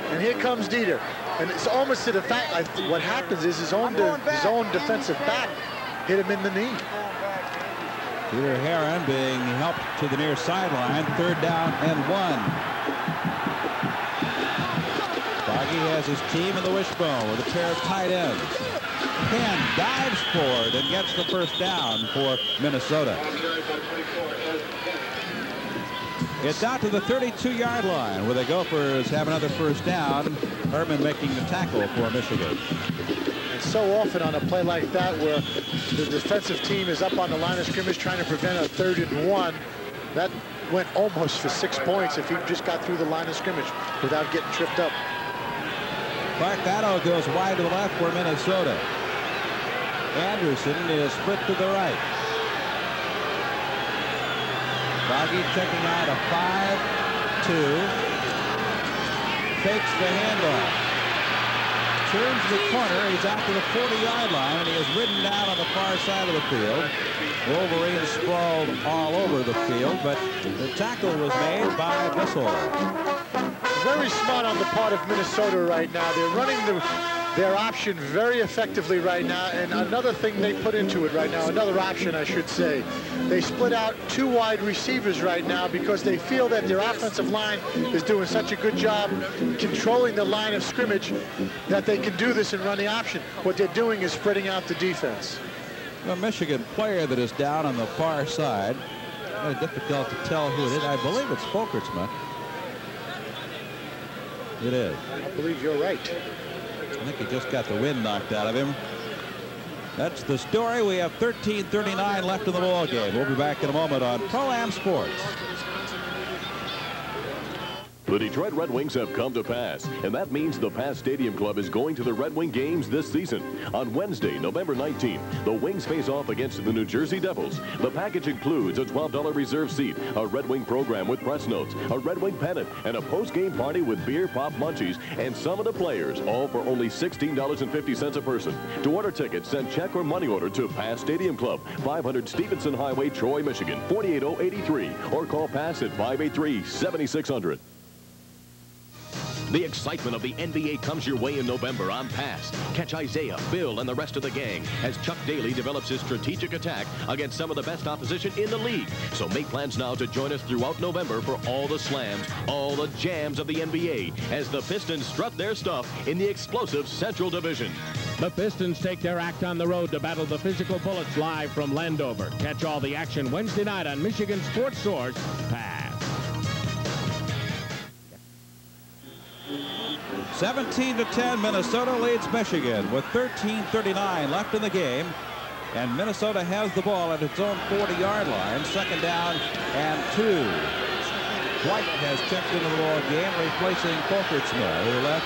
And here comes Dieter. And it's almost to the fact, what happens is his own defensive back hit him in the knee. Dieter Heeren being helped to the near sideline. Third down and one. Foggie has his team in the wishbone with a pair of tight ends. Penn dives forward and gets the first down for Minnesota. It's out to the 32-yard line where the Gophers have another first down. Herman making the tackle for Michigan. So often on a play like that where the defensive team is up on the line of scrimmage trying to prevent a third and one, that went almost for 6 points if he just got through the line of scrimmage without getting tripped up. Clark Otto goes wide to the left for Minnesota. Anderson is split to the right. Foggie checking out a 5-2. Fakes the handoff. Turns the corner, he's out to the 40-yard line, and he is ridden down on the far side of the field. Wolverines sprawled all over the field, but the tackle was made by Messner. Very smart on the part of Minnesota right now. They're running the their option very effectively right now. And another thing they put into it right now, another option I should say, they split out two wide receivers right now because they feel that their offensive line is doing such a good job controlling the line of scrimmage that they can do this and run the option. What they're doing is spreading out the defense. A Michigan player that is down on the far side. Very difficult to tell who it is. I believe it's Folkersman. It is. I believe you're right. I think he just got the wind knocked out of him. That's the story. We have 13:39 left in the ball game. We'll be back in a moment on Pro-Am Sports. The Detroit Red Wings have come to pass, and that means the Pass Stadium Club is going to the Red Wing games this season. On Wednesday, November 19th, the Wings face off against the New Jersey Devils. The package includes a $12 reserve seat, a Red Wing program with press notes, a Red Wing pennant, and a post-game party with beer, pop, munchies, and some of the players, all for only $16.50 a person. To order tickets, send check or money order to Pass Stadium Club, 500 Stevenson Highway, Troy, Michigan, 48083, or call Pass at 583-7600. The excitement of the NBA comes your way in November on Pass. Catch Isaiah, Bill, and the rest of the gang as Chuck Daly develops his strategic attack against some of the best opposition in the league. So make plans now to join us throughout November for all the slams, all the jams of the NBA as the Pistons strut their stuff in the explosive Central Division. The Pistons take their act on the road to battle the physical Bullets live from Landover. Catch all the action Wednesday night on Michigan Sports Source, Pass. 17-10, Minnesota leads Michigan with 13:39 left in the game, and Minnesota has the ball at its own 40-yard line, second down and 2. White has checked into the ball game, replacing Folkersman, who left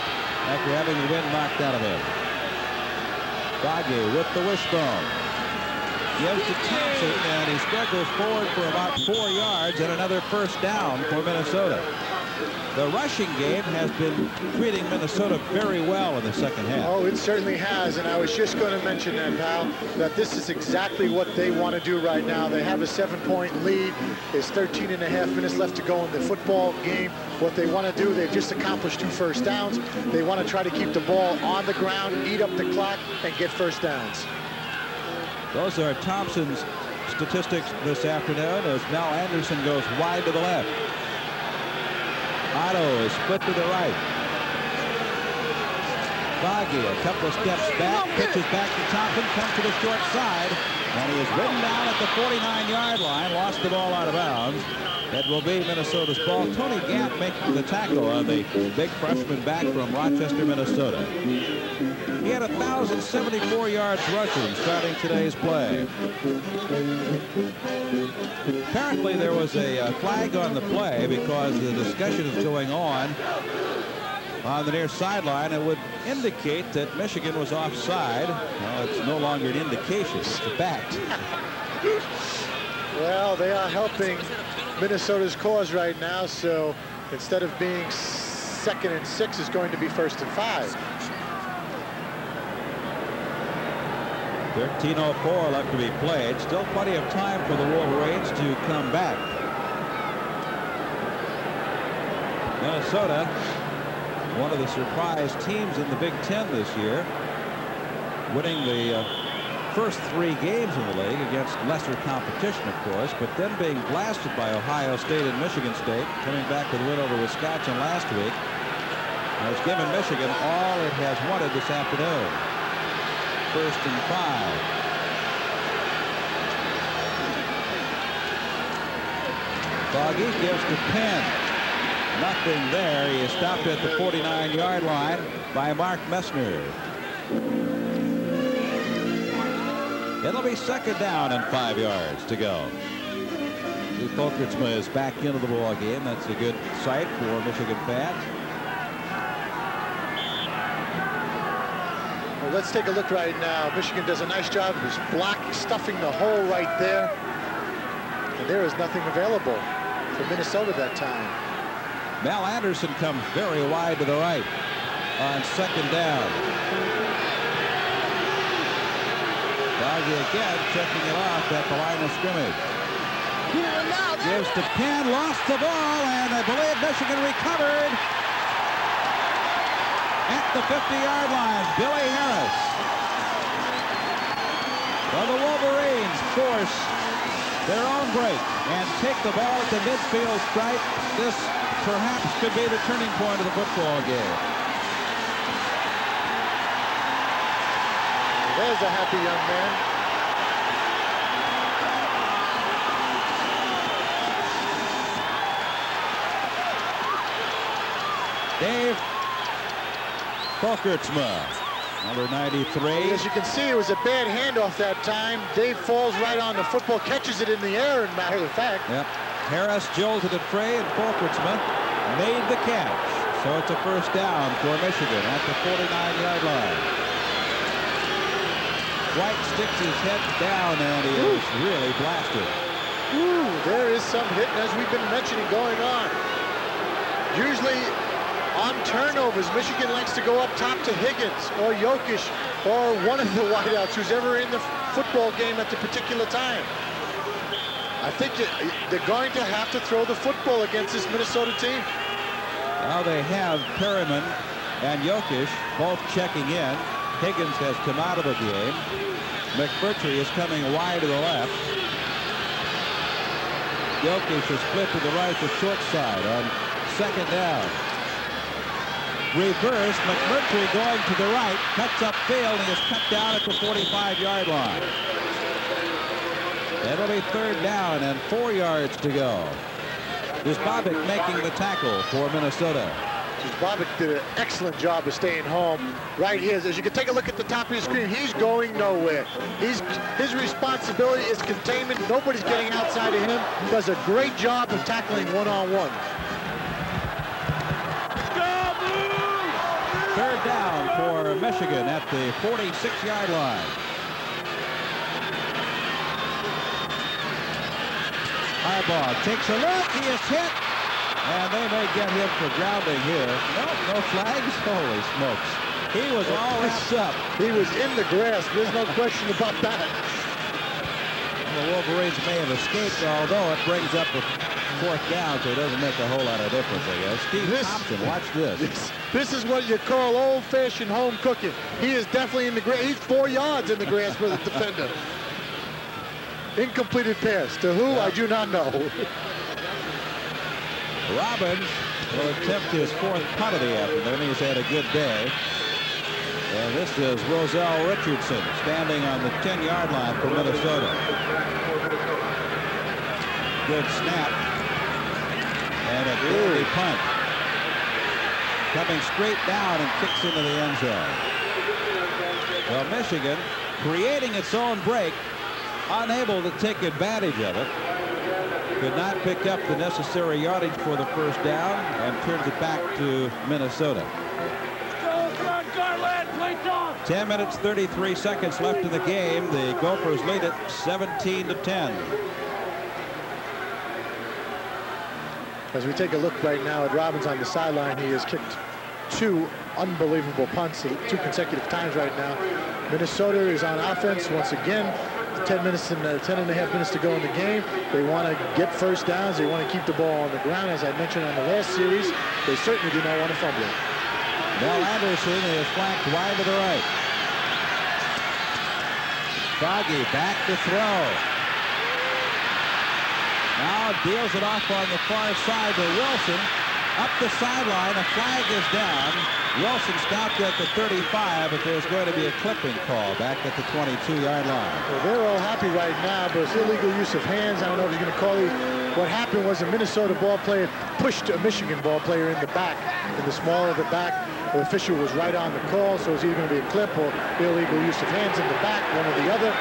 after having the wind knocked out of him. Foggie with the wishbone. Gives to Thompson, and he struggles forward for about 4 yards and another first down for Minnesota. The rushing game has been treating Minnesota very well in the second half. Oh, it certainly has, and I was just going to mention that, Powell, that this is exactly what they want to do right now. They have a 7-point lead. There's 13.5 minutes left to go in the football game. What they want to do, they've just accomplished 2 first downs. They want to try to keep the ball on the ground, eat up the clock, and get first downs. Those are Thompson's statistics this afternoon as Mel Anderson goes wide to the left. Otto is split to the right. Foggie a couple of steps back, pitches back to Thompson, comes to the short side, and he is ridden down at the 49-yard line, lost the ball out of bounds. That will be Minnesota's ball. Tony Gapp making the tackle on the big freshman back from Rochester, Minnesota. He had 1,074 yards rushing starting today's play. Apparently there was a flag on the play because the discussion is going on the near sideline. It would indicate that Michigan was offside. Well, it's no longer an indication, it's a fact. Well, they are helping Minnesota's cause right now, so instead of being 2nd and 6, it's going to be 1st and 5. 13:04 left to be played. Still plenty of time for the Wolverines to come back. Minnesota, one of the surprise teams in the Big Ten this year, winning the first 3 games in the league against lesser competition, of course, but then being blasted by Ohio State and Michigan State, coming back with a win over Wisconsin last week, has given Michigan all it has wanted this afternoon. 1st and 5. Foggie gives to Penn. Nothing there. He is stopped at the 49-yard line by Mark Messner. It'll be 2nd down and 5 yards to go. Folkersman is back into the ball game. That's a good sight for Michigan fans. Well, let's take a look right now. Michigan does a nice job of blocking, stuffing the hole right there. And there is nothing available for Minnesota that time. Mel Anderson comes very wide to the right on 2nd down. Foggie again checking it off at the line of scrimmage. Gives to Penn, lost the ball, and I believe Michigan recovered. at the 50-yard line. Billy Harris. Well, the Wolverines force their own break and take the ball at the midfield stripe. This perhaps could be the turning point of the football game. There's a happy young man. Dave Folkertsma, number 93. As you can see, it was a bad handoff that time. Dave falls right on the football, catches it in the air, and matter of fact. Yep. Harris jolted it free, and Folkertsma made the catch. So it's a first down for Michigan at the 49-yard line. White sticks his head down, and he is really blasted. Ooh, there is some hitting, as we've been mentioning, going on. Usually, on turnovers, Michigan likes to go up top to Higgins or Jokisch or one of the wideouts who's ever in the football game at the particular time. I think they're going to have to throw the football against this Minnesota team. Now they have Perriman and Jokisch both checking in. Higgins has come out of the game. McMurtry is coming wide to the left. Jokisch is split to the right, the short side on second down. Reverse, McMurtry going to the right, cuts upfield, and is cut down at the 45-yard line. That'll be third down and 4 yards to go. There's Bobick making the tackle for Minnesota. Bobick did an excellent job of staying home. Right here, as you can take a look at the top of your screen, he's going nowhere. His responsibility is containment. Nobody's getting outside of him. He does a great job of tackling one-on-one. Third down for Michigan at the 46-yard line. Harbaugh takes a look. He is hit, and they may get him for grounding here. Nope, no flags. Holy smokes! He was all wrapped up. He was in the grass. There's no question about that. The Wolverines may have escaped, although it brings up the fourth down, so it doesn't make a whole lot of difference, I guess. Steve Thompson, watch this. This is what you call old-fashioned home cooking. He is definitely in the grass. He's 4 yards in the grass for the defender. Incomplete pass. To who? Yeah. I do not know. Robbins will attempt his fourth punt of the afternoon. He's had a good day. And this is Roselle Richardson standing on the 10-yard line for Minnesota. Good snap. And a good punt. Coming straight down and kicks into the end zone. Well, Michigan creating its own break, unable to take advantage of it. Could not pick up the necessary yardage for the first down and turns it back to Minnesota. Go, run, Garland, play dog. 10 minutes, 33 seconds left in the game. The Gophers lead it 17-10. As we take a look right now at Robbins on the sideline, he has kicked two unbelievable punts, two consecutive times right now. Minnesota is on offense once again. 10 and a half minutes to go in the game. They want to get first downs. They want to keep the ball on the ground. As I mentioned on the last series, they certainly do not want to fumble it. Mel Anderson is flanked wide to the right. Foggie back to throw. Now deals it off on the far side to Wilson. Up the sideline, a flag is down. Wilson stopped at the 35, but there's going to be a clipping call back at the 22-yard line. Well, they're all happy right now, but it's illegal use of hands. I don't know if he's going to call it. What happened was a Minnesota ball player pushed a Michigan ball player in the back, in the small of the back. The official was right on the call, so it's either going to be a clip or illegal use of hands in the back, one or the other.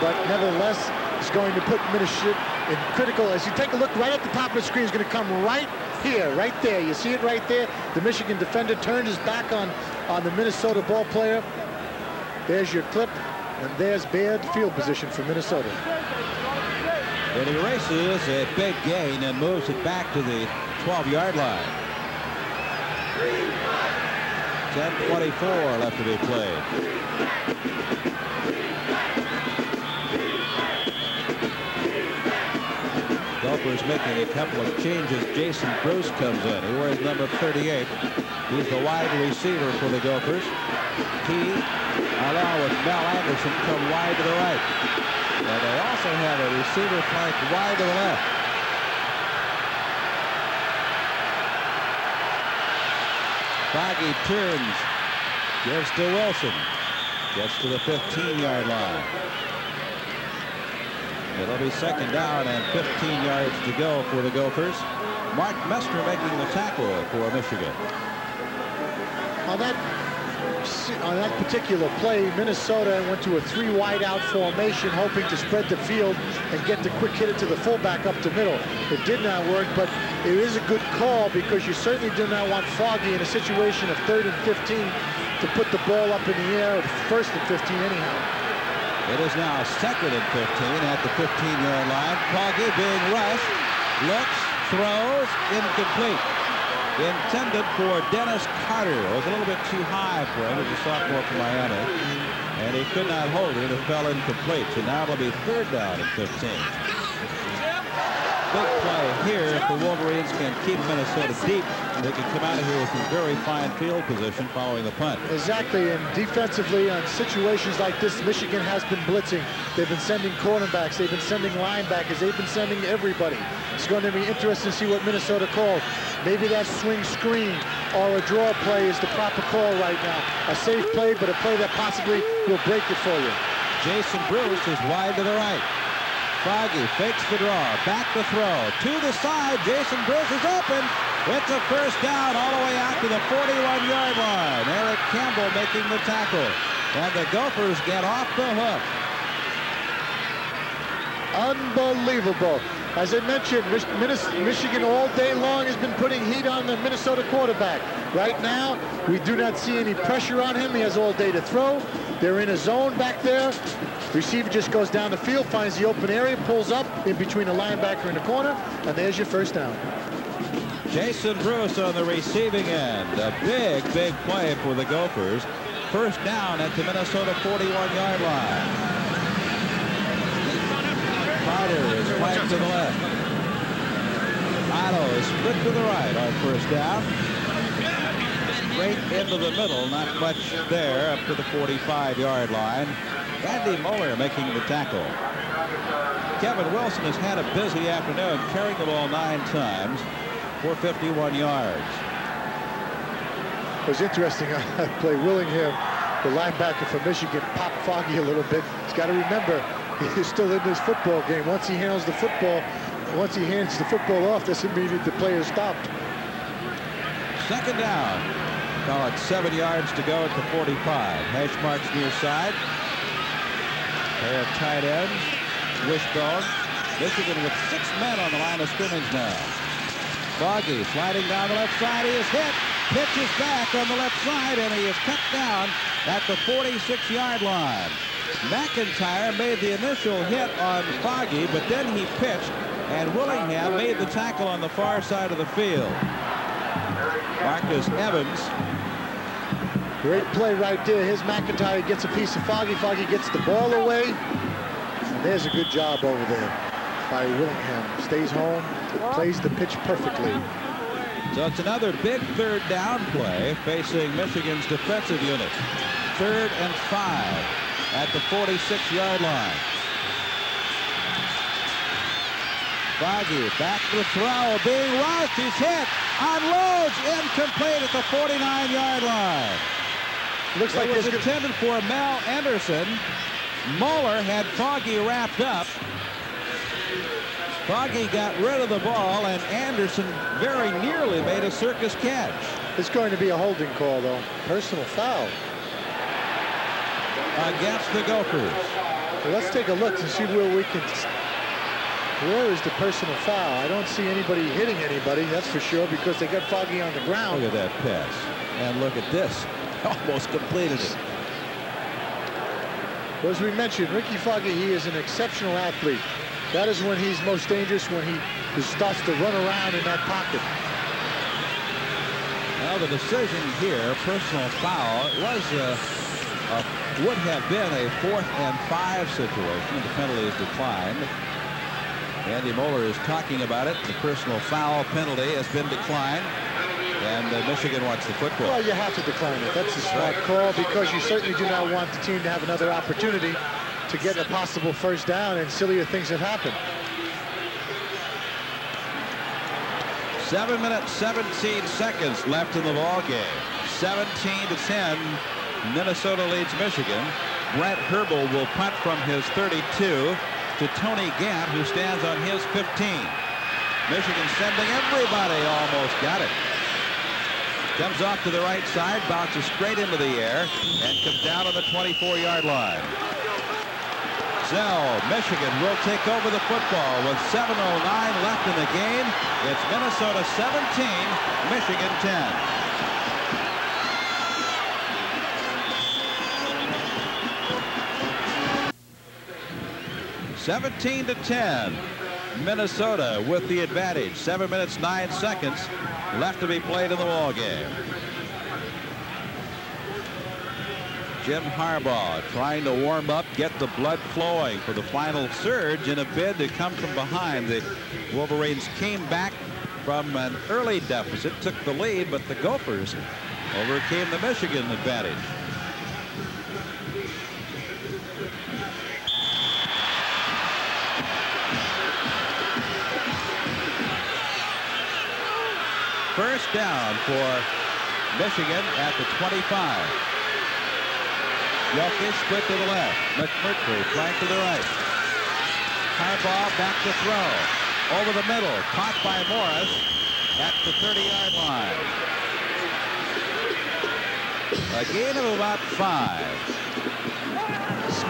But nevertheless, it's going to put Minnesota in critical. As you take a look right at the top of the screen, it's going to come right here, right there. You see it right there. The Michigan defender turned his back on the Minnesota ball player. There's your clip, and there's bad field position for Minnesota. It erases a big gain and moves it back to the 12-yard line. 10:24 left to be played. Schembechler's making a couple of changes. Jason Bruce comes in. He wears number 38. He's the wide receiver for the Gophers. He, along with Mel Anderson, come wide to the right. And they also have a receiver flanked wide to the left. Foggie turns, gives to Wilson, gets to the 15-yard line. It'll be second down and 15 yards to go for the Gophers. Mark Messner making the tackle for Michigan. On that particular play, Minnesota went to a three wide out formation, hoping to spread the field and get the quick hitter to the fullback up the middle. It did not work, but it is a good call, because you certainly do not want Foggie in a situation of 3rd and 15 to put the ball up in the air at 1st and 15 anyhow. It is now 2nd and 15 at the 15-yard line. Foggie being rushed, looks, throws, incomplete. Intended for Dennis Carter. It was a little bit too high for him as a sophomore from Miami, and he could not hold it. It fell incomplete. So now it'll be 3rd down and 15. Big play here. If the Wolverines can keep Minnesota deep, they can come out of here with some very fine field position following the punt. Exactly, and defensively on situations like this, Michigan has been blitzing. They've been sending cornerbacks. They've been sending linebackers. They've been sending everybody. It's going to be interesting to see what Minnesota calls. Maybe that swing screen or a draw play is the proper call right now. A safe play, but a play that possibly will break it for you. Jason Bruce is wide to the right. Foggie fakes the draw, back to throw. To the side, Jason Bruce is open. It's a first down all the way out to the 41-yard line. Eric Campbell making the tackle. And the Gophers get off the hook. Unbelievable. As I mentioned, Michigan all day long has been putting heat on the Minnesota quarterback. Right now, we do not see any pressure on him. He has all day to throw. They're in a zone back there. Receiver just goes down the field, finds the open area, pulls up in between the linebacker and the corner, and there's your first down. Jason Bruce on the receiving end. A big, big play for the Gophers. First down at the Minnesota 41-yard line. Carter is flanked to the left. Otto is split to the right on first down. Straight into the middle, not much there, up to the 45-yard line. Andy Moeller making the tackle. Kevin Wilson has had a busy afternoon, carrying the ball 9 times for 51 yards. It was interesting. I play Willingham, the linebacker for Michigan, popped Foggie a little bit. He's got to remember, he's still in this football game. Once he hands the football off, that's immediate. The player stopped. Second down. Call it 7 yards to go at the 45. Hash marks near side. Pair of tight ends. Wishbone. Michigan with 6 men on the line of scrimmage now. Foggie sliding down the left side. He is hit. Pitches back on the left side, and he is cut down at the 46-yard line. McIntyre made the initial hit on Foggie, but then he pitched, and Willingham made the tackle on the far side of the field. Marcus Evans. Great play right there. Here's McIntyre, gets a piece of Foggie. Foggie gets the ball away. And there's a good job over there by Willingham. Stays home, plays the pitch perfectly. So it's another big 3rd down play facing Michigan's defensive unit. 3rd and 5. At the 46-yard line. Foggie back to the throw, being rushed, he's hit, unloads, incomplete at the 49-yard line. Looks like this was intended for Mel Anderson. Moeller had Foggie wrapped up. Foggie got rid of the ball, and Anderson very nearly made a circus catch. It's going to be a holding call, though. Personal foul against the Gophers. Well, let's take a look and see where we can. Where is the personal foul? I don't see anybody hitting anybody, that's for sure, because they got Foggie on the ground. Look at that pass. And look at this. Almost completed it. Well, as we mentioned, Ricky Foggie, he is an exceptional athlete. That is when he's most dangerous, when he starts to run around in that pocket. Well, the decision here, personal foul, it was would have been a 4th and 5 situation. The penalty is declined. Andy Moeller is talking about it. The personal foul penalty has been declined. And Michigan wants the football. Well, you have to decline it. That's a smart call, because you certainly do not want the team to have another opportunity to get a possible first down, and sillier things have happened. 7 minutes, 17 seconds left in the ball game. 17-10, Minnesota leads Michigan. Brent Herbold will punt from his 32 to Tony Gatt, who stands on his 15. Michigan sending everybody, almost got it. Comes off to the right side, bounces straight into the air, and comes down on the 24-yard line. So Michigan will take over the football with 7:09 left in the game. It's Minnesota 17, Michigan 10. Seventeen to 10, Minnesota with the advantage. 7 minutes, 9 seconds left to be played in the ball game. Jim Harbaugh trying to warm up, get the blood flowing for the final surge in a bid to come from behind. The Wolverines came back from an early deficit, took the lead, but the Gophers overcame the Michigan advantage. First down for Michigan at the 25. Jokisch split to the left. McMurtry flank to the right. Harbaugh back to throw. Over the middle. Caught by Morris at the 30-yard line. A gain of about 5.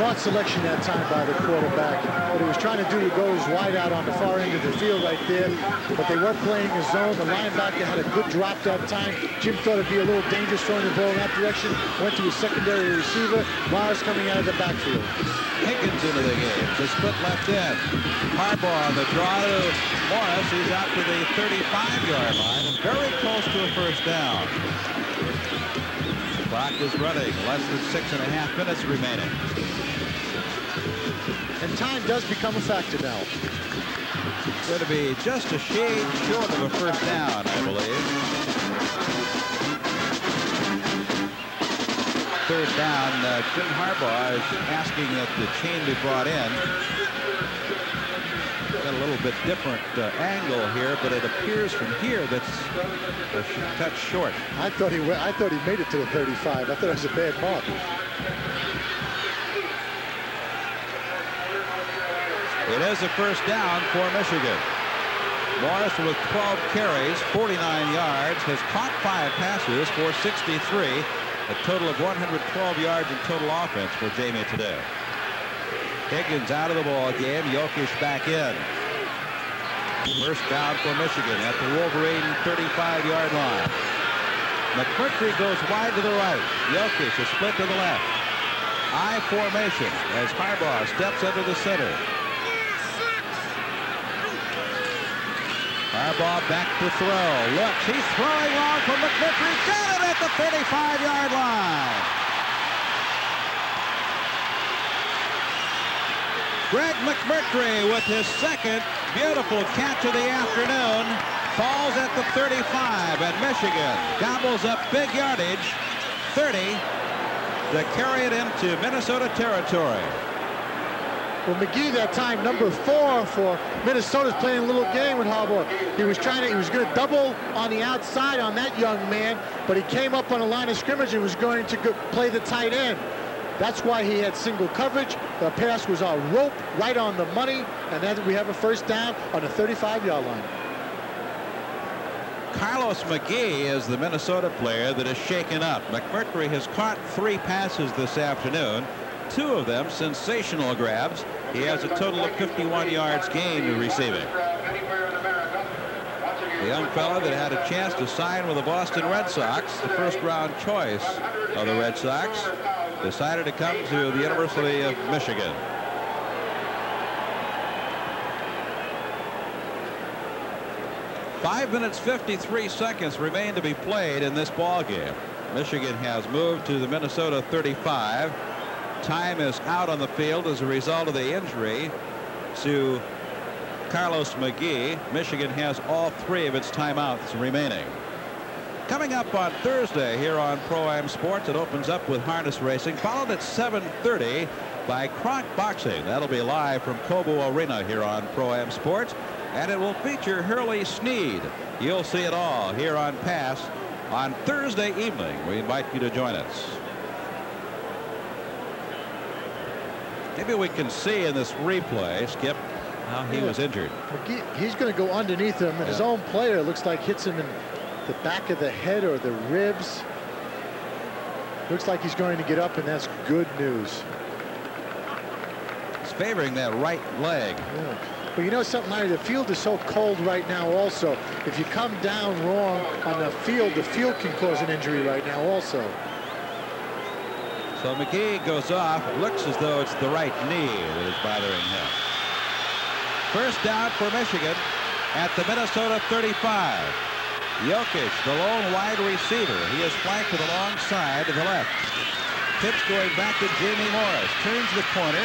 Smart selection that time by the quarterback. What he was trying to do was go wide out on the far end of the field right there, but they were playing a zone. The linebacker had a good drop that time. Jim thought it'd be a little dangerous throwing the ball in that direction. Went to his secondary receiver. Myers coming out of the backfield. Higgins into the game. The split left end. Harbaugh on the draw to Morris, who's out to the 35-yard line, and very close to a first down. Clock is running. Less than 6.5 minutes remaining. And time does become a factor now. It's going to be just a shade short of a first down, I believe. Third down, Jim Harbaugh is asking that the chain be brought in. Got a little bit different angle here, but it appears from here that's a touch short. I thought he made it to the 35. I thought it was a bad mark. It is a first down for Michigan. Morris with 12 carries, 49 yards, has caught 5 passes for 63, a total of 112 yards in total offense for Jamie today. Higgins out of the ball game, Jokisch back in. First down for Michigan at the Wolverine 35-yard line. McMurtry goes wide to the right. Jokisch is split to the left. I formation as Harbaugh steps under the center. Harbaugh back to throw. Look, he's throwing long from McMurtry. Got it at the 35-yard line. Greg McMurtry with his second beautiful catch of the afternoon. Falls at the 35, and Michigan gobbles up big yardage, 30, to carry it into Minnesota territory. Well, McGee that time, number 4 for Minnesota's playing a little game with Harbaugh. He was going to double on the outside on that young man, but he came up on a line of scrimmage and was going to play the tight end. That's why he had single coverage. The pass was a rope right on the money, and then we have a first down on the 35-yard line. Carlos McGee is the Minnesota player that is shaken up. McMurtry has caught 3 passes this afternoon. 2 of them sensational grabs. He has a total of 51 yards gained in receiving. The young fellow that had a chance to sign with the Boston Red Sox, the first-round choice of the Red Sox, decided to come to the University of Michigan. $5:53 remain to be played in this ball game. Michigan has moved to the Minnesota 35. Time is out on the field as a result of the injury to Carlos McGee. Michigan has all three of its timeouts remaining. Coming up on Thursday here on Pro-Am Sports, it opens up with harness racing, followed at 7:30 by Croc Boxing. That'll be live from Cobo Arena here on Pro-Am Sports, and it will feature Hurley Sneed. You'll see it all here on Pass on Thursday evening. We invite you to join us. Maybe we can see in this replay, Skip, how he was injured. He's going to go underneath him, and his own player looks like hits him in the back of the head or the ribs. Looks like he's going to get up, and that's good news. He's favoring that right leg. Yeah. But you know something, Larry, the field is so cold right now also. If you come down wrong on the field can cause an injury right now also. So McGee goes off. Looks as though it's the right knee that is bothering him. First down for Michigan at the Minnesota 35. Jokisch, the lone wide receiver. He is flanked to the long side to the left. Tips going back to Jamie Morris. Turns the corner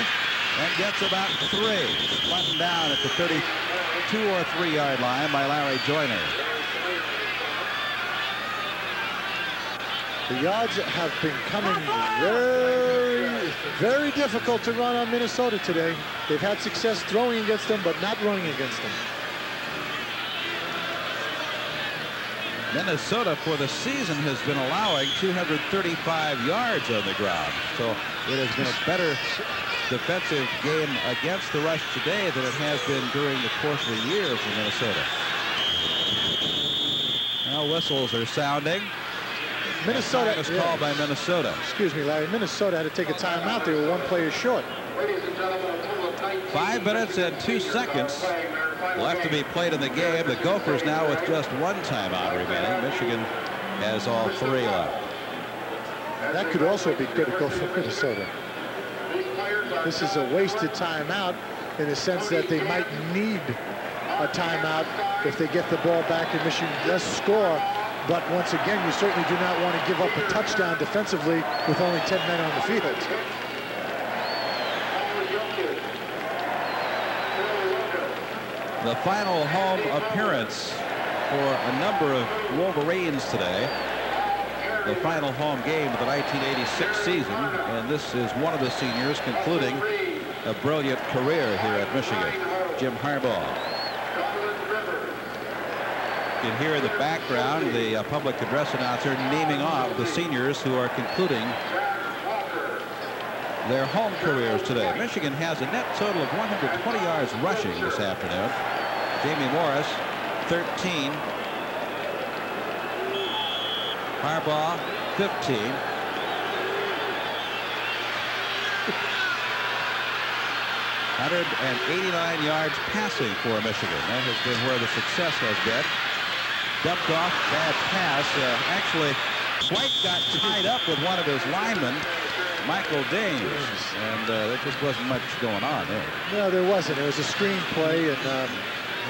and gets about three. Flattened down at the 32 or 3-yard line by Larry Joyner. The yards have been coming very, very difficult to run on Minnesota today. They've had success throwing against them, but not running against them. Minnesota for the season has been allowing 235 yards on the ground. So it has been a better defensive game against the rush today than it has been during the course of the year for Minnesota. Now whistles are sounding. Minnesota was called by Minnesota. Excuse me, Larry. Minnesota had to take a timeout. They were one player short. 5 minutes and 2 seconds left to be played in the game. The Gophers now with just one timeout remaining. Michigan has all three left. That could also be critical for Minnesota. This is a wasted timeout in the sense that they might need a timeout if they get the ball back and Michigan does score. But once again, you certainly do not want to give up a touchdown defensively with only 10 men on the field. The final home appearance for a number of Wolverines today. The final home game of the 1986 season. And this is one of the seniors concluding a brilliant career here at Michigan, Jim Harbaugh. You can hear in the background the public address announcer naming off the seniors who are concluding their home careers today. Michigan has a net total of 120 yards rushing this afternoon. Jamie Morris, 13. Harbaugh, 15. *laughs* 189 yards passing for Michigan. That has been where the success has been. Dumped off, bad pass. Actually, White got tied up with one of his linemen, Michael Dames, and there just wasn't much going on there. No, there wasn't. It was a screen play, and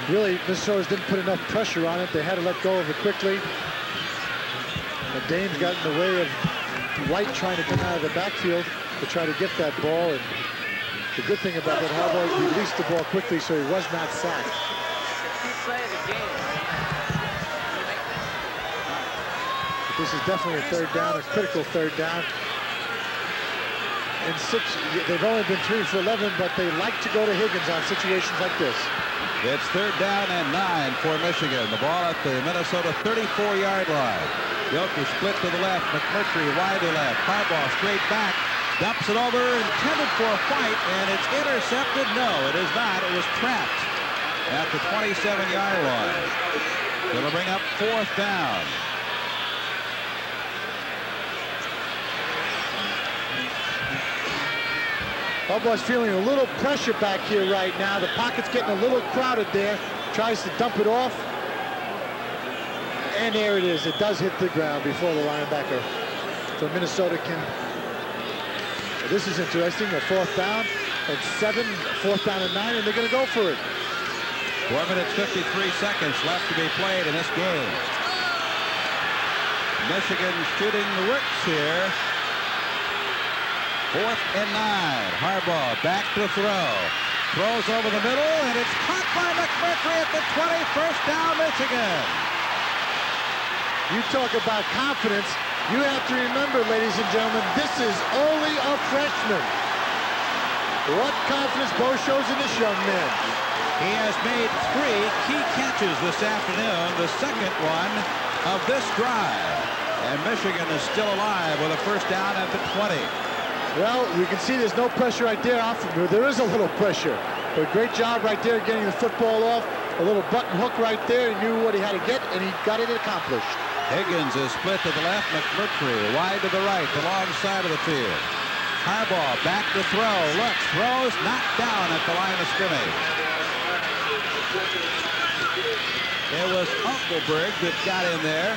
really, Minnesota didn't put enough pressure on it. They had to let go of it quickly. And Dames got in the way of White trying to come out of the backfield to try to get that ball. And the good thing about that, Harbaugh released the ball quickly, so he was not sacked. This is definitely a third down, a critical third down. And six, they've only been 3 for 11, but they like to go to Higgins on situations like this. It's third down and 9 for Michigan. The ball at the Minnesota 34-yard line. Jokisch split to the left, McMurtry wide to left. Harbaugh straight back, dumps it over, intended for a fight, and it's intercepted. No, it is not. It was trapped at the 27-yard line. It'll bring up fourth down. Harbaugh's feeling a little pressure back here right now. The pocket's getting a little crowded there. Tries to dump it off. And there it is. It does hit the ground before the linebacker. So Minnesota can... This is interesting. A fourth down and 7, fourth down and 9, and they're going to go for it. 4 minutes, 53 seconds left to be played in this game. Michigan shooting the works here. Fourth and 9. Harbaugh back to throw. Throws over the middle, and it's caught by McMurtry at the 20. First down, Michigan. You talk about confidence. You have to remember, ladies and gentlemen, this is only a freshman. What confidence Bo shows in this young man. He has made 3 key catches this afternoon, the second one of this drive. And Michigan is still alive with a first down at the 20. Well, you can see there's no pressure right there. There is a little pressure, but great job right there getting the football off. A little button hook right there. He knew what he had to get, and he got it accomplished. Higgins is split to the left. McMurtry wide to the right, the long side of the field. Harbaugh back to throw. Looks, throws, knocked down at the line of scrimmage. It was Uncleberg that got in there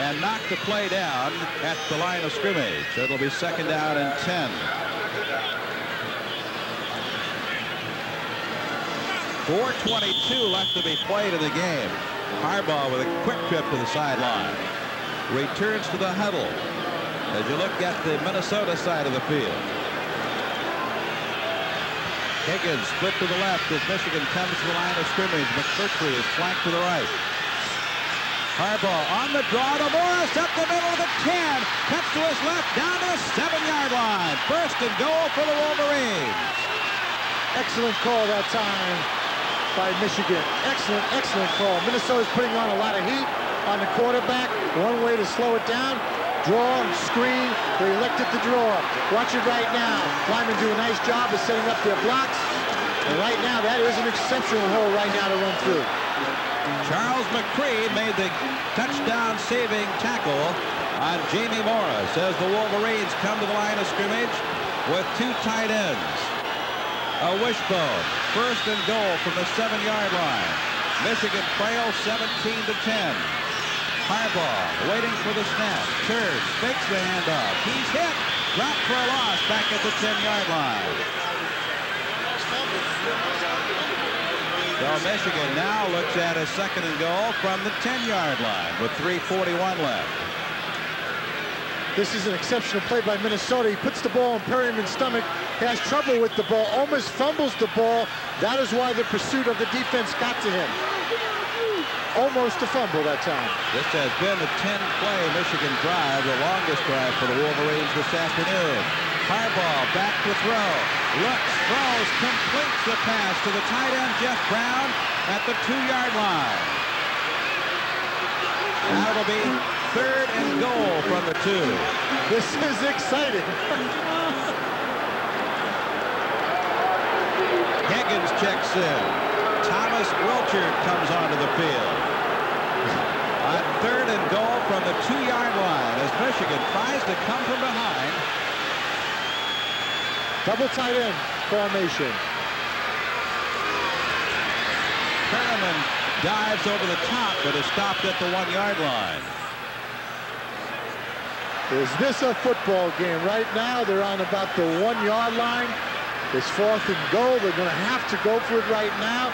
and knocked the play down at the line of scrimmage. It'll be second down and 10. 4:22 left to be played in the game. Harbaugh with a quick trip to the sideline. Returns to the huddle as you look at the Minnesota side of the field. Higgins split to the left as Michigan comes to the line of scrimmage. McMurtry is flanked to the right. Harbaugh on the draw to Morris up the middle of the 10. Cuts to his left, down to the 7-yard line. First and goal for the Wolverines. Excellent call that time by Michigan. Excellent, excellent call. Minnesota's putting on a lot of heat on the quarterback. One way to slow it down, draw, screen. They elected to draw. Watch it right now. Linemen do a nice job of setting up their blocks. And right now, that is an exceptional hole right now to run through. Charles McCree made the touchdown-saving tackle on Jamie Morris as the Wolverines come to the line of scrimmage with 2 tight ends. A wishbone, first and goal from the 7-yard line. Michigan trails 17-10. Harbaugh waiting for the snap, turns, fakes the handoff. He's hit, dropped for a loss back at the 10-yard line. So Michigan now looks at a second and goal from the 10-yard line with 3:41 left. This is an exceptional play by Minnesota. He puts the ball in Perryman's stomach, has trouble with the ball, almost fumbles the ball. That is why the pursuit of the defense got to him. Almost a fumble that time. This has been the 10th play Michigan drive, the longest drive for the Wolverines this afternoon. Harbaugh back to throw. Looks, throws, completes the pass to the tight end Jeff Brown at the 2-yard line. Now it'll be third and goal from the 2. This is exciting. Higgins checks in. Thomas Wilcher comes onto the field. On third and goal from the 2-yard line as Michigan tries to come from behind. Double tight end formation. Perriman dives over the top, but is stopped at the 1-yard line. Is this a football game? Right now, they're on about the 1-yard line. It's fourth and goal. They're going to have to go for it right now.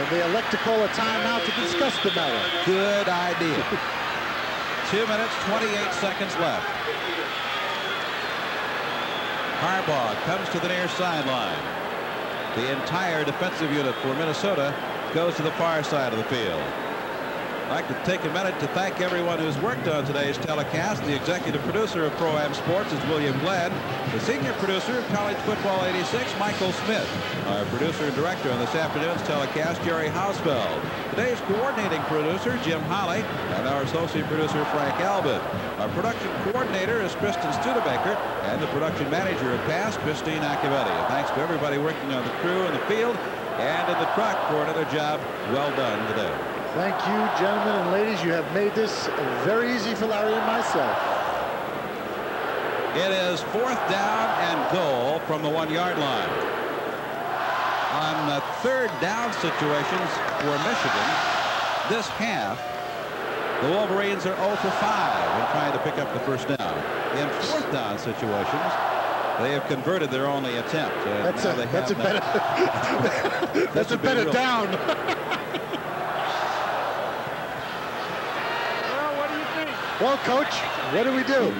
And they elect to call a timeout to discuss the matter. Good idea. 2 minutes, 28 seconds left. Harbaugh comes to the near sideline. The entire defensive unit for Minnesota goes to the far side of the field. I'd like to take a minute to thank everyone who's worked on today's telecast. The executive producer of Pro-Am Sports is William Glenn. The senior producer of College Football 86, Michael Smith. Our producer and director on this afternoon's telecast, Jerry Hausfeld. Today's coordinating producer, Jim Holley, and our associate producer, Frank Albin. Our production coordinator is Kristen Studebaker, and the production manager of Pass, Christine Accavetti. Thanks to everybody working on the crew in the field and in the truck for another job well done today. Thank you, gentlemen and ladies. You have made this very easy for Larry and myself. It is fourth down and goal from the 1-yard line. On the third down situations for Michigan, this half, the Wolverines are 0 for 5 in trying to pick up the first down. In fourth down situations, they have converted their only attempt. That's a better down. Well, Coach, what do we do?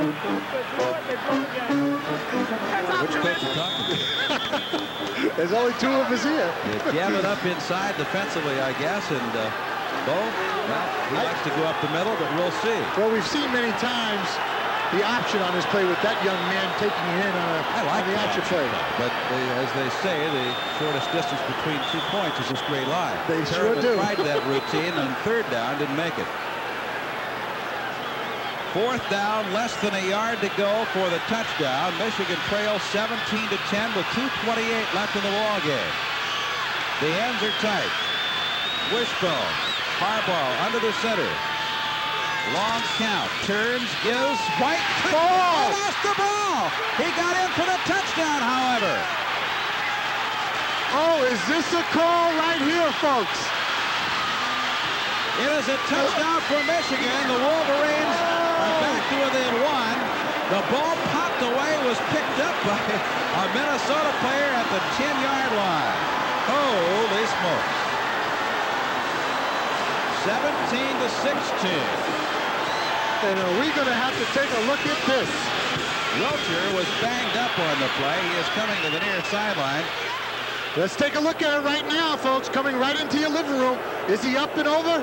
Which coach you talking to? There's only two of us here. They jam it up inside defensively, I guess, and Bo, well, he likes to go up the middle, but we'll see. Well, we've seen many times the option on his play with that young man taking it in on, the option play. But they, as they say, the shortest distance between 2 points is this gray line. They sure do. Tried that routine on third down, didn't make it. Fourth down, less than a yard to go for the touchdown. Michigan trails 17-10 with 2:28 left in the ball game. The ends are tight. Wishbone, Harbaugh under the center. Long count, turns, gives, White, ball! Lost the ball! He got in for the touchdown, however. Oh, is this a call right here, folks? It is a touchdown for Michigan. The Wolverines are back to within one. The ball popped away, was picked up by a Minnesota player at the 10-yard line. Holy smokes. 17-16. And are we going to have to take a look at this? Wilcher was banged up on the play. He is coming to the near sideline. Let's take a look at it right now, folks. Coming right into your living room. Is he up and over?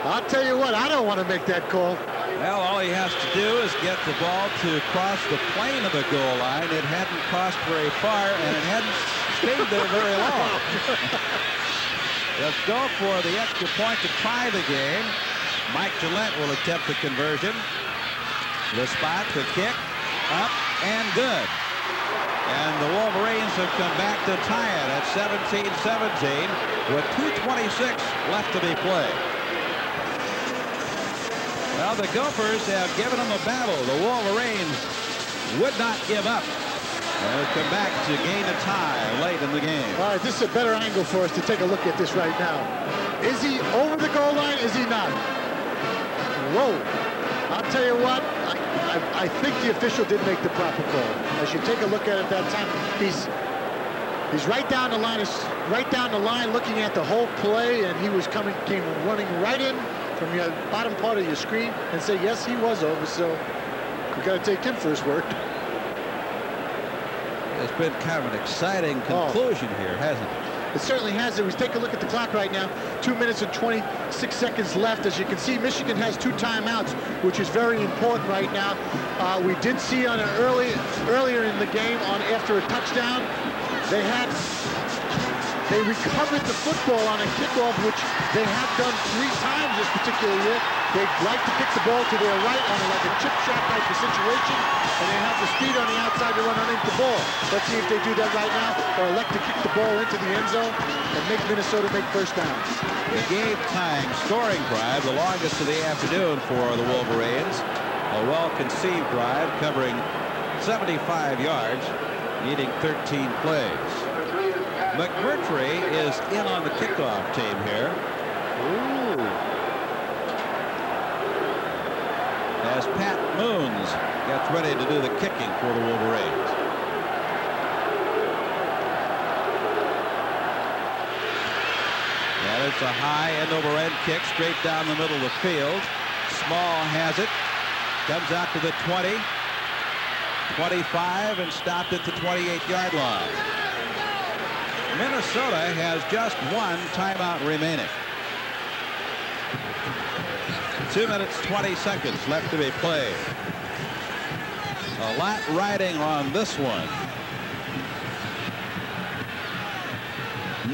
I'll tell you what, I don't want to make that call. Well, all he has to do is get the ball to cross the plane of the goal line. It hadn't crossed very far, and it hadn't stayed there very long. Let's go for the extra point to tie the game. Mike Gillette will attempt the conversion. The spot, the kick, up and good. And the Wolverines have come back to tie it at 17-17 with 2:26 left to be played. Well, the Gophers have given them a battle. The Wolverines would not give up. They'll come back to gain a tie late in the game. All right, this is a better angle for us to take a look at this right now. Is he over the goal line? Is he not? Whoa. I'll tell you what, I think the official did make the proper call. As you take a look at it that time, he's right down the line, looking at the whole play, and he was came running right in from your bottom part of your screen and said, yes, he was over, so we got to take him for his word. It's been kind of an exciting conclusion here, hasn't it? It certainly has. We take a look at the clock right now. 2 minutes and 26 seconds left. As you can see, Michigan has 2 timeouts, which is very important right now. We did see on an earlier in the game, after a touchdown, they recovered the football on a kickoff, which they have done 3 times this particular year. They like to kick the ball to their right on like a chip shot type of situation, and they have the speed on the outside to run underneath the ball. Let's see if they do that right now, or elect to kick the ball into the end zone and make Minnesota make first downs. The game-tying scoring drive, the longest of the afternoon for the Wolverines. A well-conceived drive covering 75 yards, needing 13 plays. McMurtry is in on the kickoff team here. Ooh. As Pat Moons gets ready to do the kicking for the Wolverines. And it's a high end-over-end kick straight down the middle of the field. Small has it. Comes out to the 20, 25, and stopped at the 28-yard line. Minnesota has just 1 timeout remaining. 2 minutes, 20 seconds left to be played. A lot riding on this one.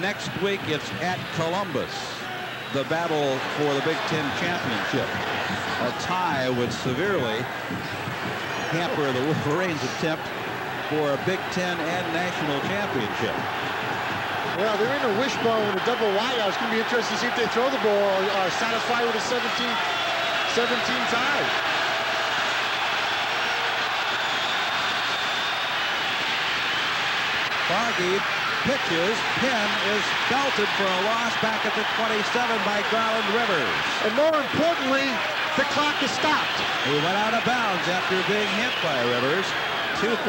Next week, it's at Columbus, the battle for the Big Ten championship. A tie would severely hamper the Wolverines' attempt for a Big Ten and national championship. Well, they're in a wishbone with a double wideout. It's going to be interesting to see if they throw the ball or are satisfied with a 17-17 tie. Foggie pitches. Penn is belted for a loss back at the 27 by Garland Rivers. And more importantly, the clock is stopped. He went out of bounds after being hit by Rivers. 2:14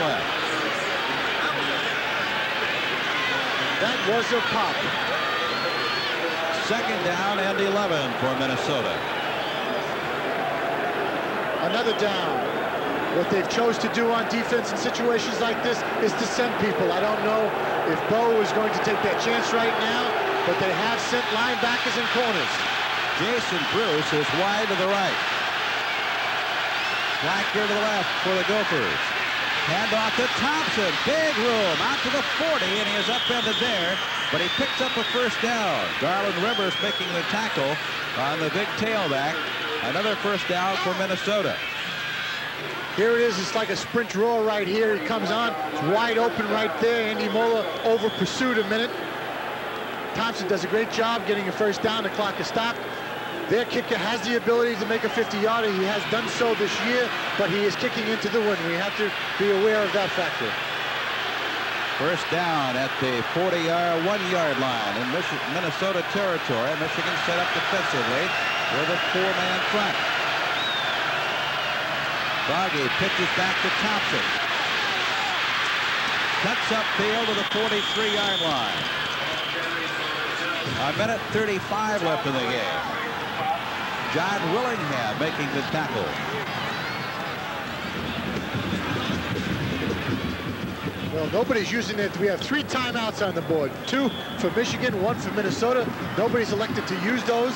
left. That was a pop. Second down and 11 for Minnesota. Another down. What they've chose to do on defense in situations like this is to send people. I don't know if Bo is going to take that chance right now, but they have sent linebackers and corners. Jason Bruce is wide to the right. Blackburn to the left for the Gophers. Hand off to Thompson. Big room out to the 40, and he is upended there, but he picks up a first down. Garland Rivers making the tackle on the big tailback. Another first down for Minnesota. Here it is. It's like a sprint roll right here. He comes on. It's wide open right there. Andy Moeller over pursued a minute. Thompson does a great job getting a first down. The clock is stopped. Their kicker has the ability to make a 50-yarder. He has done so this year, but he is kicking into the wind. We have to be aware of that factor. First down at the 40-yard, 1-yard line in Minnesota territory. Michigan set up defensively with a four-man front. Foggie pitches back to Thompson. Cuts upfield to the 43-yard line. A minute 35 left in the game. John Willingham making the tackle. Well, nobody's using it. We have three timeouts on the board. Two for Michigan, one for Minnesota. Nobody's elected to use those.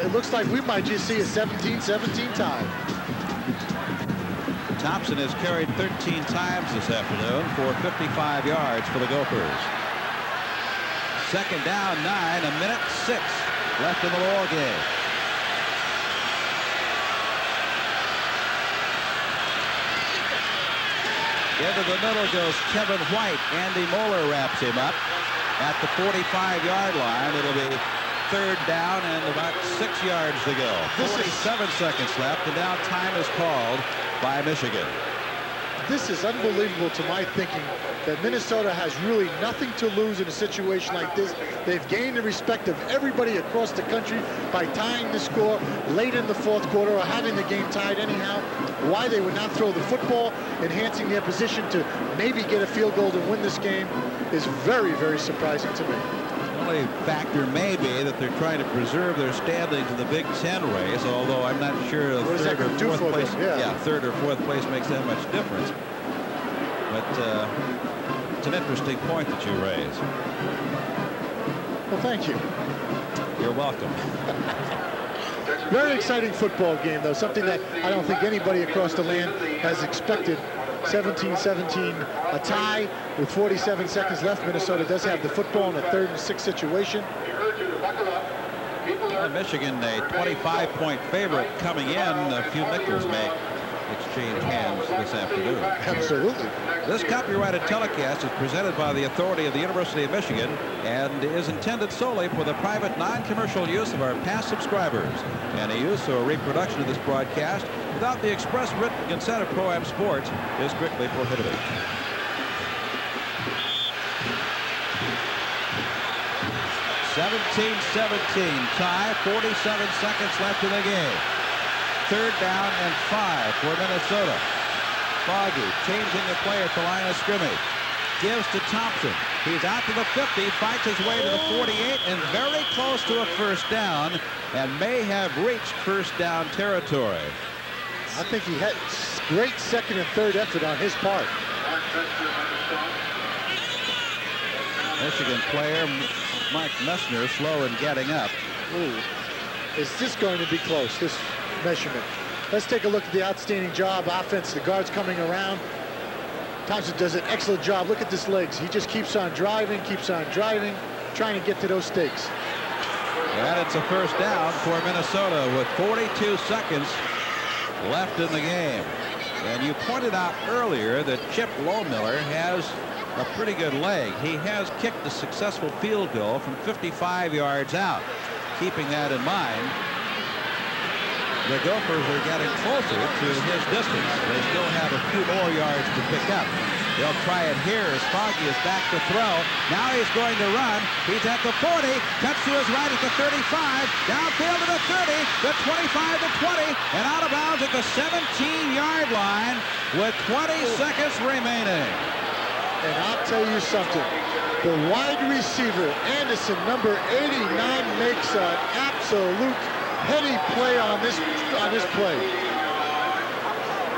It looks like we might just see a 17-17 tie. Thompson has carried 13 times this afternoon for 55 yards for the Gophers. Second down, 9, a minute 6 left in the ball game. Into the middle goes Kevin White. Andy Moeller wraps him up at the 45-yard line. It'll be third down and about 6 yards to go. 47 seconds left, and now time is called by Michigan. This is unbelievable to my thinking, that Minnesota has really nothing to lose in a situation like this. They've gained the respect of everybody across the country by tying the score late in the fourth quarter, or having the game tied anyhow. Why they would not throw the football, enhancing their position to maybe get a field goal to win this game, is very, very surprising to me. The only factor may be that they're trying to preserve their standings in the Big Ten race, although I'm not sure the third or fourth place makes that much difference. But it's an interesting point that you raise. Well, thank you. You're welcome. Very exciting football game, though, something that I don't think anybody across the land has expected. 17-17, a tie with 47 seconds left. Minnesota does have the football in a 3rd and 6 situation. In Michigan, a 25-point favorite coming in. A few nickels may exchange hands this afternoon. Absolutely. This copyrighted telecast is presented by the authority of the University of Michigan and is intended solely for the private, non-commercial use of our past subscribers. Any use or reproduction of this broadcast without the express written consent of Pro-Am Sports is strictly prohibited. Tie, 47 seconds left in the game. Third down and 5 for Minnesota. Foggie changing the play at the line of scrimmage. Gives to Thompson. He's out to the 50, fights his way to the 48, and very close to a first down, and may have reached first down territory. I think he had great second and third effort on his part. Michigan player Mike Messner slow in getting up. Ooh. Is this going to be close, this measurement? Let's take a look at the outstanding job offense. The guards coming around. Thompson does an excellent job. Look at his legs. He just keeps on driving, trying to get to those stakes. And it's a first down for Minnesota with 42 seconds left in the game. And you pointed out earlier that Chip Lohmiller has a pretty good leg. He has kicked a successful field goal from 55 yards out. Keeping that in mind, the Gophers are getting closer to his distance. They still have a few more yards to pick up. They'll try it here as Foggie is back to throw. Now he's going to run. He's at the 40, cuts to his right at the 35, downfield to the 30, the 25, the 20, and out of bounds at the 17-yard line with 20 seconds remaining. and I'll tell you something. The wide receiver, Anderson, number 89, makes an absolute heady play on this play.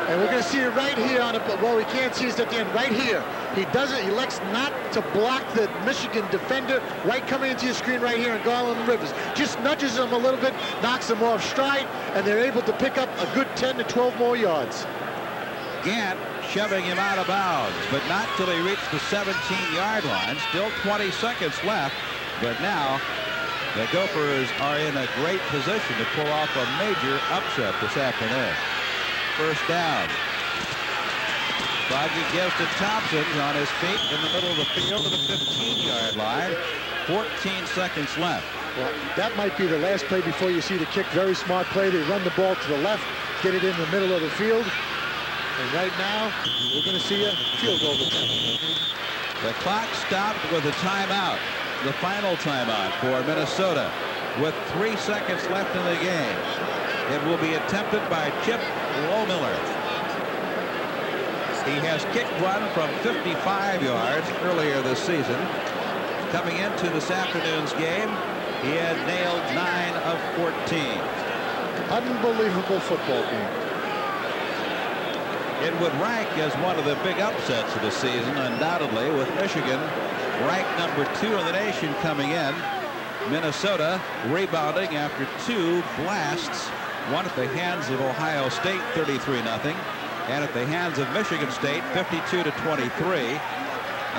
And we're going to see it right here on a, well, we can't see it at the end, right here. He doesn't, he elects not to block the Michigan defender right coming into your screen right here, and Garland Rivers just nudges him a little bit, knocks him off stride, and they're able to pick up a good 10 to 12 more yards. Gant shoving him out of bounds, but not till he reached the 17-yard line. Still 20 seconds left, but now the Gophers are in a great position to pull off a major upset this afternoon. First down. Foggie gives to Thompson on his feet in the middle of the field to the 15-yard line. 14 seconds left. Well, that might be the last play before you see the kick. Very smart play. They run the ball to the left, get it in the middle of the field. And right now, we're going to see a field goal. The clock stopped with a timeout, the final timeout for Minnesota, with 3 seconds left in the game. It will be attempted by Chip Lohmiller. He has kicked one from 55 yards earlier this season. Coming into this afternoon's game, he had nailed 9 of 14. Unbelievable football game. It would rank as one of the big upsets of the season, undoubtedly, with Michigan ranked number 2 in the nation coming in. Minnesota rebounding after 2 blasts, one at the hands of Ohio State, 33-0, and at the hands of Michigan State, 52-23,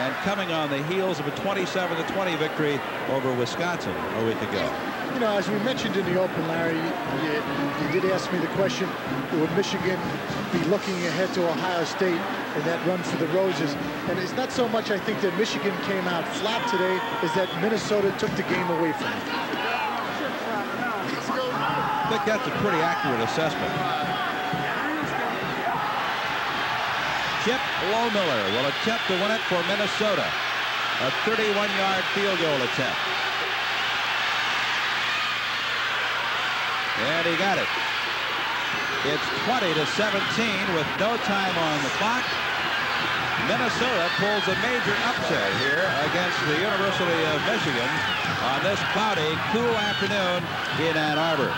and coming on the heels of a 27-20 victory over Wisconsin a week ago. You know, as we mentioned in the open, Larry, you did ask me the question, would Michigan be looking ahead to Ohio State in that run for the Roses? And it's not so much, I think, that Michigan came out flat today, is that Minnesota took the game away from them. I think that's a pretty accurate assessment. Chip Lohmiller will attempt to win it for Minnesota. A 31-yard field goal attempt. And he got it. It's 20-17 with no time on the clock. Minnesota pulls a major upset here against the University of Michigan on this cloudy, cool afternoon in Ann Arbor.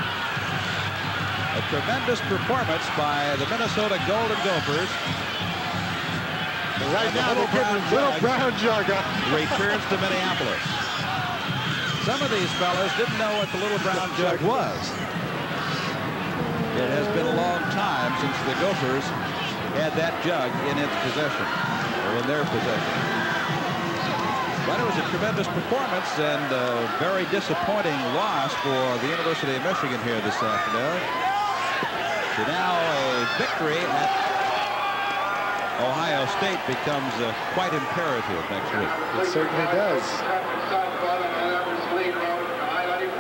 A tremendous performance by the Minnesota Golden Gophers. Right now, the little brown jugger returns to Minneapolis. Some of these fellas didn't know what the little brown jug was. It has been a long time since the Gophers had that jug in its possession, or in their possession. But it was a tremendous performance and a very disappointing loss for the University of Michigan here this afternoon. So now a victory at Ohio State becomes quite imperative next week. It certainly does.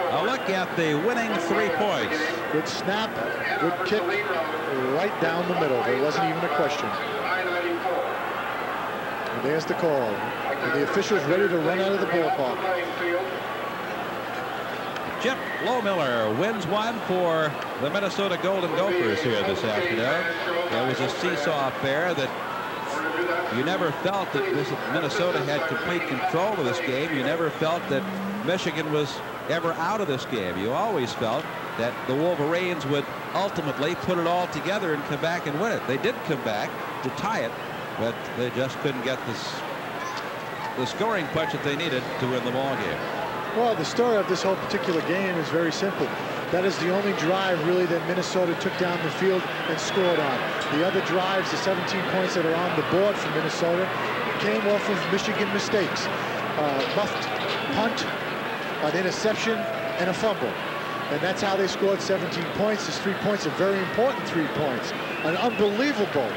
A look at the winning 3 points. Good snap, good kick, right down the middle. There wasn't even a question. And there's the call. And the officials ready to run out of the ballpark. Chip Lohmiller wins one for the Minnesota Golden Gophers here this afternoon. It was a seesaw affair that you never felt that Minnesota had complete control of this game. You never felt that Michigan was ever out of this game. You always felt that the Wolverines would ultimately put it all together and come back and win it. They did come back to tie it, but they just couldn't get the scoring punch that they needed to win the ball game. Well, the story of this whole particular game is very simple. That is the only drive, really, that Minnesota took down the field and scored on. The other drives, the 17 points that are on the board for Minnesota, came off of Michigan mistakes. Muffed punt, an interception, and a fumble. And that's how they scored 17 points. These 3 points are very important 3 points. An unbelievable,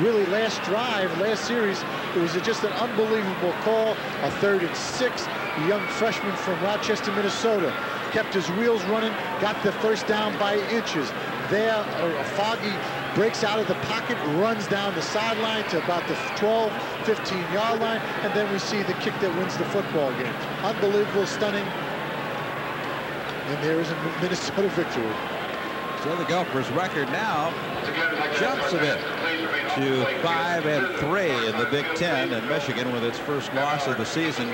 really, last drive, last series. It was just an unbelievable call, a 3rd and 6. The young freshman from Rochester, Minnesota, kept his wheels running, got the first down by inches. There, Foggie breaks out of the pocket, runs down the sideline to about the 12, 15-yard line, and then we see the kick that wins the football game. Unbelievable, stunning. And there is a Minnesota victory. So the Gophers' record now jumps a bit. to 5-3 in the Big Ten, and Michigan, with its first loss of the season,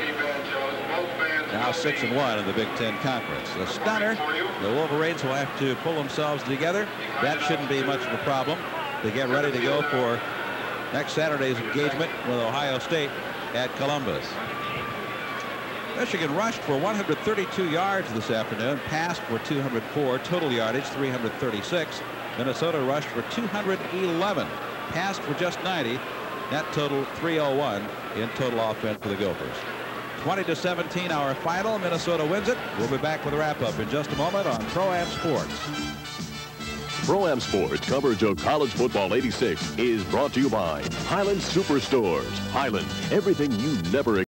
now 6-1 in the Big Ten Conference. A stunner. The Wolverines will have to pull themselves together. That shouldn't be much of a problem. They get ready to go for next Saturday's engagement with Ohio State at Columbus. Michigan rushed for 132 yards this afternoon, passed for 204, total yardage 336. Minnesota rushed for 211, passed for just 90, net total 301 in total offense for the Gophers. 20-17 our final. Minnesota wins it. We'll be back with a wrap-up in just a moment on Pro-Am Sports. Pro-Am Sports coverage of College Football 86 is brought to you by Highland Superstores. Highland, everything you never expected.